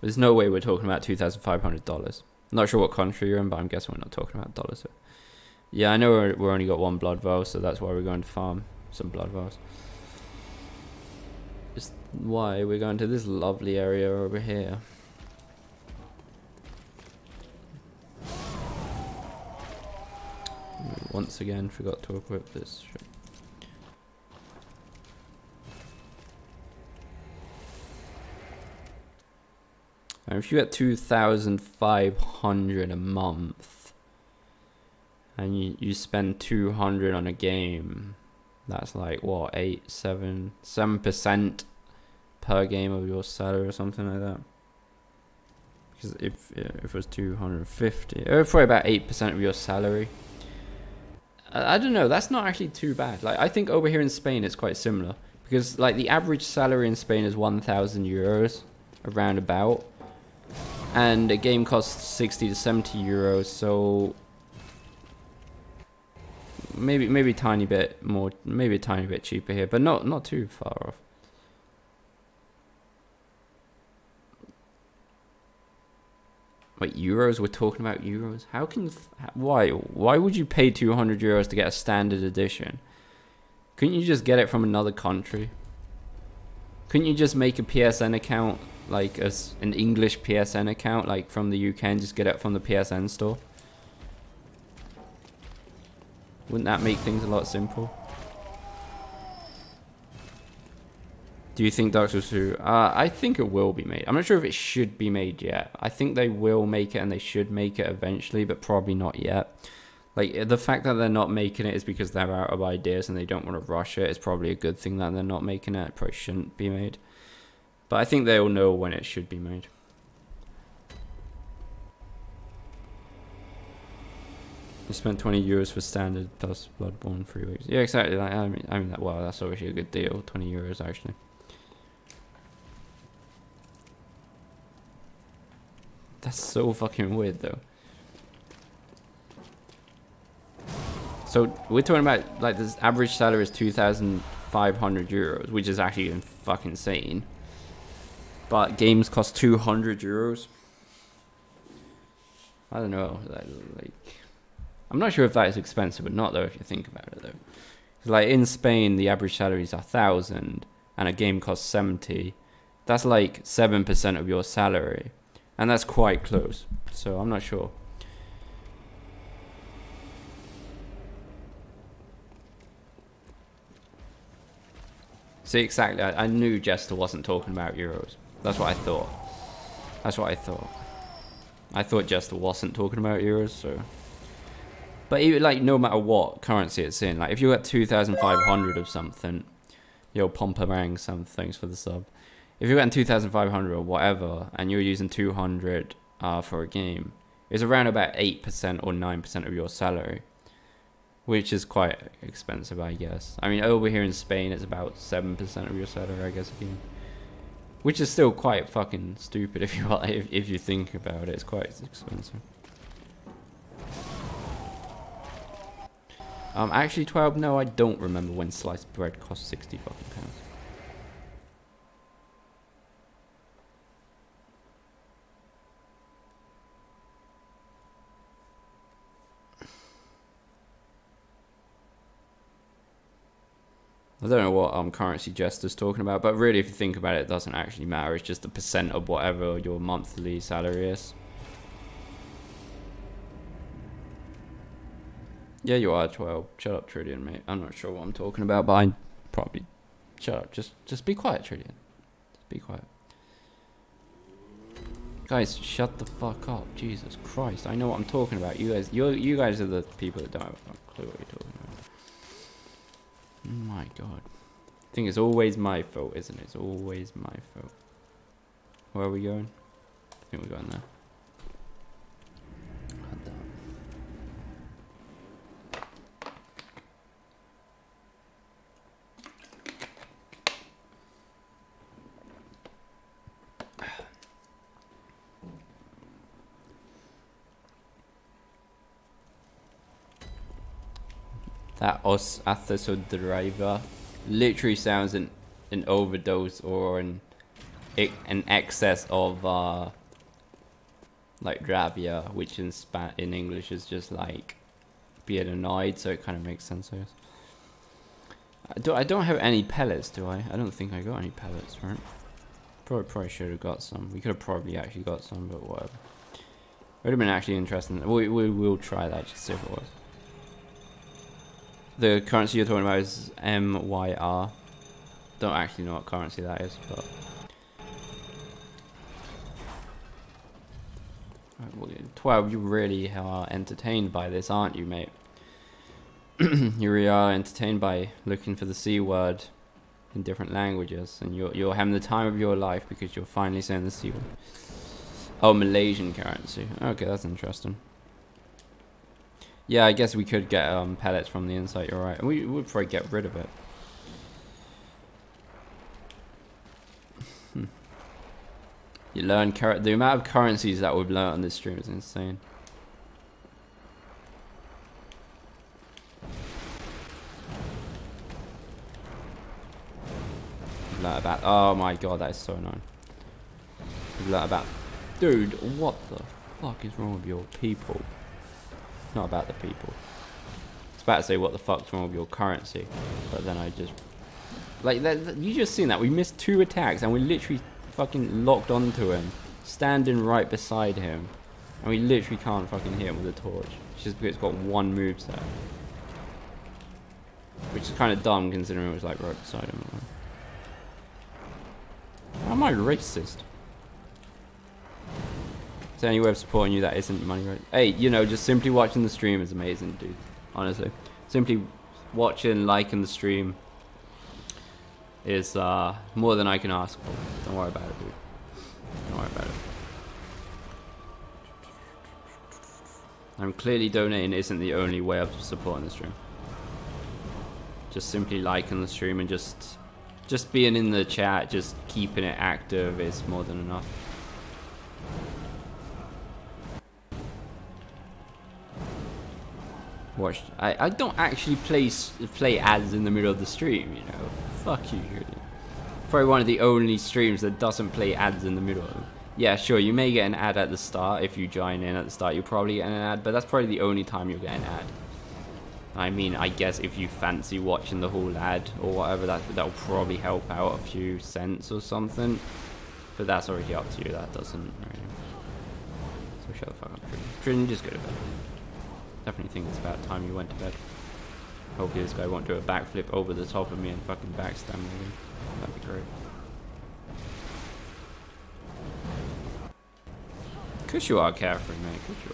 There's no way we're talking about $2,500. Not sure what country you're in, but I'm guessing we're not talking about dollars. So. Yeah, I know we're only got 1 blood vial, so that's why we're going to farm some blood vials. Just why we're going to this lovely area over here. Once again, forgot to equip this shit. If you get 2,500 a month and you spend 200 on a game, that's like what, 7% per game of your salary or something like that. Because if it was 250, or probably about 8% of your salary. I don't know. That's not actually too bad. Like I think over here in Spain it's quite similar because like the average salary in Spain is 1,000 euros around about. And a game costs 60 to 70 euros, so maybe a tiny bit more, maybe a tiny bit cheaper here, but not too far off. Wait, euros? We're talking about euros? How can? Why would you pay 200 euros to get a standard edition? Couldn't you just get it from another country? Couldn't you just make a PSN account? Like an English PSN account, like from the UK, and just get it from the PSN store. Wouldn't that make things a lot simpler? Do you think Dark Souls 2? I think it will be made. I'm not sure if it should be made yet. I think they will make it and they should make it eventually, but probably not yet. Like the fact that they're not making it is because they're out of ideas and they don't want to rush it. It's probably a good thing that they're not making it. It probably shouldn't be made. But I think they all know when it should be made. I spent 20 euros for standard plus Bloodborne 3 weeks. Yeah, exactly. Like, I mean, wow, that's obviously a good deal. 20 euros actually. That's so fucking weird, though. So we're talking about like this average salary is 2,500 euros, which is actually fucking insane. But games cost 200 euros. I don't know. Like, I'm not sure if that is expensive or not, though. If you think about it, though, like in Spain, the average salaries are 1,000, and a game costs 70. That's like 7% of your salary, and that's quite close. So I'm not sure. See, exactly. I knew Jester wasn't talking about euros. That's what I thought. That's what I thought. I thought Jester wasn't talking about euros, so... But even, like, no matter what currency it's in, like, if you got 2,500 of something, you'll pomperang some things for the sub. If you're getting 2,500 or whatever, and you're using 200 for a game, it's around about 8% or 9% of your salary. which is quite expensive, I guess. I mean, over here in Spain, it's about 7% of your salary, I guess, again. Which is still quite fucking stupid if you are, if you think about it. It's quite expensive. Actually, 12. No, I don't remember when sliced bread cost 60 fucking pounds. I don't know what currency Jester's talking about, but really if you think about it, it doesn't actually matter. It's just the percent of whatever your monthly salary is. Yeah, you are 12. Shut up, Trillion, mate. I'm not sure what I'm talking about, but I probably... Shut up. Just be quiet, Trillion. Just be quiet. Guys, shut the fuck up. Jesus Christ. I know what I'm talking about. You guys are the people that don't have a clue what you're talking about. Oh my god. I think it's always my fault, isn't it? It's always my fault. Where are we going? I think we're going there. That os athosodriva literally sounds an overdose or an excess of like dravia, which in English is just like being annoyed, so it kind of makes sense, I guess. I don't have any pellets, do I? I don't think I got any pellets, right? Probably should have got some. We could have probably actually got some, but whatever. It would have been actually interesting. We will try that just to see if it was. The currency you're talking about is MYR. Don't actually know what currency that is, but right, well, 12, you really are entertained by this, aren't you, mate? You really are entertained by looking for the C word in different languages, and you're having the time of your life because you're finally saying the C word. Oh, Malaysian currency. Okay, that's interesting. Yeah, I guess we could get pellets from the inside, you're right. And we would probably get rid of it. You learn the amount of currencies that we've learned on this stream is insane. We've learned about, oh my god, that is so annoying. We've learned about, dude, what the fuck is wrong with your people? Not about the people. I was about to say what the fuck's wrong with your currency, but then I just like that. You just seen that we missed 2 attacks and we literally fucking locked onto him, standing right beside him, and we literally can't fucking hit him with a torch. It's just because it's got 1 moveset, which is kind of dumb considering it was like right beside him. How am I racist? So any way of supporting you that isn't money, right? Hey, you know, just simply watching the stream is amazing, dude. Honestly, simply watching, liking the stream is more than I can ask for. Don't worry about it, dude. Don't worry about it. I'm clearly donating isn't the only way of supporting the stream. Just simply liking the stream and just being in the chat, just keeping it active is more than enough. Watched. I don't actually play ads in the middle of the stream, you know. Fuck you, really. Probably one of the only streams that doesn't play ads in the middle. Yeah, sure, you may get an ad at the start if you join in at the start. You'll probably get an ad, but that's probably the only time you'll get an ad. I mean, I guess if you fancy watching the whole ad or whatever, that'll probably help out a few cents or something. But that's already up to you. That doesn't really. So shut the fuck up, Trin. Just go to bed. Definitely think it's about time you went to bed. Hopefully this guy won't do a backflip over the top of me and fucking backstab me. That'd be great. Cause you are Caffrey, mate. Cause you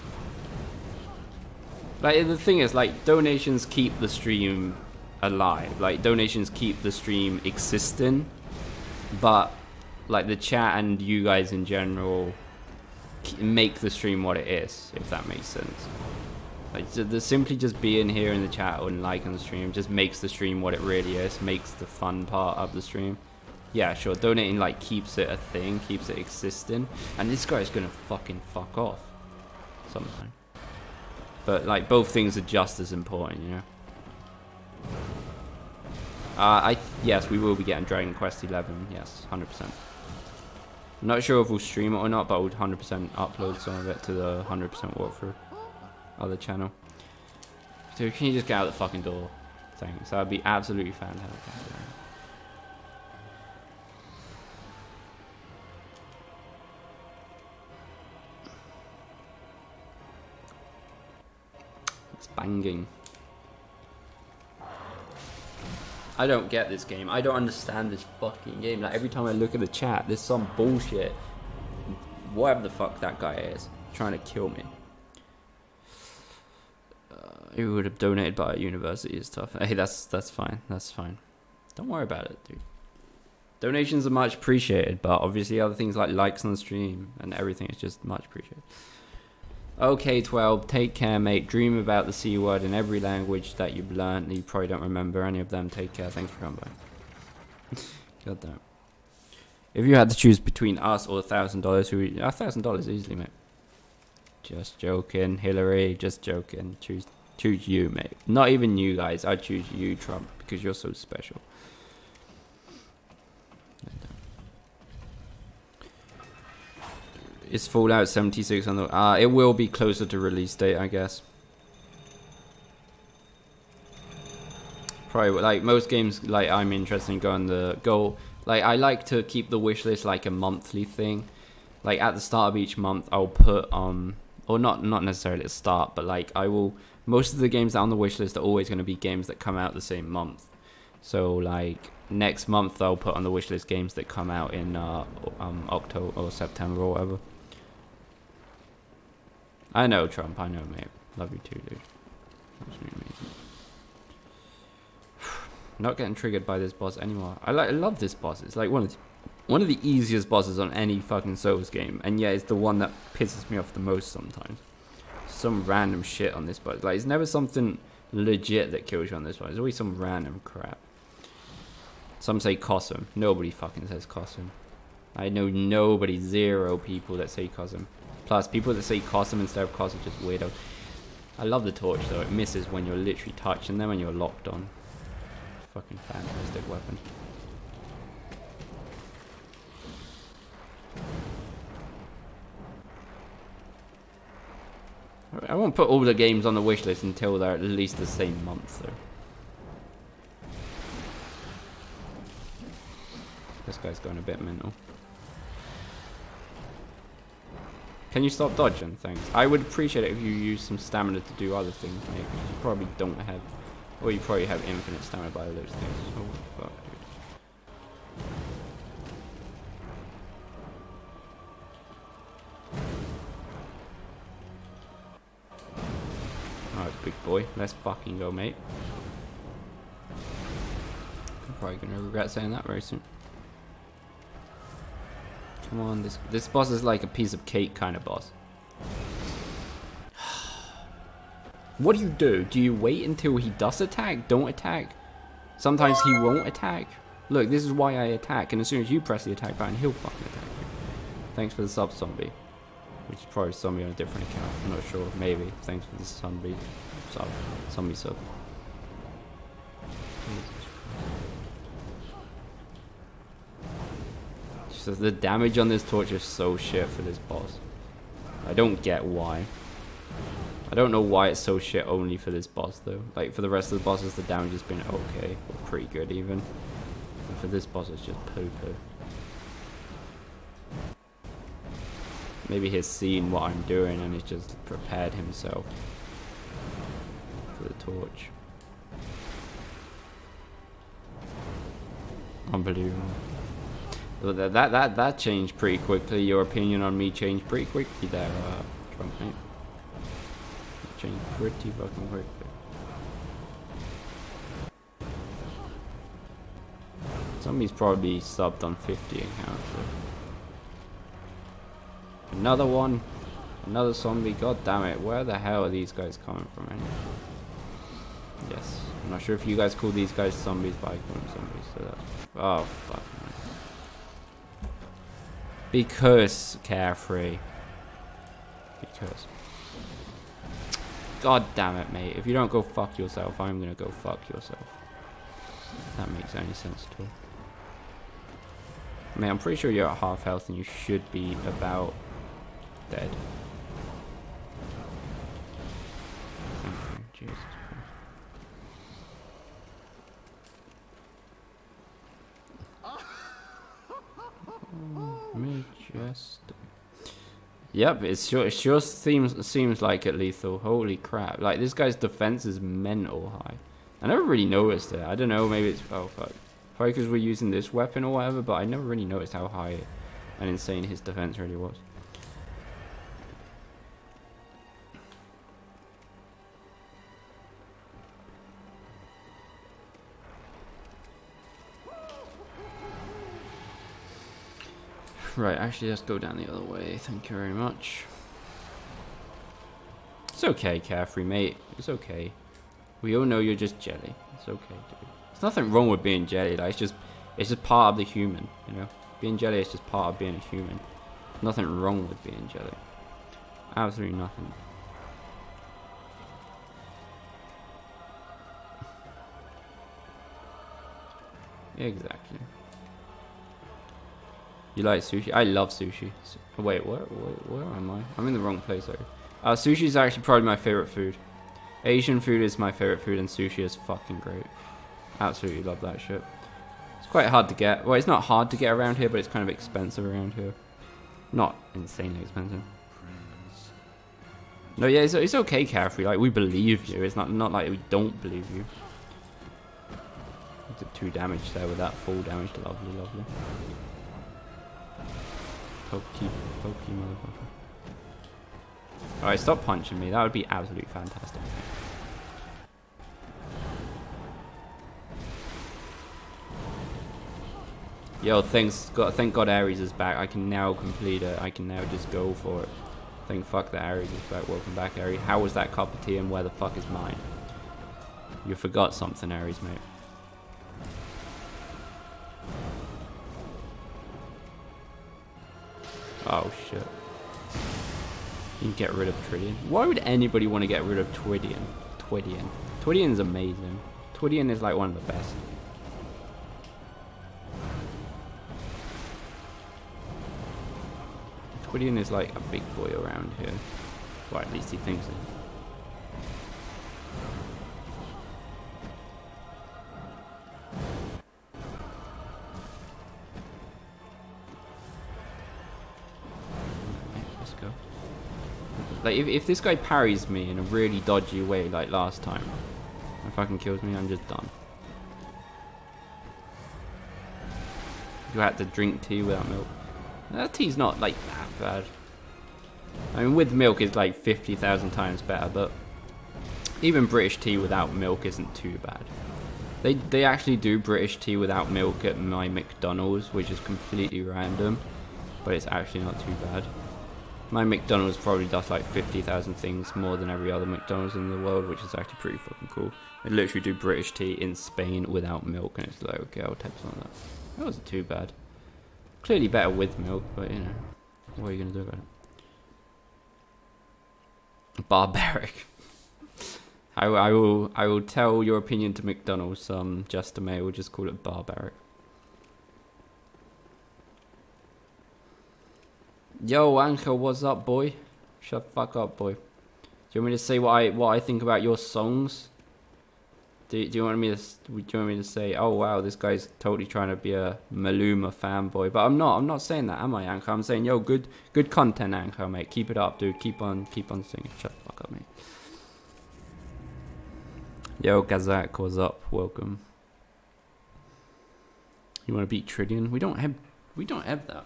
are. Like, the thing is, like, donations keep the stream alive. Like, donations keep the stream existing. But, like, the chat and you guys in general make the stream what it is, if that makes sense. Like, simply just being here in the chat and liking the stream just makes the stream what it really is, makes the fun part of the stream. Yeah, sure, donating, like, keeps it a thing, keeps it existing. And this guy's gonna fucking fuck off sometime. But, like, both things are just as important, you know? Yes, we will be getting Dragon Quest XI, yes, 100%. I'm not sure if we'll stream it or not, but I would 100% upload some of it to the 100% walkthrough other channel. Dude, can you just get out the fucking door? Thanks, that would be absolutely fantastic. It's banging. I don't get this game. I don't understand this fucking game. Like, every time I look at the chat, there's some bullshit. Whatever the fuck that guy is, trying to kill me. He would have donated, by a university is tough. Hey, that's fine. That's fine. Don't worry about it, dude. Donations are much appreciated, but obviously other things like likes on the stream and everything is just much appreciated. Okay, 12, take care, mate. Dream about the C word in every language that you've learned. You probably don't remember any of them. Take care. Thanks for coming by. God damn. If you had to choose between us or $1,000, who would you... $1,000 easily, mate. Just joking, Hillary. Just joking. Choose you, mate. Not even you guys. I choose you, Trump, because you're so special. Is Fallout 76 on the... it will be closer to release date, I guess. Probably, like, most games, like, I'm interested in going the goal. Like, I like to keep the wish list, like, a monthly thing. Like, at the start of each month, I'll put, or not necessarily at the start, but, like, I will... Most of the games that are on the wish list are always going to be games that come out the same month. So, like... Next month, I'll put on the wish list games that come out in October or September or whatever. I know, Trump. I know, mate. Love you too, dude. That's really amazing. Not getting triggered by this boss anymore. I love this boss. It's like one of the easiest bosses on any fucking Souls game, and yet it's the one that pisses me off the most sometimes. Some random shit on this boss. Like, it's never something legit that kills you on this one. It's always some random crap. Some say Cosm. Nobody fucking says Cosm. I know nobody, zero people that say Cosm. Plus, people that say Cosm instead of Cosm just weirdos. I love the torch though. It misses when you're literally touching them and you're locked on. Fucking fantastic weapon. I won't put all the games on the wish list until they're at least the same month though. This guy's going a bit mental. Can you stop dodging? Thanks. I would appreciate it if you used some stamina to do other things, mate. You probably don't have... Or you probably have infinite stamina by those things. Oh, fuck, dude. Alright, big boy. Let's fucking go, mate. I'm probably going to regret saying that very soon. Come on, this boss is like a piece of cake kind of boss. What do you do? Do you wait until he does attack? Don't attack? Sometimes he won't attack. Look, this is why I attack, and as soon as you press the attack button, he'll fucking attack you. Thanks for the sub, zombie. Which is probably zombie on a different account. I'm not sure. Maybe. Thanks for the zombie sub. Zombie sub. The damage on this torch is so shit for this boss. I don't get why. I don't know why it's so shit only for this boss though. Like, for the rest of the bosses the damage has been okay, or pretty good even. And for this boss it's just poo poo. Maybe he's seen what I'm doing and he's just prepared himself for the torch. Unbelievable. That changed pretty quickly. Your opinion on me changed pretty quickly there, Trump, mate. It changed pretty fucking quickly. Somebody's probably subbed on 50 accounts. Another one. Another zombie, god damn it. Where the hell are these guys coming from anyway? Yes. I'm not sure if you guys call these guys zombies, but I call them zombies, so that's... Oh, fuck. Man. Because, Caffrey. Because. God damn it, mate. If you don't go fuck yourself, I'm gonna go fuck yourself. If that makes any sense at all. I mean, I'm pretty sure you're at half health and you should be about dead. Okay, Jesus Christ. Majestic. Yep, it sure seems like it lethal. Holy crap. Like, this guy's defense is mental high. I never really noticed it. I don't know, maybe it's... Oh, fuck. Probably because we're using this weapon or whatever, but I never really noticed how high and insane his defense really was. Right, actually, let's go down the other way. Thank you very much. It's okay, Caffrey, mate. It's okay. We all know you're just jelly. It's okay, dude. There's nothing wrong with being jelly. Like, it's just part of the human, you know? Being jelly is just part of being a human. There's nothing wrong with being jelly. Absolutely nothing. Exactly. You like sushi? I love sushi. Wait, what? Where am I? I'm in the wrong place, though. Sushi is actually probably my favorite food. Asian food is my favorite food, and sushi is fucking great. Absolutely love that shit. It's quite hard to get. Well, it's not hard to get around here, but it's kind of expensive around here. Not insanely expensive. No, yeah, it's okay, Caffrey. Like, we believe you. It's not like we don't believe you. I did 2 damage there with that full damage. Lovely, lovely. Pokey motherfucker. Alright, stop punching me. That would be absolutely fantastic. Yo, thank God Ares is back. I can now complete it. I can now just go for it. Thank fuck that Ares is back. Welcome back, Ares. How was that cup of tea and where the fuck is mine? You forgot something, Ares, mate. Oh, shit. You can get rid of Tridian. Why would anybody want to get rid of Tridian? Tridian's amazing. Tridian is like one of the best. Tridian is like a big boy around here. Well, at least he thinks it. Let's go. Like, if this guy parries me in a really dodgy way like last time, and fucking kills me, I'm just done. You had to drink tea without milk. That tea's not, like, that bad. I mean, with milk, it's, like, 50,000 times better, but even British tea without milk isn't too bad. They actually do British tea without milk at my McDonald's, which is completely random, but it's actually not too bad. My McDonald's probably does, like, 50,000 things more than every other McDonald's in the world, which is actually pretty fucking cool. They literally do British tea in Spain without milk, and it's like, okay, I'll take some of that. That wasn't too bad. Clearly better with milk, but you know, what are you gonna do about it? Barbaric. I will tell your opinion to McDonald's. Just a mate, we'll just call it barbaric. Yo, Anchor, what's up, boy? Shut the fuck up, boy. Do you want me to say what I think about your songs? Do you want me to? Do you want me to say, "Oh wow, this guy's totally trying to be a Maluma fanboy"? But I'm not. I'm not saying that, am I, Anchor? I'm saying, yo, good content, Anchor, mate. Keep it up, dude. Keep on singing. Shut the fuck up, mate. Yo, Gazak, what's up? Welcome. You want to beat Tridian? We don't have that.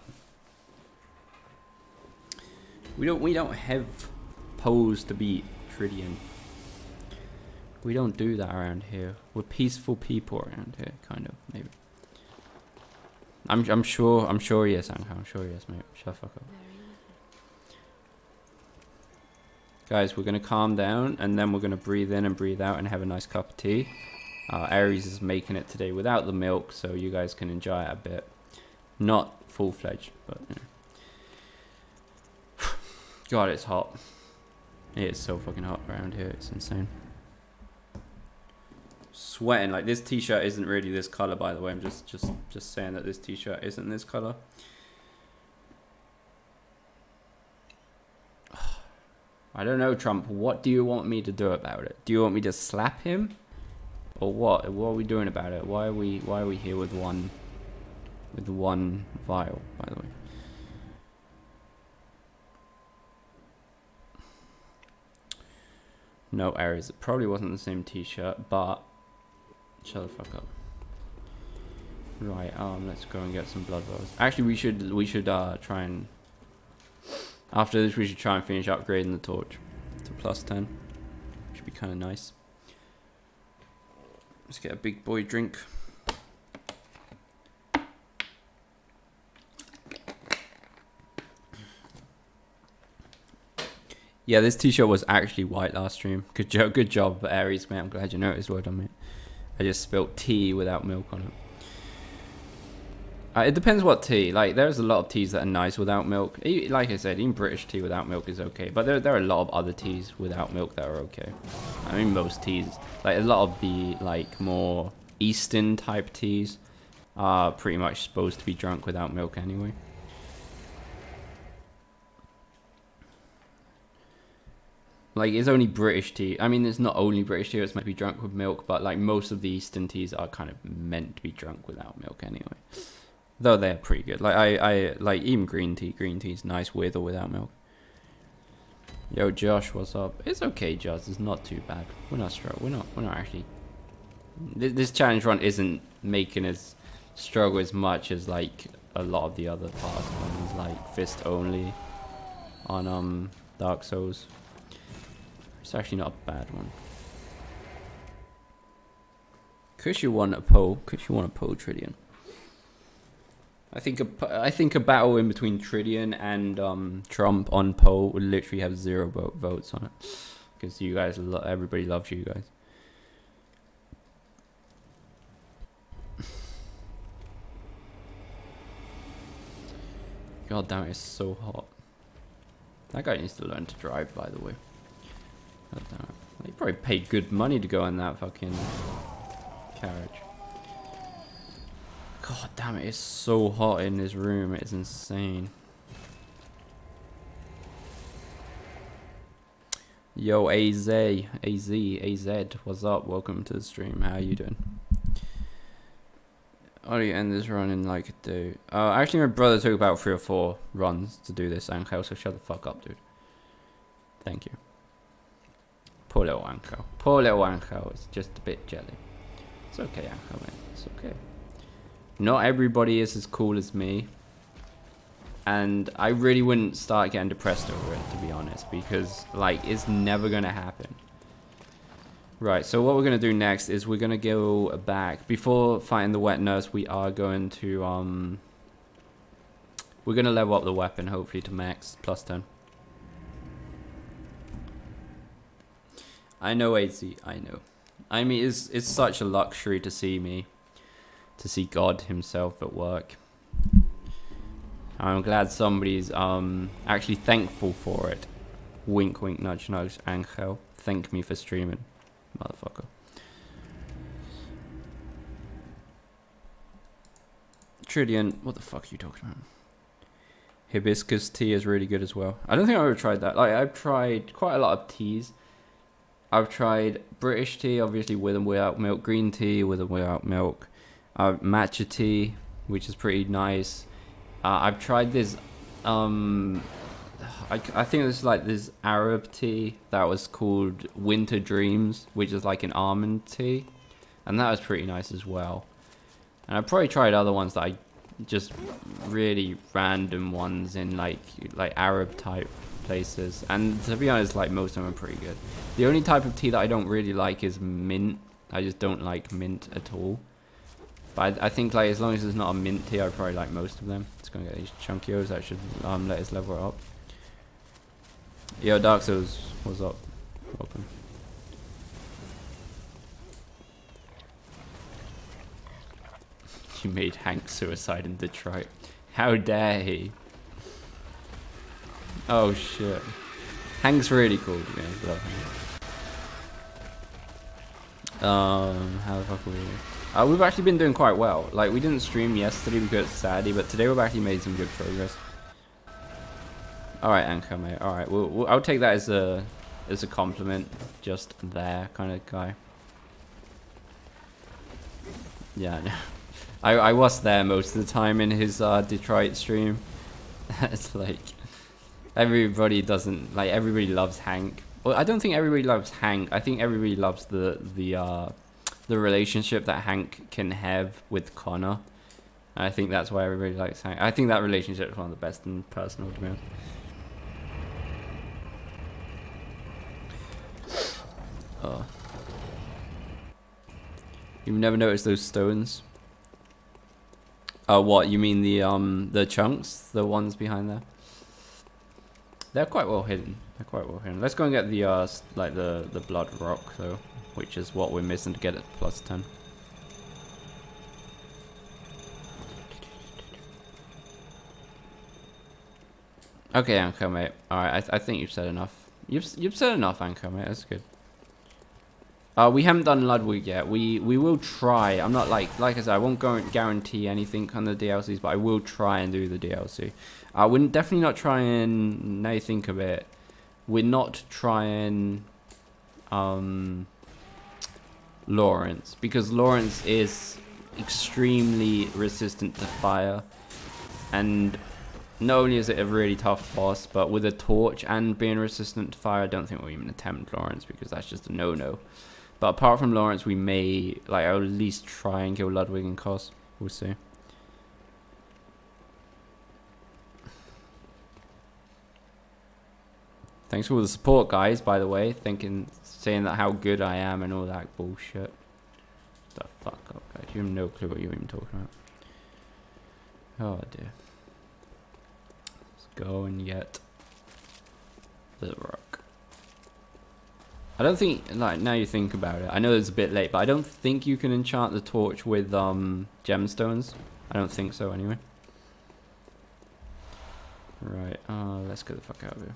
We don't have pose to beat Tridian. We don't do that around here. We're peaceful people around here, kind of, maybe. I'm sure yes, Anchor, I'm sure yes, mate. Shut the fuck up. Guys, we're going to calm down, and then we're going to breathe in and breathe out and have a nice cup of tea. Ares is making it today without the milk, so you guys can enjoy it a bit. Not full-fledged, but, you know. God, it's hot. It is so fucking hot around here. It's insane. Sweating. Like, this t-shirt isn't really this color, by the way. I'm just saying that this t-shirt isn't this color. I don't know, Trump. What do you want me to do about it? Do you want me to slap him? Or what? What are we doing about it? Why are we here with one vial, by the way? No, Ares. It probably wasn't the same t-shirt, but shut the fuck up. Right, let's go and get some blood vials. Actually, we should try and after this we should try and finish upgrading the torch to +10. Should be kinda nice. Let's get a big boy drink. Yeah, this t-shirt was actually white last stream. Good job, Ares, mate. I'm glad you noticed. Well done, mate. I just spilt tea without milk on it. It depends what tea. Like, there's a lot of teas that are nice without milk. Like I said, even British tea without milk is okay. But there are a lot of other teas without milk that are okay. I mean, most teas. Like, a lot of the, like, more Eastern type teas are pretty much supposed to be drunk without milk anyway. Like, it's only British tea. I mean, it's not only British tea, it's meant to be drunk with milk, but, like, most of the Eastern teas are kind of meant to be drunk without milk anyway. Though they're pretty good. Like, I like, even green tea's nice with or without milk. Yo, Josh, what's up? It's okay, Josh, it's not too bad. We're not actually... This challenge run isn't making us struggle as much as, like, a lot of the other past ones, like, Fist Only on, Dark Souls. It's actually not a bad one. Could you want a pole, Trillion? I think a battle in between Tridian and Trump on pole would literally have 0 votes on it, because you guys, everybody loves you guys. God damn, it's so hot. That guy needs to learn to drive, by the way. They probably paid good money to go in that fucking carriage. God damn it, it's so hot in this room, it's insane. Yo, AZ, what's up? Welcome to the stream, how are you doing? How do you end this run in like a day? Actually, my brother took about 3 or 4 runs to do this, and I also shut the fuck up, dude. Thank you. Poor little Anko, it's just a bit jelly. It's okay, Anko, man, it's okay. Not everybody is as cool as me. And I really wouldn't start getting depressed over it, to be honest, because, like, it's never gonna happen. Right, so what we're gonna do next is we're gonna go back. Before fighting the wet nurse, we are going to, we're gonna level up the weapon, hopefully, to max, +10. I know, AZ, I know. I mean, it's such a luxury to see me, to see God himself at work. I'm glad somebody's actually thankful for it. Wink, wink, nudge, nudge, Angel. Thank me for streaming, motherfucker. Trillion, what the fuck are you talking about? Hibiscus tea is really good as well. I don't think I've ever tried that. Like, I've tried quite a lot of teas. I've tried British tea, obviously, with and without milk. Green tea, with and without milk. Matcha tea, which is pretty nice. I've tried this, I think it's like this Arab tea that was called Winter Dreams, which is like an almond tea. And that was pretty nice as well. And I probably tried other ones that I just really random ones in like Arab type places, and to be honest, like, most of them are pretty good. The only type of tea that I don't really like is mint. I just don't like mint at all, but I think, like, as long as it's not a mint tea, I probably like most of them. It's gonna get these chunkios. That should let us level it up. Yo, Dark Souls, what's up? Open. You made Hank suicide in Detroit. How dare he? Oh shit. Hank's really cool, yeah, I love Hank. How the fuck are we doing? We've actually been doing quite well. Like, we didn't stream yesterday because it's Saturday, but today we've actually made some good progress. Alright, Anchor, mate. Alright, I'll take that as a compliment. Just there kind of guy. Yeah, no. I was there most of the time in his Detroit stream. It's like, everybody doesn't, like, everybody loves Hank. Well, I don't think everybody loves Hank. I think everybody loves the relationship that Hank can have with Connor. I think that's why everybody likes Hank. I think that relationship is one of the best in personal domain. Oh. You've never noticed those stones? What, you mean the chunks? The ones behind there? They're quite well hidden. They're quite well hidden. Let's go and get the, like the blood rock though, which is what we're missing to get at plus 10. Okay, Anchor, mate. Alright, I think you've said enough. You've said enough, Anchor, mate. That's good. We haven't done Ludwig yet. We will try. I'm not like I said, I won't go and guarantee anything on the DLCs, but I will try and do the DLC. I wouldn't definitely not try and, now you think of it, we're not trying Lawrence, because Lawrence is extremely resistant to fire, and not only is it a really tough boss, but with a torch and being resistant to fire, I don't think we'll even attempt Lawrence because that's just a no-no. But apart from Lawrence, we may, like, I'll at least try and kill Ludwig and Koss. We'll see. Thanks for all the support, guys, by the way. Saying that how good I am and all that bullshit. Shut the fuck up, guys. You have no clue what you're even talking about. Oh, dear. Let's go and get the rock. I don't think, like, now you think about it, I know it's a bit late, but I don't think you can enchant the torch with gemstones. I don't think so anyway. Right, let's get the fuck out of here.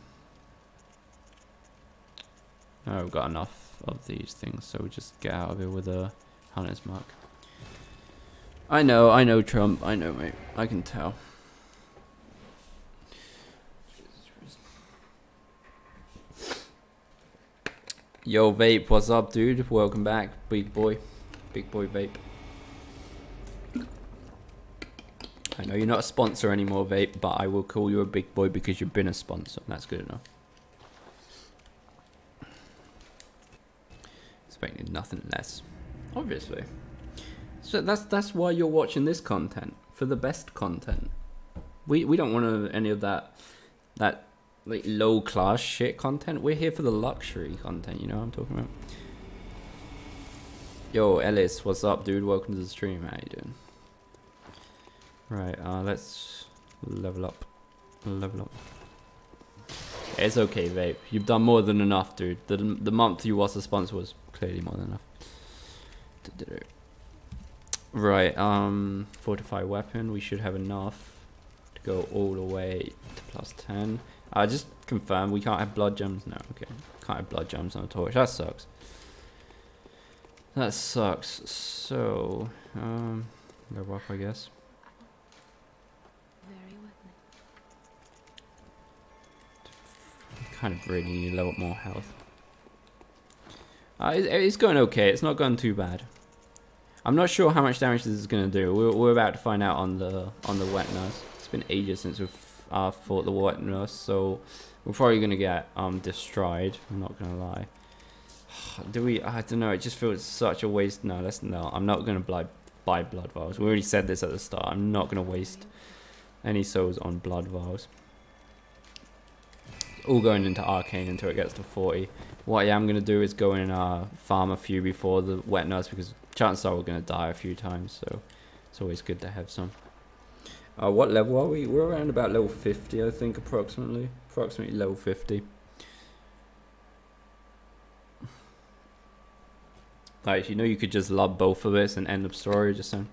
Oh, we've got enough of these things, so we'll just get out of here with a hunter's mark. I know Trump, I know, mate, I can tell. Yo, Vape, what's up, dude? Welcome back, big boy Vape. I know you're not a sponsor anymore, Vape, but I will call you a big boy because you've been a sponsor. That's good enough. Expected nothing less, obviously. So that's why you're watching this content, for the best content. We don't want any of that. Like low class shit content. We're here for the luxury content, you know what I'm talking about? Yo, Ellis, what's up, dude? Welcome to the stream, how you doing? Right, let's level up. Level up. It's okay, Vape. You've done more than enough, dude. The month you was a sponsor was clearly more than enough. Right, fortify weapon. We should have enough to go all the way to plus 10. Just confirm we can't have blood gems now. Okay, can't have blood gems on a torch. That sucks. That sucks. So, go up, I guess. Kind of really need to level up more health. It's going okay. It's not going too bad. I'm not sure how much damage this is going to do. We're about to find out on the wet nurse. It's been ages since we've fought the white nurse, so we're probably gonna get destroyed. I'm not gonna lie. Do we? I don't know. It just feels such a waste. No, that's no. I'm not gonna buy blood vials. We already said this at the start. I'm not gonna waste any souls on blood vials. It's all going into arcane until it gets to 40. What I am gonna do is go in and farm a few before the wet nurse because chances are we're gonna die a few times. So it's always good to have some. What level are we? We're around about level 50, I think, approximately. Level 50. Like, you know, you could just love both of us and end the story just then.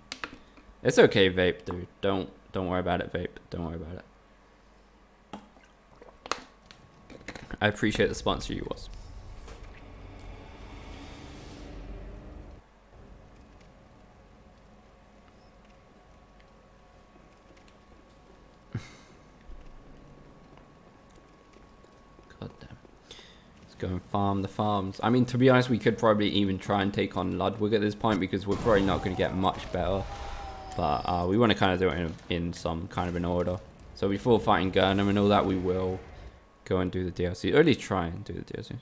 It's okay, Vape, dude. Don't worry about it, Vape. Don't worry about it. I appreciate the sponsor you was. Go and farm the farms. I mean, to be honest, we could probably even try and take on Ludwig at this point because we're probably not going to get much better. But we want to kind of do it in some kind of an order. So before fighting Gurnham and all that, we will go and do the DLC. Or at least try and do the DLC.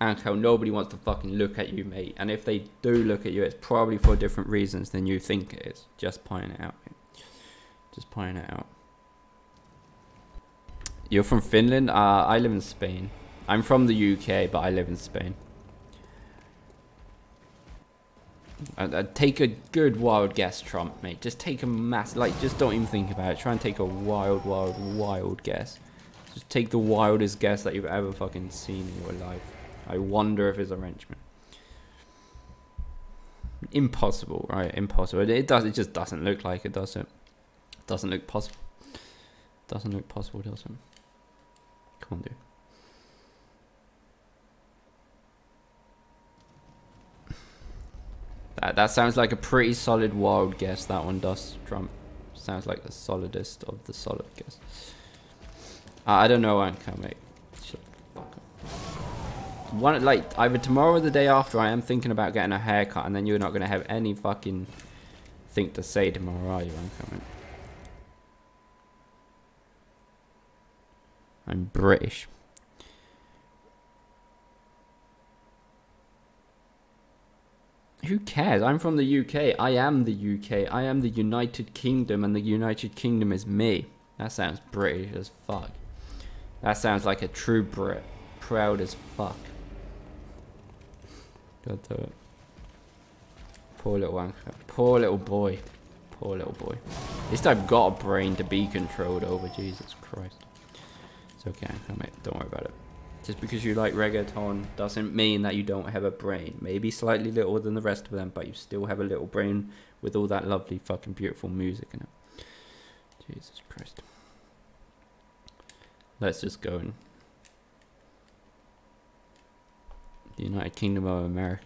And how nobody wants to fucking look at you, mate. And if they do look at you, it's probably for different reasons than you think it is. Just pointing it out, mate. Just pointing it out. You're from Finland? I live in Spain. I'm from the UK, but I live in Spain. I'd take a good wild guess, Trump, mate. Just take a massive, like, just don't even think about it. Try and take a wild, wild, wild guess. Just take the wildest guess that you've ever fucking seen in your life. I wonder if it's a wrenchman. Impossible, right? Impossible. It just doesn't look like it, does it? Doesn't look possible. Doesn't look possible, does it? Come on, dude. That sounds like a pretty solid wild guess, that one does, Trump. Sounds like the solidest of the solid guess. I don't know, I can't make. Shut the fuck up. One, like, either tomorrow or the day after, I am thinking about getting a haircut, and then you're not going to have any fucking thing to say tomorrow, are you? I can't make. I'm British. Who cares? I'm from the UK. I am the UK. I am the United Kingdom, and the United Kingdom is me. That sounds British as fuck. That sounds like a true Brit. Proud as fuck. God damn it. Poor little wanker. Poor little boy. Poor little boy. At least I've got a brain to be controlled over. Jesus Christ. It's okay, mate. Don't worry about it. Just because you like reggaeton doesn't mean that you don't have a brain. Maybe slightly littler than the rest of them, but you still have a little brain with all that lovely fucking beautiful music in it. Jesus Christ. Let's just go in. The United Kingdom of America.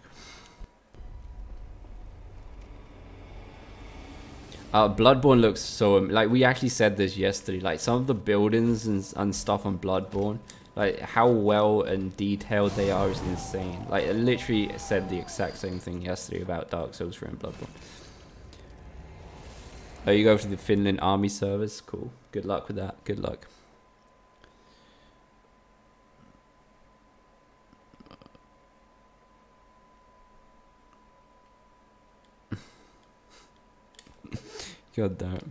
Bloodborne looks so, like, we actually said this yesterday, like, some of the buildings and stuff on Bloodborne, like, how well and detailed they are is insane. Like, I literally said the exact same thing yesterday about Dark Souls 3 and Bloodborne. Oh, you go to the Finland Army Service? Cool. Good luck with that. Good luck. God damn it.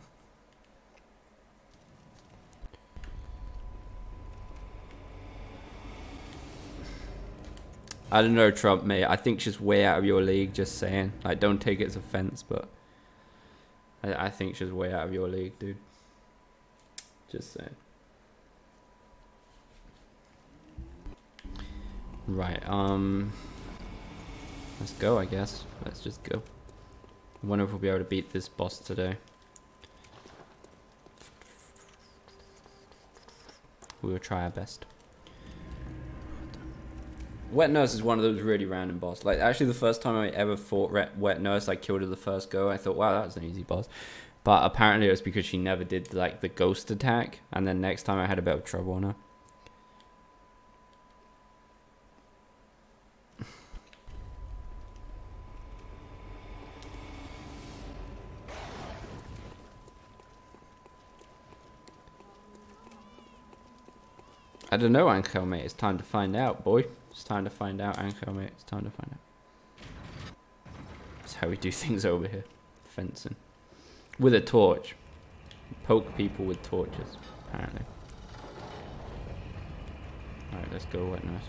I don't know, Trump, mate. I think she's way out of your league, just saying. Like, don't take it as offense, but I think she's way out of your league, dude. Just saying. Right, let's go, I guess. Let's just go. I wonder if we'll be able to beat this boss today. We will try our best. Wet Nurse is one of those really random boss. Like, actually the first time I ever fought Wet Nurse, I killed her the first go. I thought, wow, that was an easy boss. But apparently it was because she never did, like, the ghost attack. And then next time I had a bit of trouble on her. I don't know, Anko, mate. It's time to find out, boy. It's time to find out, Anko, mate. It's time to find out. That's how we do things over here. Fencing. With a torch. Poke people with torches, apparently. Alright, let's go, Wet Nurse.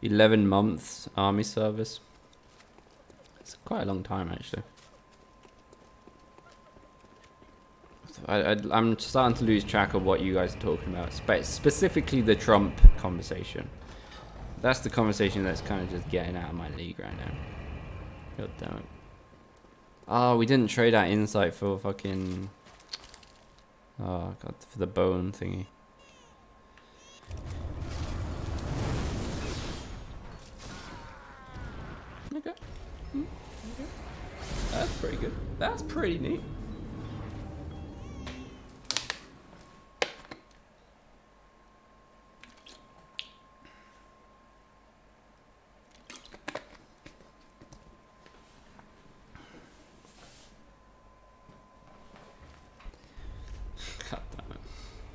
11 months army service. It's quite a long time, actually. I'm starting to lose track of what you guys are talking about, specifically the Trump conversation. That's the conversation that's kind of just getting out of my league right now. God damn it. Oh, we didn't trade our insight for fucking... Oh, God, for the bone thingy. Okay. Okay. That's pretty good. That's pretty neat.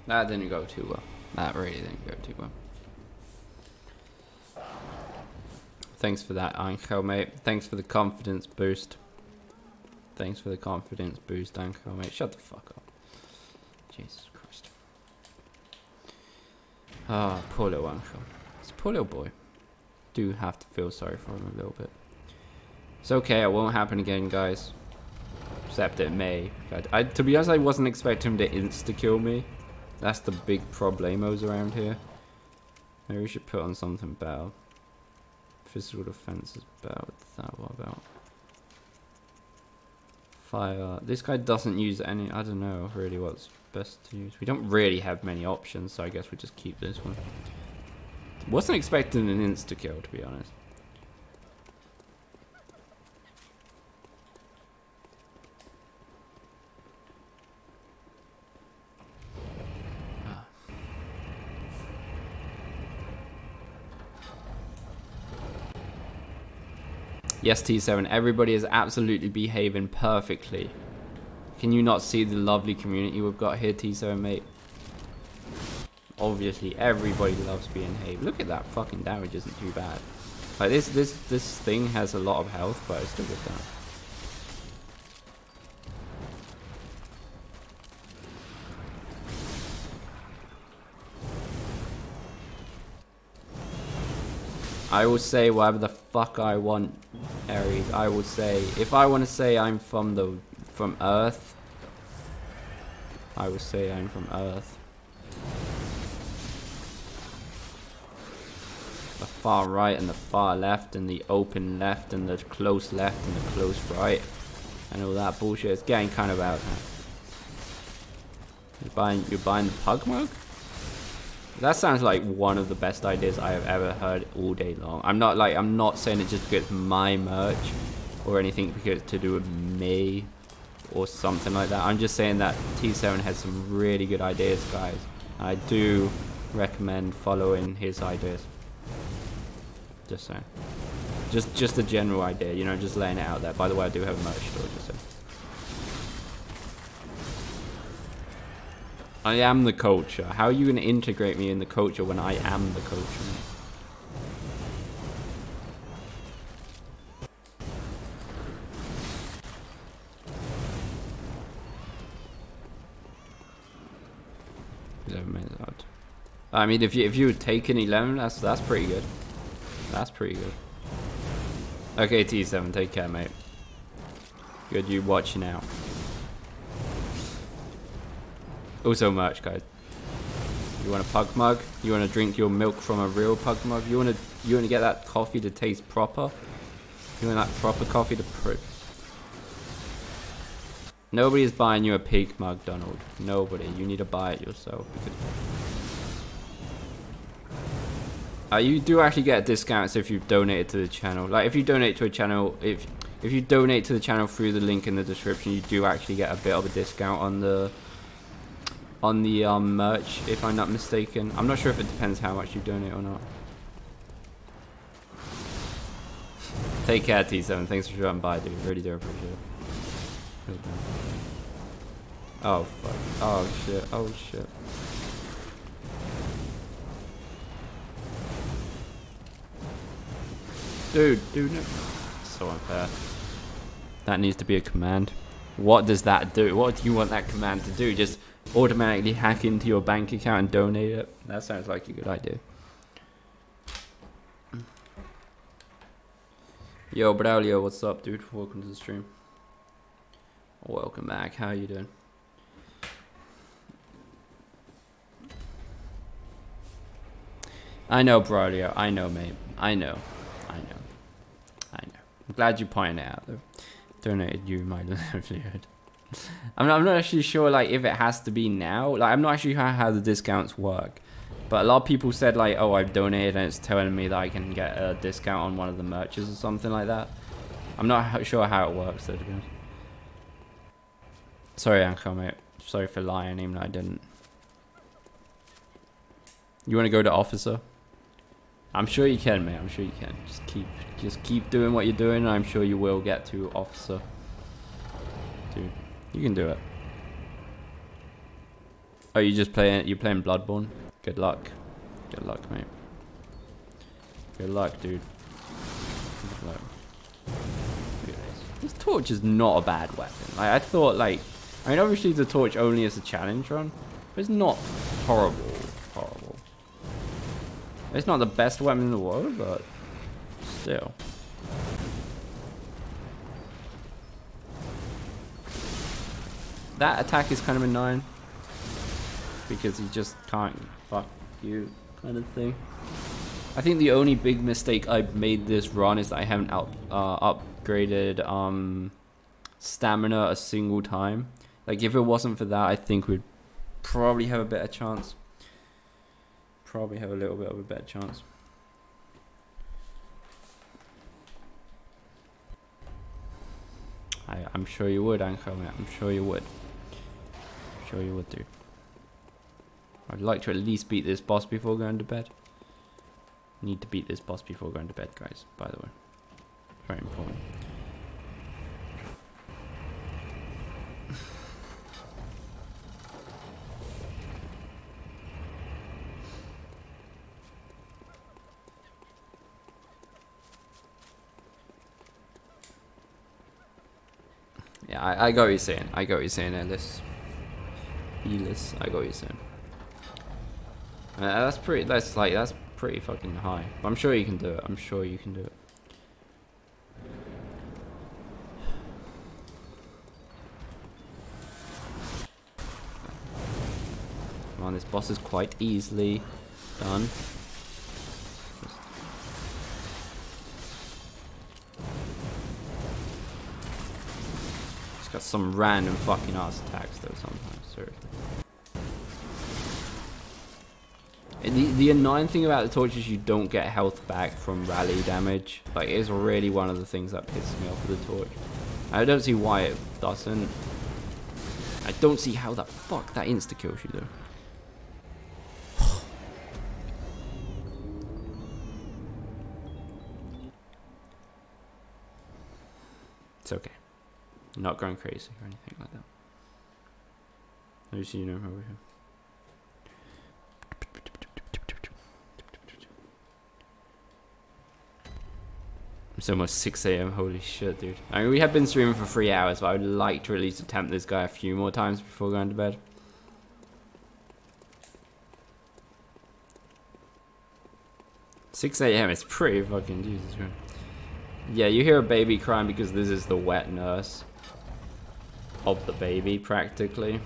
That didn't go too well. That really didn't go too well. Thanks for that, Anko, mate. Thanks for the confidence boost. Thanks for the confidence boost, Anko, mate. Shut the fuck up. Jesus Christ. Ah, oh, poor little Anko. It's a poor little boy. Do have to feel sorry for him a little bit. It's okay. It won't happen again, guys. Except it may. God, to be honest, I wasn't expecting him to insta-kill me. That's the big problemos around here. Maybe we should put on something better. Physical defense is better. What's that what about? Fire. This guy doesn't use any... I don't know really what's best to use. We don't really have many options, so I guess we just keep this one. Wasn't expecting an insta-kill, to be honest. Yes, T7, everybody is absolutely behaving perfectly. Can you not see the lovely community we've got here, T7, mate? Obviously, everybody loves being hated. Look at that, fucking damage isn't too bad. Like, this thing has a lot of health, but it's still good damage. I will say whatever the fuck I want, Ares. I will say, if I want to say I'm from Earth, I will say I'm from Earth. The far right and the far left and the open left and the close right and all that bullshit. It's getting kind of out now. You're buying the pug mug? That sounds like one of the best ideas I have ever heard all day long. I'm not saying it just because it's my merch or anything because it's to do with me or something like that. I'm just saying that T7 has some really good ideas, guys. I do recommend following his ideas. Just saying. Just a general idea, you know, just laying it out there. By the way, I do have a merch store, just so. I am the culture. How are you going to integrate me in the culture when I am the culture? I mean, if you would take an 11, that's pretty good. That's pretty good. Okay, T7, take care, mate. Good, you watching out. Also merch, guys. You want a pug mug? You want to drink your milk from a real pug mug? You want to get that coffee to taste proper? You want that proper coffee to prove? Nobody's buying you a pig mug, Donald. Nobody. You need to buy it yourself. You do actually get discounts if you donate to the channel. Like, if you donate to a channel, if you donate to the channel through the link in the description, you do actually get a bit of a discount on the. Merch, if I'm not mistaken. I'm not sure if it depends how much you donate or not. Take care, T7. Thanks for dropping by, dude. Really do appreciate it. Oh, fuck. Oh, shit. Oh, shit. Dude, no. So unfair. That needs to be a command. What does that do? What do you want that command to do? Just... automatically hack into your bank account and donate it. That sounds like a good idea. Yo, Braulio, what's up, dude? Welcome to the stream. Welcome back. How you doing? I know, Braulio. I know, mate. I know. I know. I know. I'm glad you pointed it out, though. Donated you my livelihood. I'm not actually sure, like, if it has to be now. Like, I'm not actually sure how the discounts work. But a lot of people said, like, oh, I've donated and it's telling me that I can get a discount on one of the merches or something like that. I'm not sure how it works, though, to be honest. Sorry, Uncle, mate. Sorry for lying, even though I didn't. You want to go to officer? I'm sure you can, mate. I'm sure you can. Just keep doing what you're doing, and I'm sure you will get to officer. Dude, you can do it. Oh, you're playing Bloodborne? Good luck. Good luck, mate. Good luck, dude. Good luck. Look at this. This torch is not a bad weapon. Like, I thought, like, I mean, obviously the torch only is a challenge run, but it's not horrible. It's not the best weapon in the world, but still. That attack is kind of annoying because you just can't fuck you kind of thing. I think the only big mistake I've made this run is that I haven't upgraded stamina a single time. Like, if it wasn't for that, I think we'd probably have a better chance. Probably have a little bit of a better chance. I'm sure you would, Anko, mate. I'm sure you would. I'm sure you would, dude. I'd like to at least beat this boss before going to bed. Need to beat this boss before going to bed, guys, by the way. Very important. Yeah, I got what you're saying. I got what you're saying, Ellis. Elis, I got what you're saying. That's pretty fucking high. But I'm sure you can do it. I'm sure you can do it. Come on, this boss is quite easily done. Got some random fucking ass attacks though sometimes, seriously. And the annoying thing about the torch is you don't get health back from rally damage. Like, it's really one of the things that pisses me off with the torch. I don't see why it doesn't. I don't see how the fuck that insta kills you though. It's okay. Not going crazy or anything like that. At least you know over here. It's almost 6 AM, holy shit, dude. I mean, we have been streaming for 3 hours, but I would like to at least attempt this guy a few more times before going to bed. Six AM is pretty fucking Jesus Christ. Yeah, you hear a baby crying because this is the wet nurse of the baby, practically.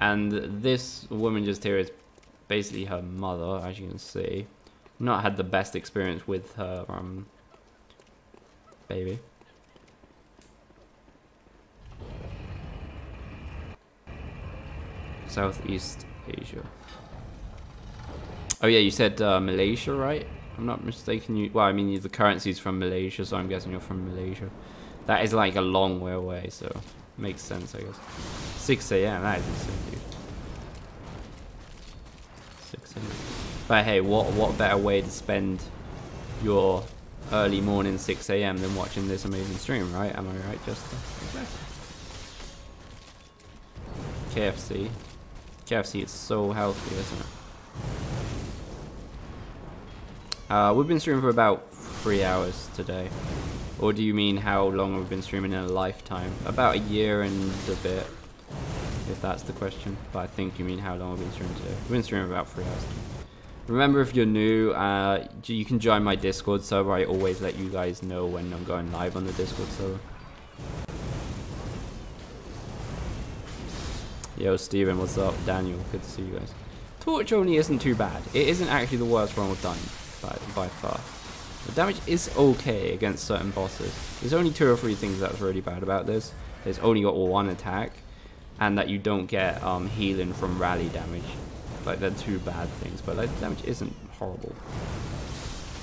And this woman just here is basically her mother, as you can see. Not had the best experience with her baby. Southeast Asia. Oh yeah, you said Malaysia, right? I'm not mistaken. You, well, I mean, the currency's from Malaysia, so I'm guessing you're from Malaysia. That is like a long way away, so makes sense, I guess. 6 AM, that is insane, dude. 6 AM. But hey, what better way to spend your early morning 6 AM than watching this amazing stream, right? Am I right, Justin? Exactly. KFC. KFC is so healthy, isn't it? We've been streaming for about 3 hours today. Or do you mean how long we've been streaming in a lifetime? About a year and a bit, if that's the question. But I think you mean how long we've been streaming today. We've been streaming about 3 hours. Remember, if you're new, you can join my Discord server. I always let you guys know when I'm going live on the Discord server. Yo, Steven, what's up? Daniel, good to see you guys. Torch only isn't too bad. It isn't actually the worst one we've done by far. The damage is okay against certain bosses. There's only two or three things that's really bad about this. It's only got one attack, and that you don't get healing from rally damage. Like, they're two bad things, but like, the damage isn't horrible.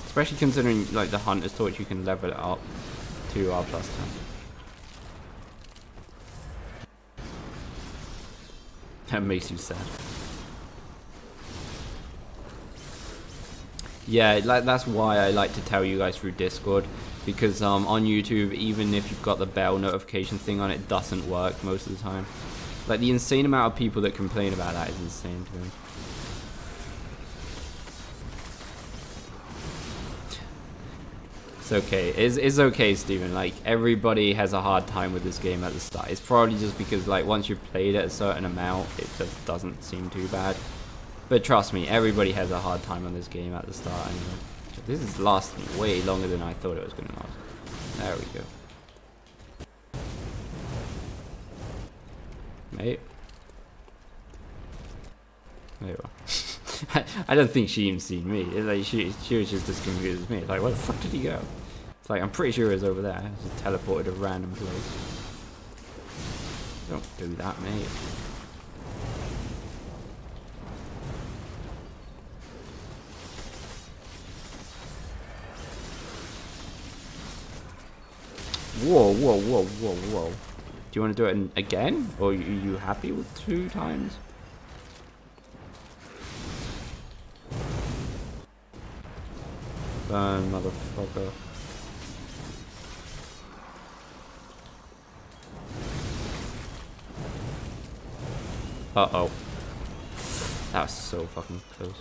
Especially considering like the Hunter's Torch, you can level it up to R plus 10. That makes you sad. Yeah, like that's why I like to tell you guys through Discord, because on YouTube, even if you've got the bell notification thing on, it doesn't work most of the time. Like, the insane amount of people that complain about that is insane to me. It's okay. It's okay, Steven. Like, everybody has a hard time with this game at the start. It's probably just because, like, once you've played it a certain amount, it just doesn't seem too bad. But trust me, everybody has a hard time on this game at the start. Anyway. This is lasting way longer than I thought it was going to last. There we go. Mate. There you are. I don't think she even seen me. It's like she was just as confused as me. It's like, where the fuck did he go? It's like, I'm pretty sure it was over there. I just teleported a random place. Don't do that, mate. Whoa, whoa, whoa, whoa, whoa. Do you want to do it again? Or are you happy with 2 times? Burn, motherfucker. Uh-oh. That was so fucking close.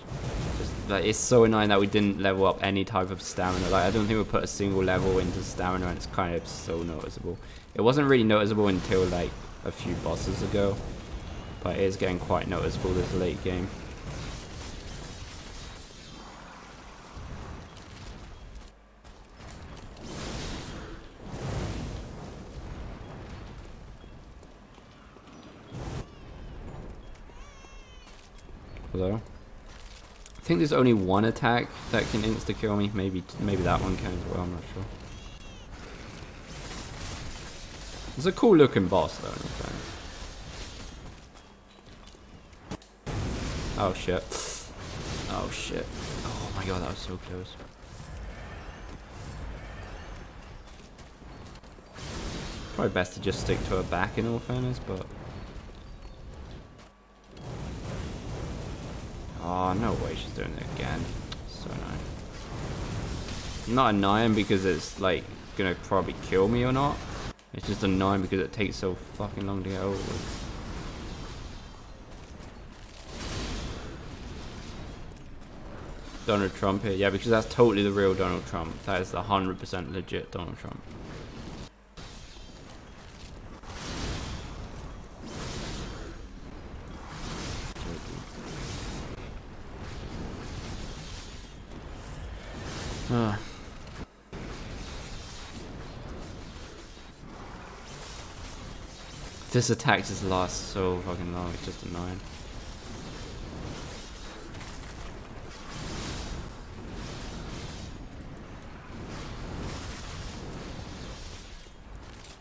Just, like, it's so annoying that we didn't level up any type of stamina. Like, I don't think we put a single level into stamina, and it's kind of so noticeable. It wasn't really noticeable until, like, a few bosses ago. But it is getting quite noticeable this late game. Hello? I think there's only one attack that can insta-kill me. Maybe that one can as well, I'm not sure. It's a cool looking boss though, in fact. Oh shit. Oh shit. Oh my god, that was so close. Probably best to just stick to her back in all fairness, but... Oh, no way she's doing it again. So annoying. I'm not annoying because it's like gonna probably kill me or not. It's just annoying because it takes so fucking long to get over with. Donald Trump here. Yeah, because that's totally the real Donald Trump. That is the 100% legit Donald Trump. This attack just lasts so fucking long, it's just annoying.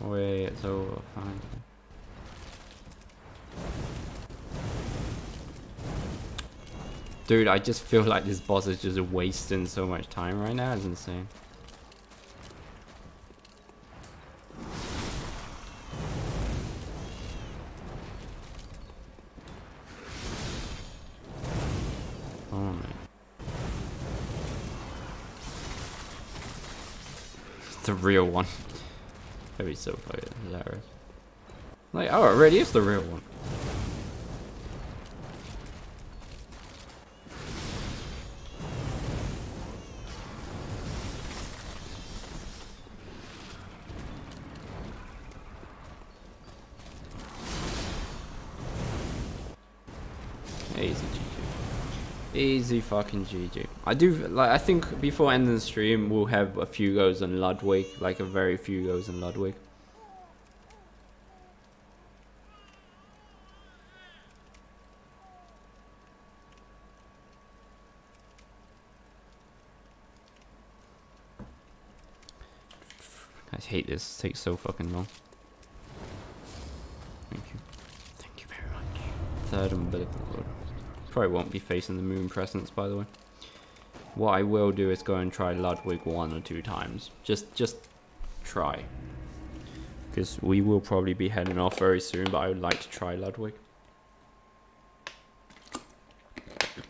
Wait, it's over, fine. Dude, I just feel like this boss is just wasting so much time right now, it's insane. The real one. That'd be so fucking hilarious. Like, oh, it really is the real one. Easy GG. Easy fucking GG. I do, like, I think before ending the stream, we'll have a few goes on Ludwig, like a very few goes on Ludwig. hate this. It takes so fucking long. Thank you. Thank you very much. Third umbilical cord. Probably won't be facing the moon presence, by the way. What I will do is go and try Ludwig 1 or 2 times. Just try. Because we will probably be heading off very soon, but I would like to try Ludwig.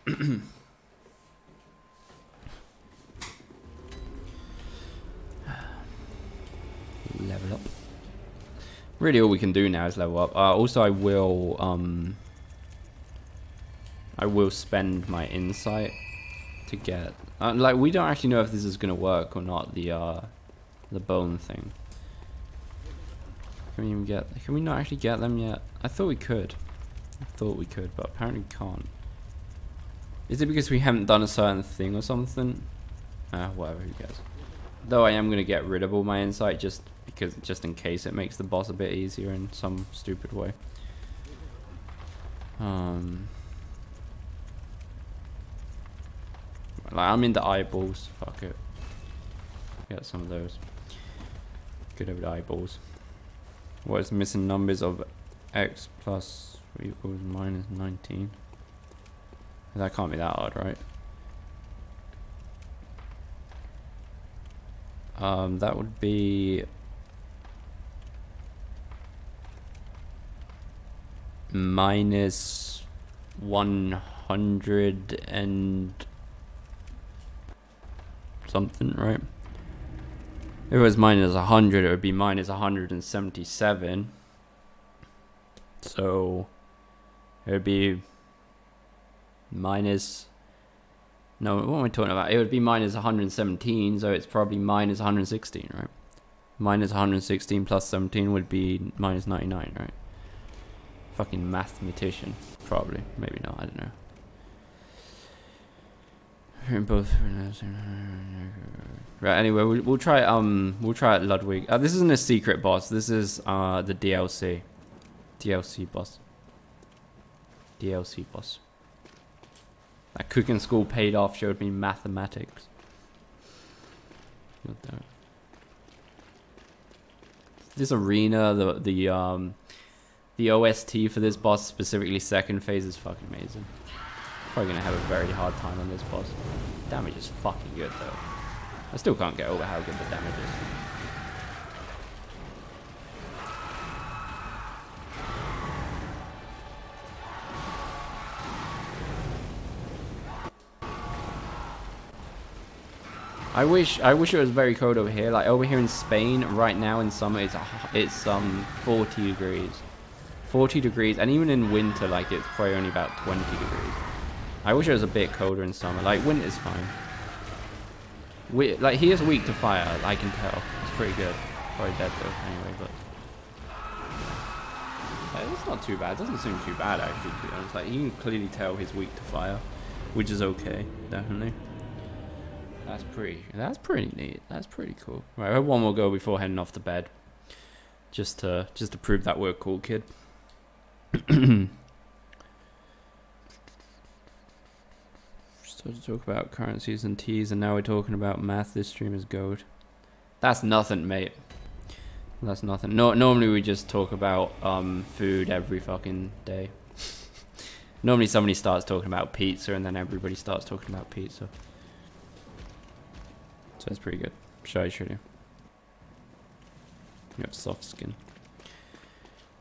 Level up. Really all we can do now is level up. Also I will spend my insight to get like we don't actually know if this is gonna work or not, the bone thing. Can we even get, can we not actually get them yet? I thought we could. I thought we could, but apparently can't. Is it because we haven't done a certain thing or something? Whatever, who cares. Though I am gonna get rid of all my insight just in case it makes the boss a bit easier in some stupid way. Like I'm into eyeballs, fuck it. Get some of those. Good old eyeballs. What is missing numbers of x plus equals minus 19? That can't be that hard, right? That would be... minus 100 and... something, right? If it was minus 100, it would be minus 177. So... it would be... minus... no, what am I talking about? It would be minus 117, so it's probably minus 116, right? Minus 116 plus 17 would be minus 99, right? Fucking mathematician, probably. Maybe not, I don't know. Both. Right, anyway, we'll try it Ludwig. This isn't a secret boss. This is the DLC. DLC boss. DLC boss. That cooking school paid off, showed me mathematics. This arena, the OST for this boss, specifically second phase, is fucking amazing. Probably gonna have a very hard time on this boss. Damage is fucking good though. I still can't get over how good the damage is. I wish it was very cold over here. Like over here in Spain right now in summer, it's 40 degrees, and even in winter, like it's probably only about 20 degrees. I wish it was a bit colder in summer. Like winter's fine. Like he is weak to fire. I can tell. It's pretty good. Probably dead though. Anyway, but like, it's not too bad. It doesn't seem too bad actually. To be honest, like you can clearly tell he's weak to fire, which is okay, definitely. That's pretty neat. That's pretty cool. Right, I hope one more go before heading off to bed. Just to prove that we're a cool kid. Started to talk about currencies and teas, and now we're talking about math. This stream is gold. That's nothing, mate. That's nothing. No, normally we just talk about food every fucking day. Normally somebody starts talking about pizza, and then everybody starts talking about pizza. So that's pretty good. Shy shooting. You have soft skin.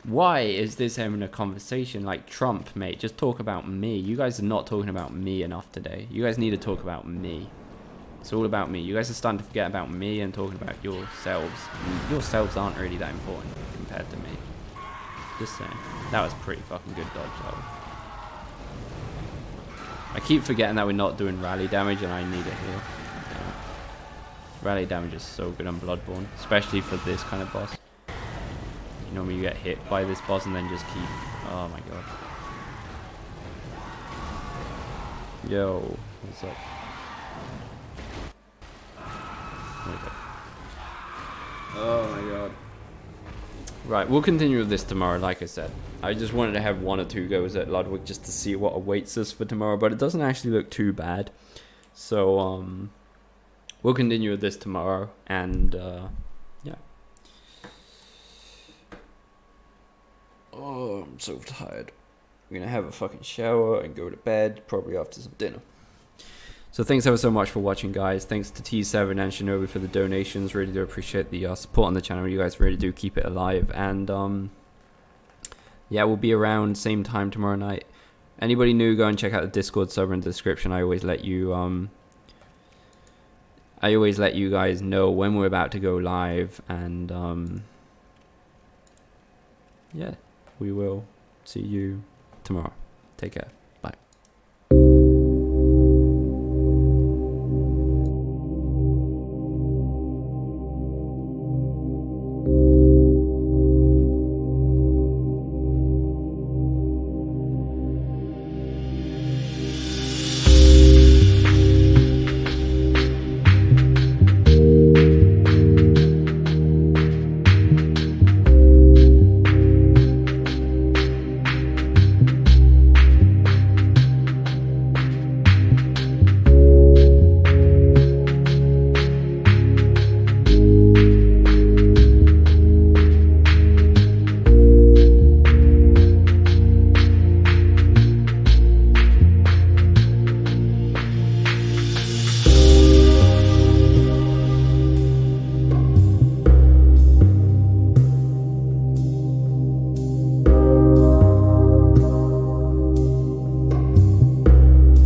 Why is this having a conversation like Trump, mate? Just talk about me. You guys are not talking about me enough today. You guys need to talk about me. It's all about me. You guys are starting to forget about me and talking about yourselves. Yourselves aren't really that important compared to me. Just saying. That was pretty fucking good dodge, though. I keep forgetting that we're not doing rally damage and I need a heal. Rally damage is so good on Bloodborne, especially for this kind of boss. You know when you get hit by this boss and then just keep... oh my god. Yo, what's up? Oh my god. Right, we'll continue with this tomorrow, like I said. I just wanted to have 1 or 2 goes at Ludwig just to see what awaits us for tomorrow, but it doesn't actually look too bad. So, we'll continue with this tomorrow, and, yeah, Oh, I'm so tired. I'm gonna have a fucking shower and go to bed, probably after some dinner. So thanks ever so much for watching, guys. Thanks to T7 and Shinobi for the donations. Really do appreciate the support on the channel. You guys really do keep it alive. And yeah, we'll be around same time tomorrow night. Anybody new, go and check out the Discord server in the description. I always let you guys know when we're about to go live, and yeah, we will see you tomorrow. Take care.